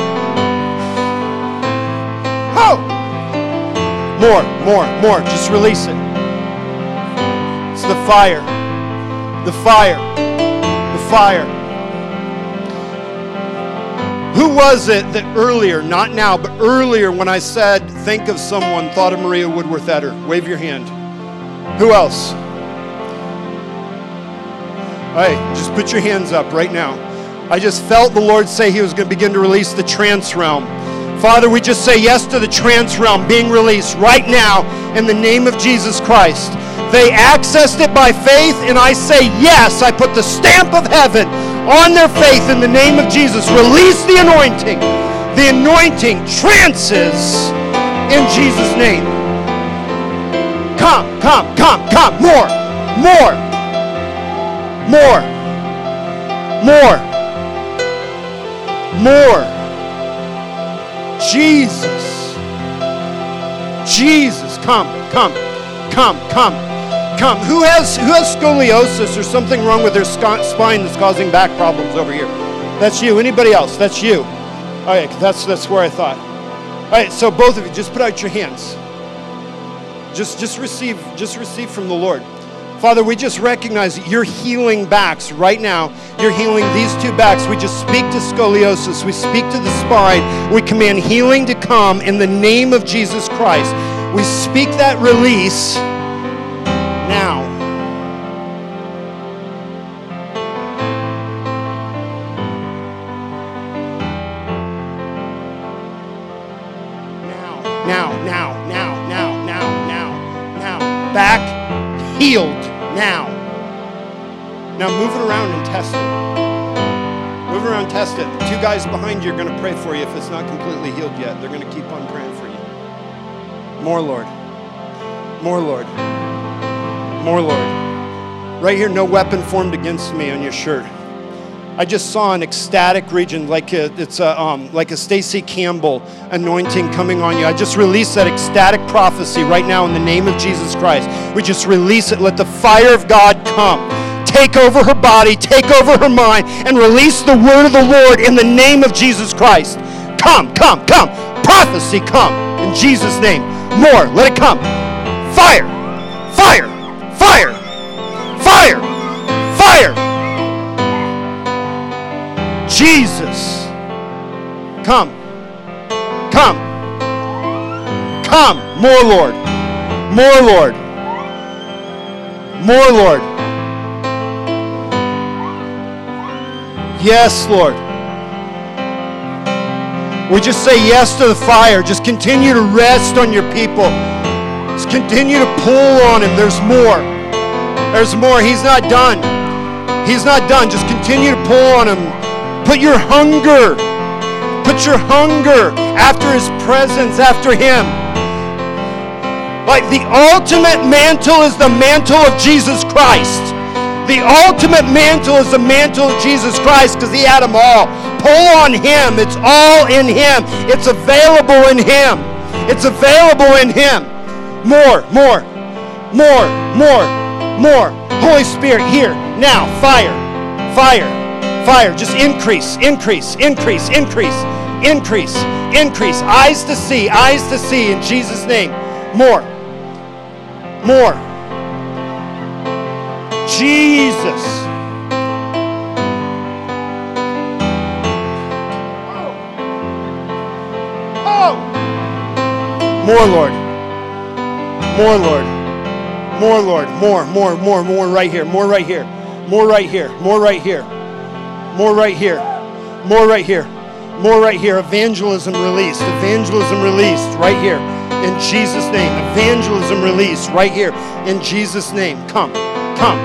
Oh. More, more, more. Just release it. It's the fire. The fire. The fire. Who was it that earlier, not now, but earlier when I said, think of someone, thought of Maria Woodworth Etter? Wave your hand. Who else? All right, just put your hands up right now. I just felt the Lord say He was going to begin to release the trance realm. Father, we just say yes to the trance realm being released right now in the name of Jesus Christ. They accessed it by faith, and I say yes. I put the stamp of heaven on their faith in the name of Jesus. Release the anointing. The anointing trances in Jesus' name. Come, come, come, come. More, more, more, more, more. Jesus, Jesus, come, come, come, come, come. Who has who has scoliosis or something wrong with their sc- spine that's causing back problems over here? That's you. Anybody else? That's you. All right, that's that's where I thought. All right, so both of you, just put out your hands. Just just receive, just receive from the Lord. Father, we just recognize that you're healing backs right now. You're healing these two backs. We just speak to scoliosis. We speak to the spine. We command healing to come in the name of Jesus Christ. We speak that release now. Now, now, now, now, now, now, now, now. Back healed. Now. Now move it around and test it. Move it around and test it. The two guys behind you are going to pray for you. If it's not completely healed yet, they're going to keep on praying for you. More, Lord. More, Lord. More, Lord. Right here, no weapon formed against me on your shirt. I just saw an ecstatic region, like a, it's a um, like a Stacey Campbell anointing coming on you. I just release that ecstatic prophecy right now in the name of Jesus Christ. We just release it. Let the fire of God come. Take over her body, take over her mind, and release the word of the Lord in the name of Jesus Christ. Come, come, come. Prophecy, come. In Jesus' name. More. Let it come. Fire. Fire. Fire. Fire. Fire. Jesus, come, come, come, more Lord, more Lord, more Lord, yes Lord, We just say yes to the fire. Just continue to rest on your people. Just continue to pull on him. There's more. There's more. He's not done. He's not done. Just continue to pull on him. Put your hunger. Put your hunger after his presence, after him. Like the ultimate mantle is the mantle of Jesus Christ. The ultimate mantle is the mantle of Jesus Christ because he had them all. Pull on him. It's all in him. It's available in him. It's available in him. More, more, more, more, more. Holy Spirit, here, now, fire, fire, fire. Just increase, increase, increase, increase, increase, increase. Eyes to see, eyes to see in Jesus' name. More, more. Jesus. Oh. Oh. More, Lord. More, Lord. More, Lord. More, more, more, more right here. More right here. More right here. More right here. More right here. More right here. More right here. Evangelism released. Evangelism released right here. In Jesus' name. Evangelism released right here. In Jesus' name. Come. Come.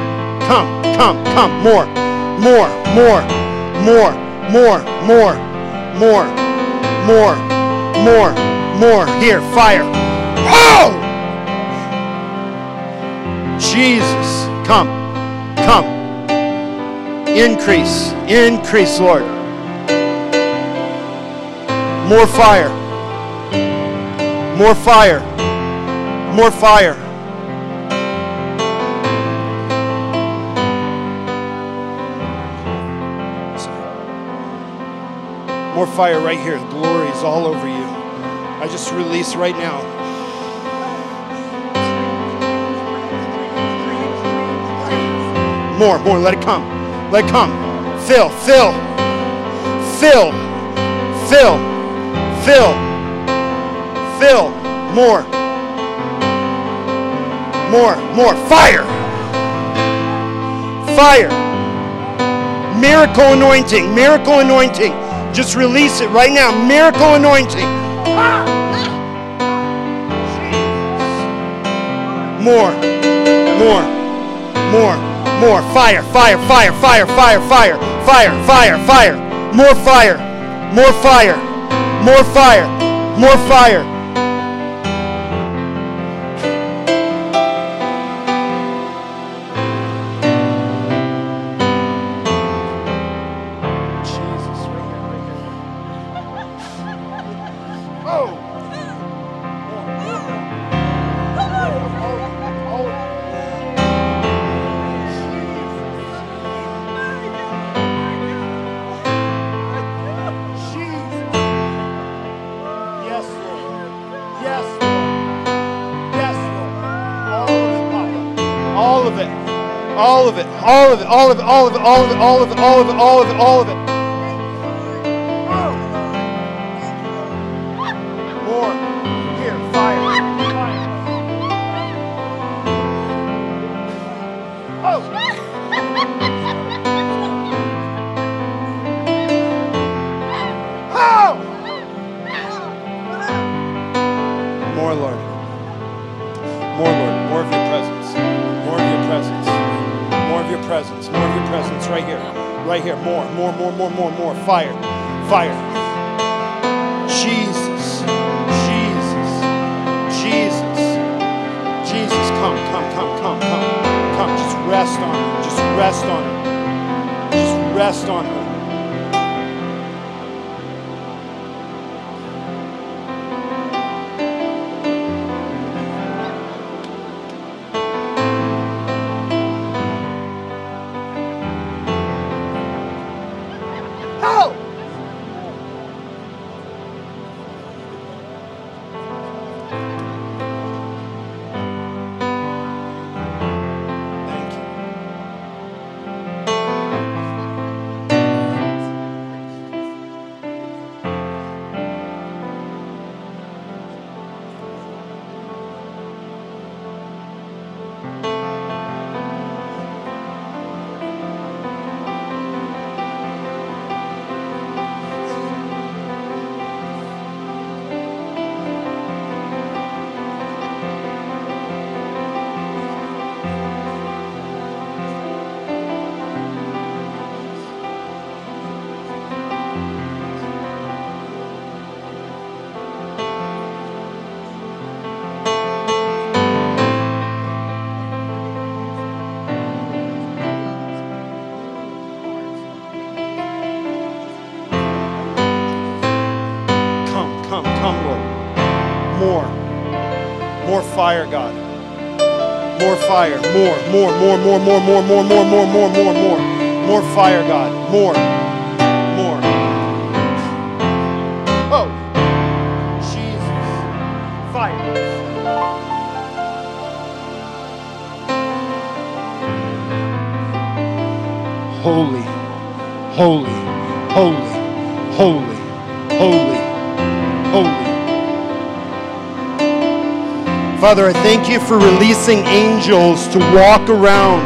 Come, come, come, more, more, more, more, more, more, more, more, more, more. Here, fire. Oh! Jesus, come, come. Increase, increase, Lord. More fire. More fire. More fire. More fire right here. The glory is all over you. I just release right now. More, more. Let it come. Let it come. Fill, fill, fill, fill, fill, fill. More, more, more. Fire, fire. Miracle anointing, miracle anointing. Just release it right now. Miracle anointing. More, more, more, more. Fire, fire, fire, fire, fire, fire, fire, fire, fire. More fire, more fire, more fire, more fire. All of it, all of it, all of it, all of it, all of it, all of it, all of it, all of it. More. Here, fire. Fire. Oh. Oh. More, Lord. More, Lord. More of your presence. More of your presence. More of your presence, more of your presence, right here, right here, more, more, more, more, more, more, fire, fire. Jesus, Jesus, Jesus, Jesus, come, come, come, come, come, come, just rest on him, just rest on him, just rest on him. Come, come, Lord. More. More fire, God. More fire. More, more, more, more, more, more, more, more, more, more, more, more. More fire, God. More. More. Oh. Jesus. Fire. Holy, holy, holy, holy, holy, holy. Father, I thank you for releasing angels to walk around.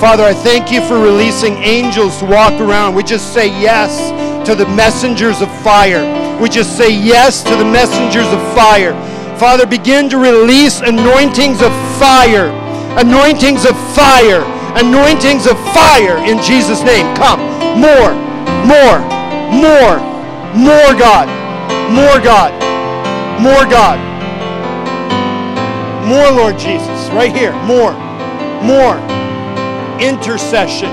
Father, I thank you for releasing angels to walk around. We just say yes to the messengers of fire. We just say yes to the messengers of fire. Father, begin to release anointings of fire. Anointings of fire. Anointings of fire in Jesus' name. Come. More, more, more, more God, more God, more God, more Lord Jesus, right here, more, more, intercession.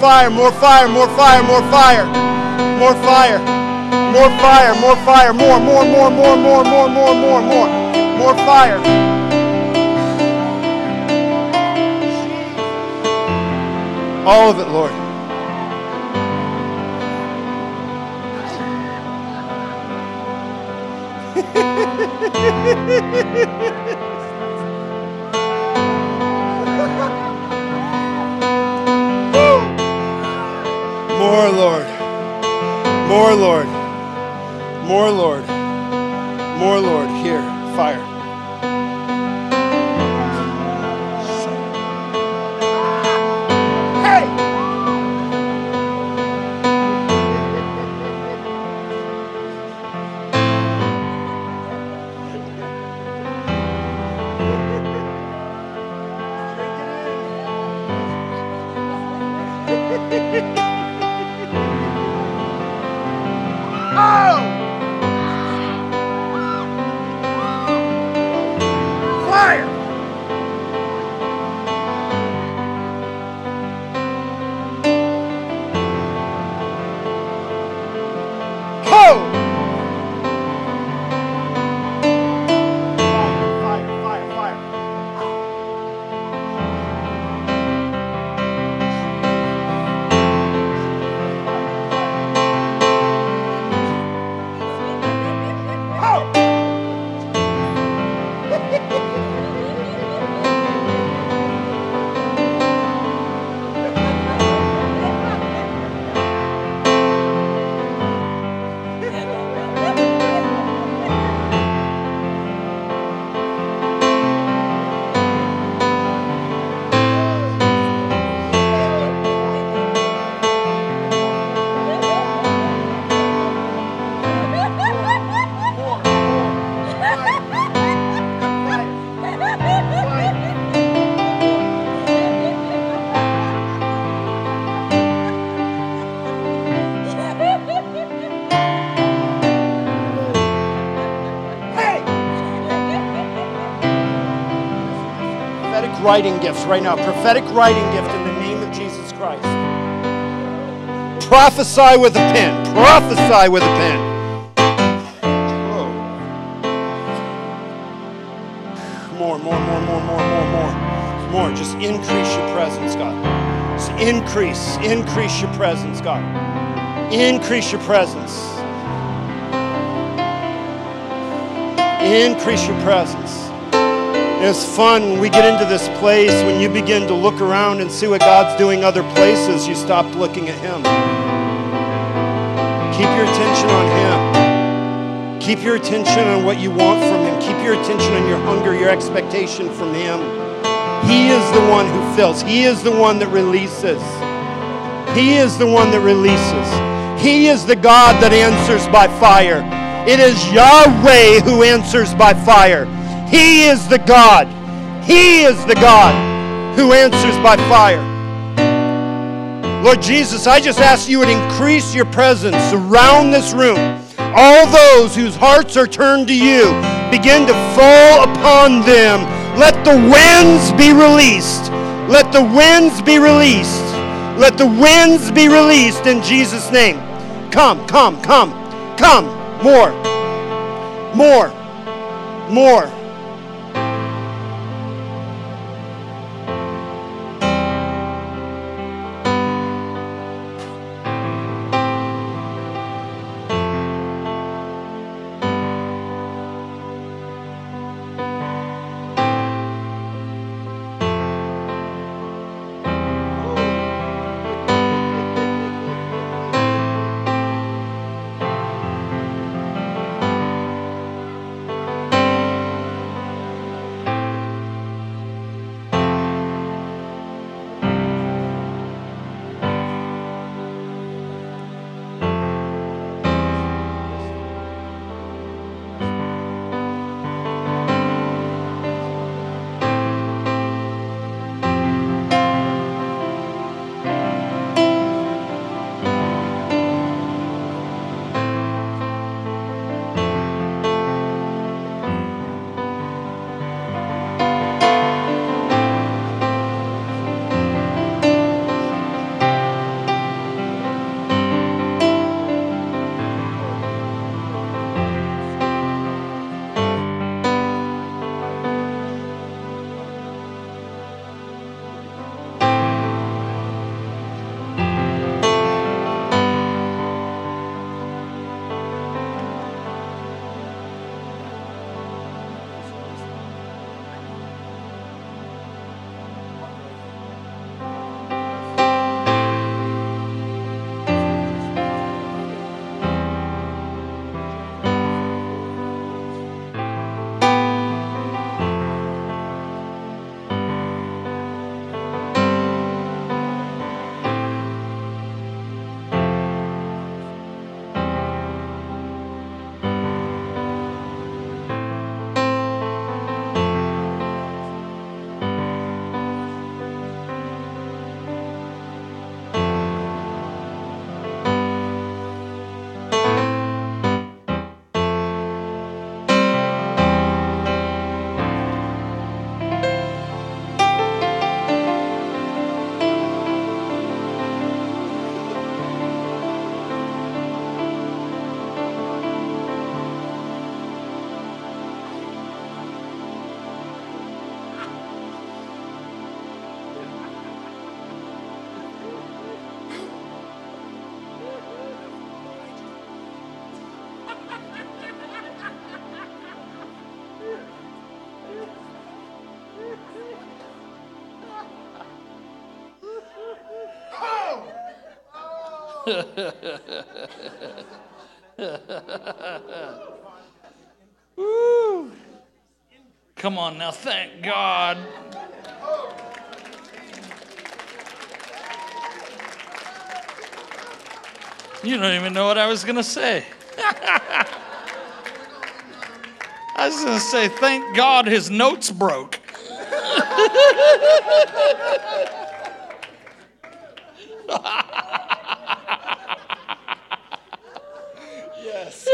Fire, more fire, more fire, more fire, more fire, more fire, more fire, more, more, more, more, more, more, more, more, more, more fire. All of it, Lord. More, Lord. More, Lord. More, Lord. More, Lord. Here, fire. Writing gifts right now. Prophetic writing gift in the name of Jesus Christ. Prophesy with a pen. Prophesy with a pen. More, more, more, more, more, more, more. More. Just increase your presence, God. Just increase. Increase your presence, God. Increase your presence. Increase your presence. It's fun when we get into this place, when you begin to look around and see what God's doing other places, you stop looking at Him. Keep your attention on Him. Keep your attention on what you want from Him. Keep your attention on your hunger, your expectation from Him. He is the one who fills. He is the one that releases. He is the one that releases. He is the God that answers by fire. It is Yahweh who answers by fire. He is the God. He is the God who answers by fire. Lord Jesus, I just ask you would increase your presence around this room. All those whose hearts are turned to you, begin to fall upon them. Let the winds be released. Let the winds be released. Let the winds be released in Jesus' name. Come, come, come, come. More. More. More. Woo. Come on now, thank God. You don't even know what I was going to say. I was going to say, thank God his notes broke. Yes.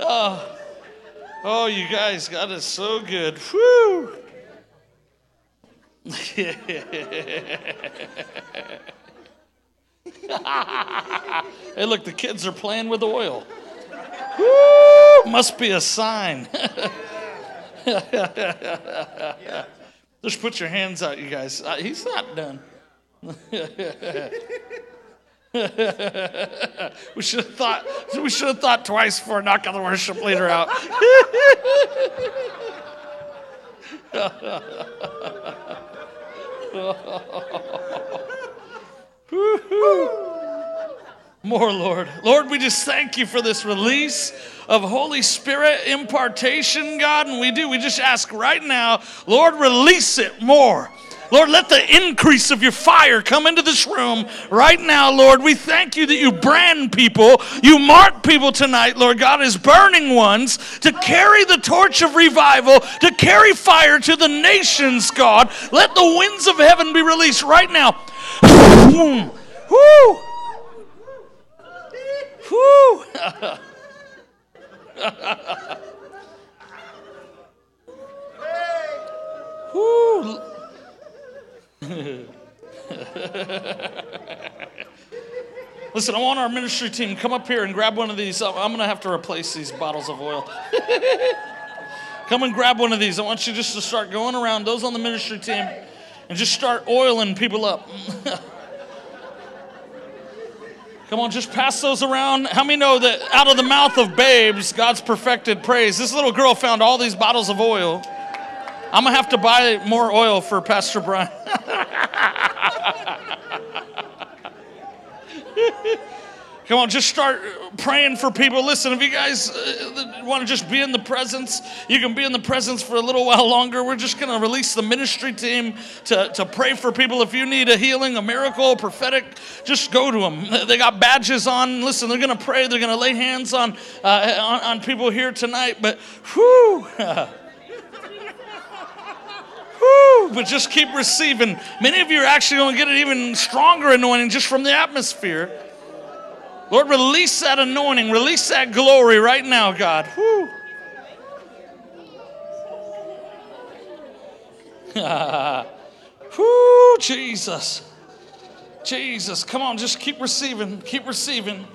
oh. oh, you guys got it so good. Whew. Hey, look, the kids are playing with oil. Woo! Must be a sign. Just put your hands out, you guys. Uh, he's not done. we should have thought. We should have thought twice before knocking the worship leader out. More, Lord. Lord, we just thank you for this release of Holy Spirit impartation, God, and we do. We just ask right now, Lord, release it more. Lord, let the increase of your fire come into this room right now, Lord. We thank you that you brand people, you mark people tonight, Lord God, as burning ones to carry the torch of revival, to carry fire to the nations, God. Let the winds of heaven be released right now. Woo! Woo! Woo! Listen, I want our ministry team come up here and grab one of these. I'm going to have to replace these bottles of oil. Come and grab one of these. I want you just to start going around, those on the ministry team, and just start oiling people up. Come on, just pass those around. How many know that out of the mouth of babes, God's perfected praise? This little girl found all these bottles of oil. I'm going to have to buy more oil for Pastor Brian. Come on, just start praying for people. Listen, if you guys uh, want to just be in the presence, you can be in the presence for a little while longer. We're just going to release the ministry team to, to pray for people. If you need a healing, a miracle, prophetic, just go to them. They got badges on. Listen, they're going to pray. They're going to lay hands on, uh, on, on people here tonight. But, whew. Woo, but just keep receiving. Many of you are actually going to get an even stronger anointing just from the atmosphere. Lord, release that anointing. Release that glory right now, God. Woo. Woo, Jesus. Jesus, come on, just keep receiving. Keep receiving.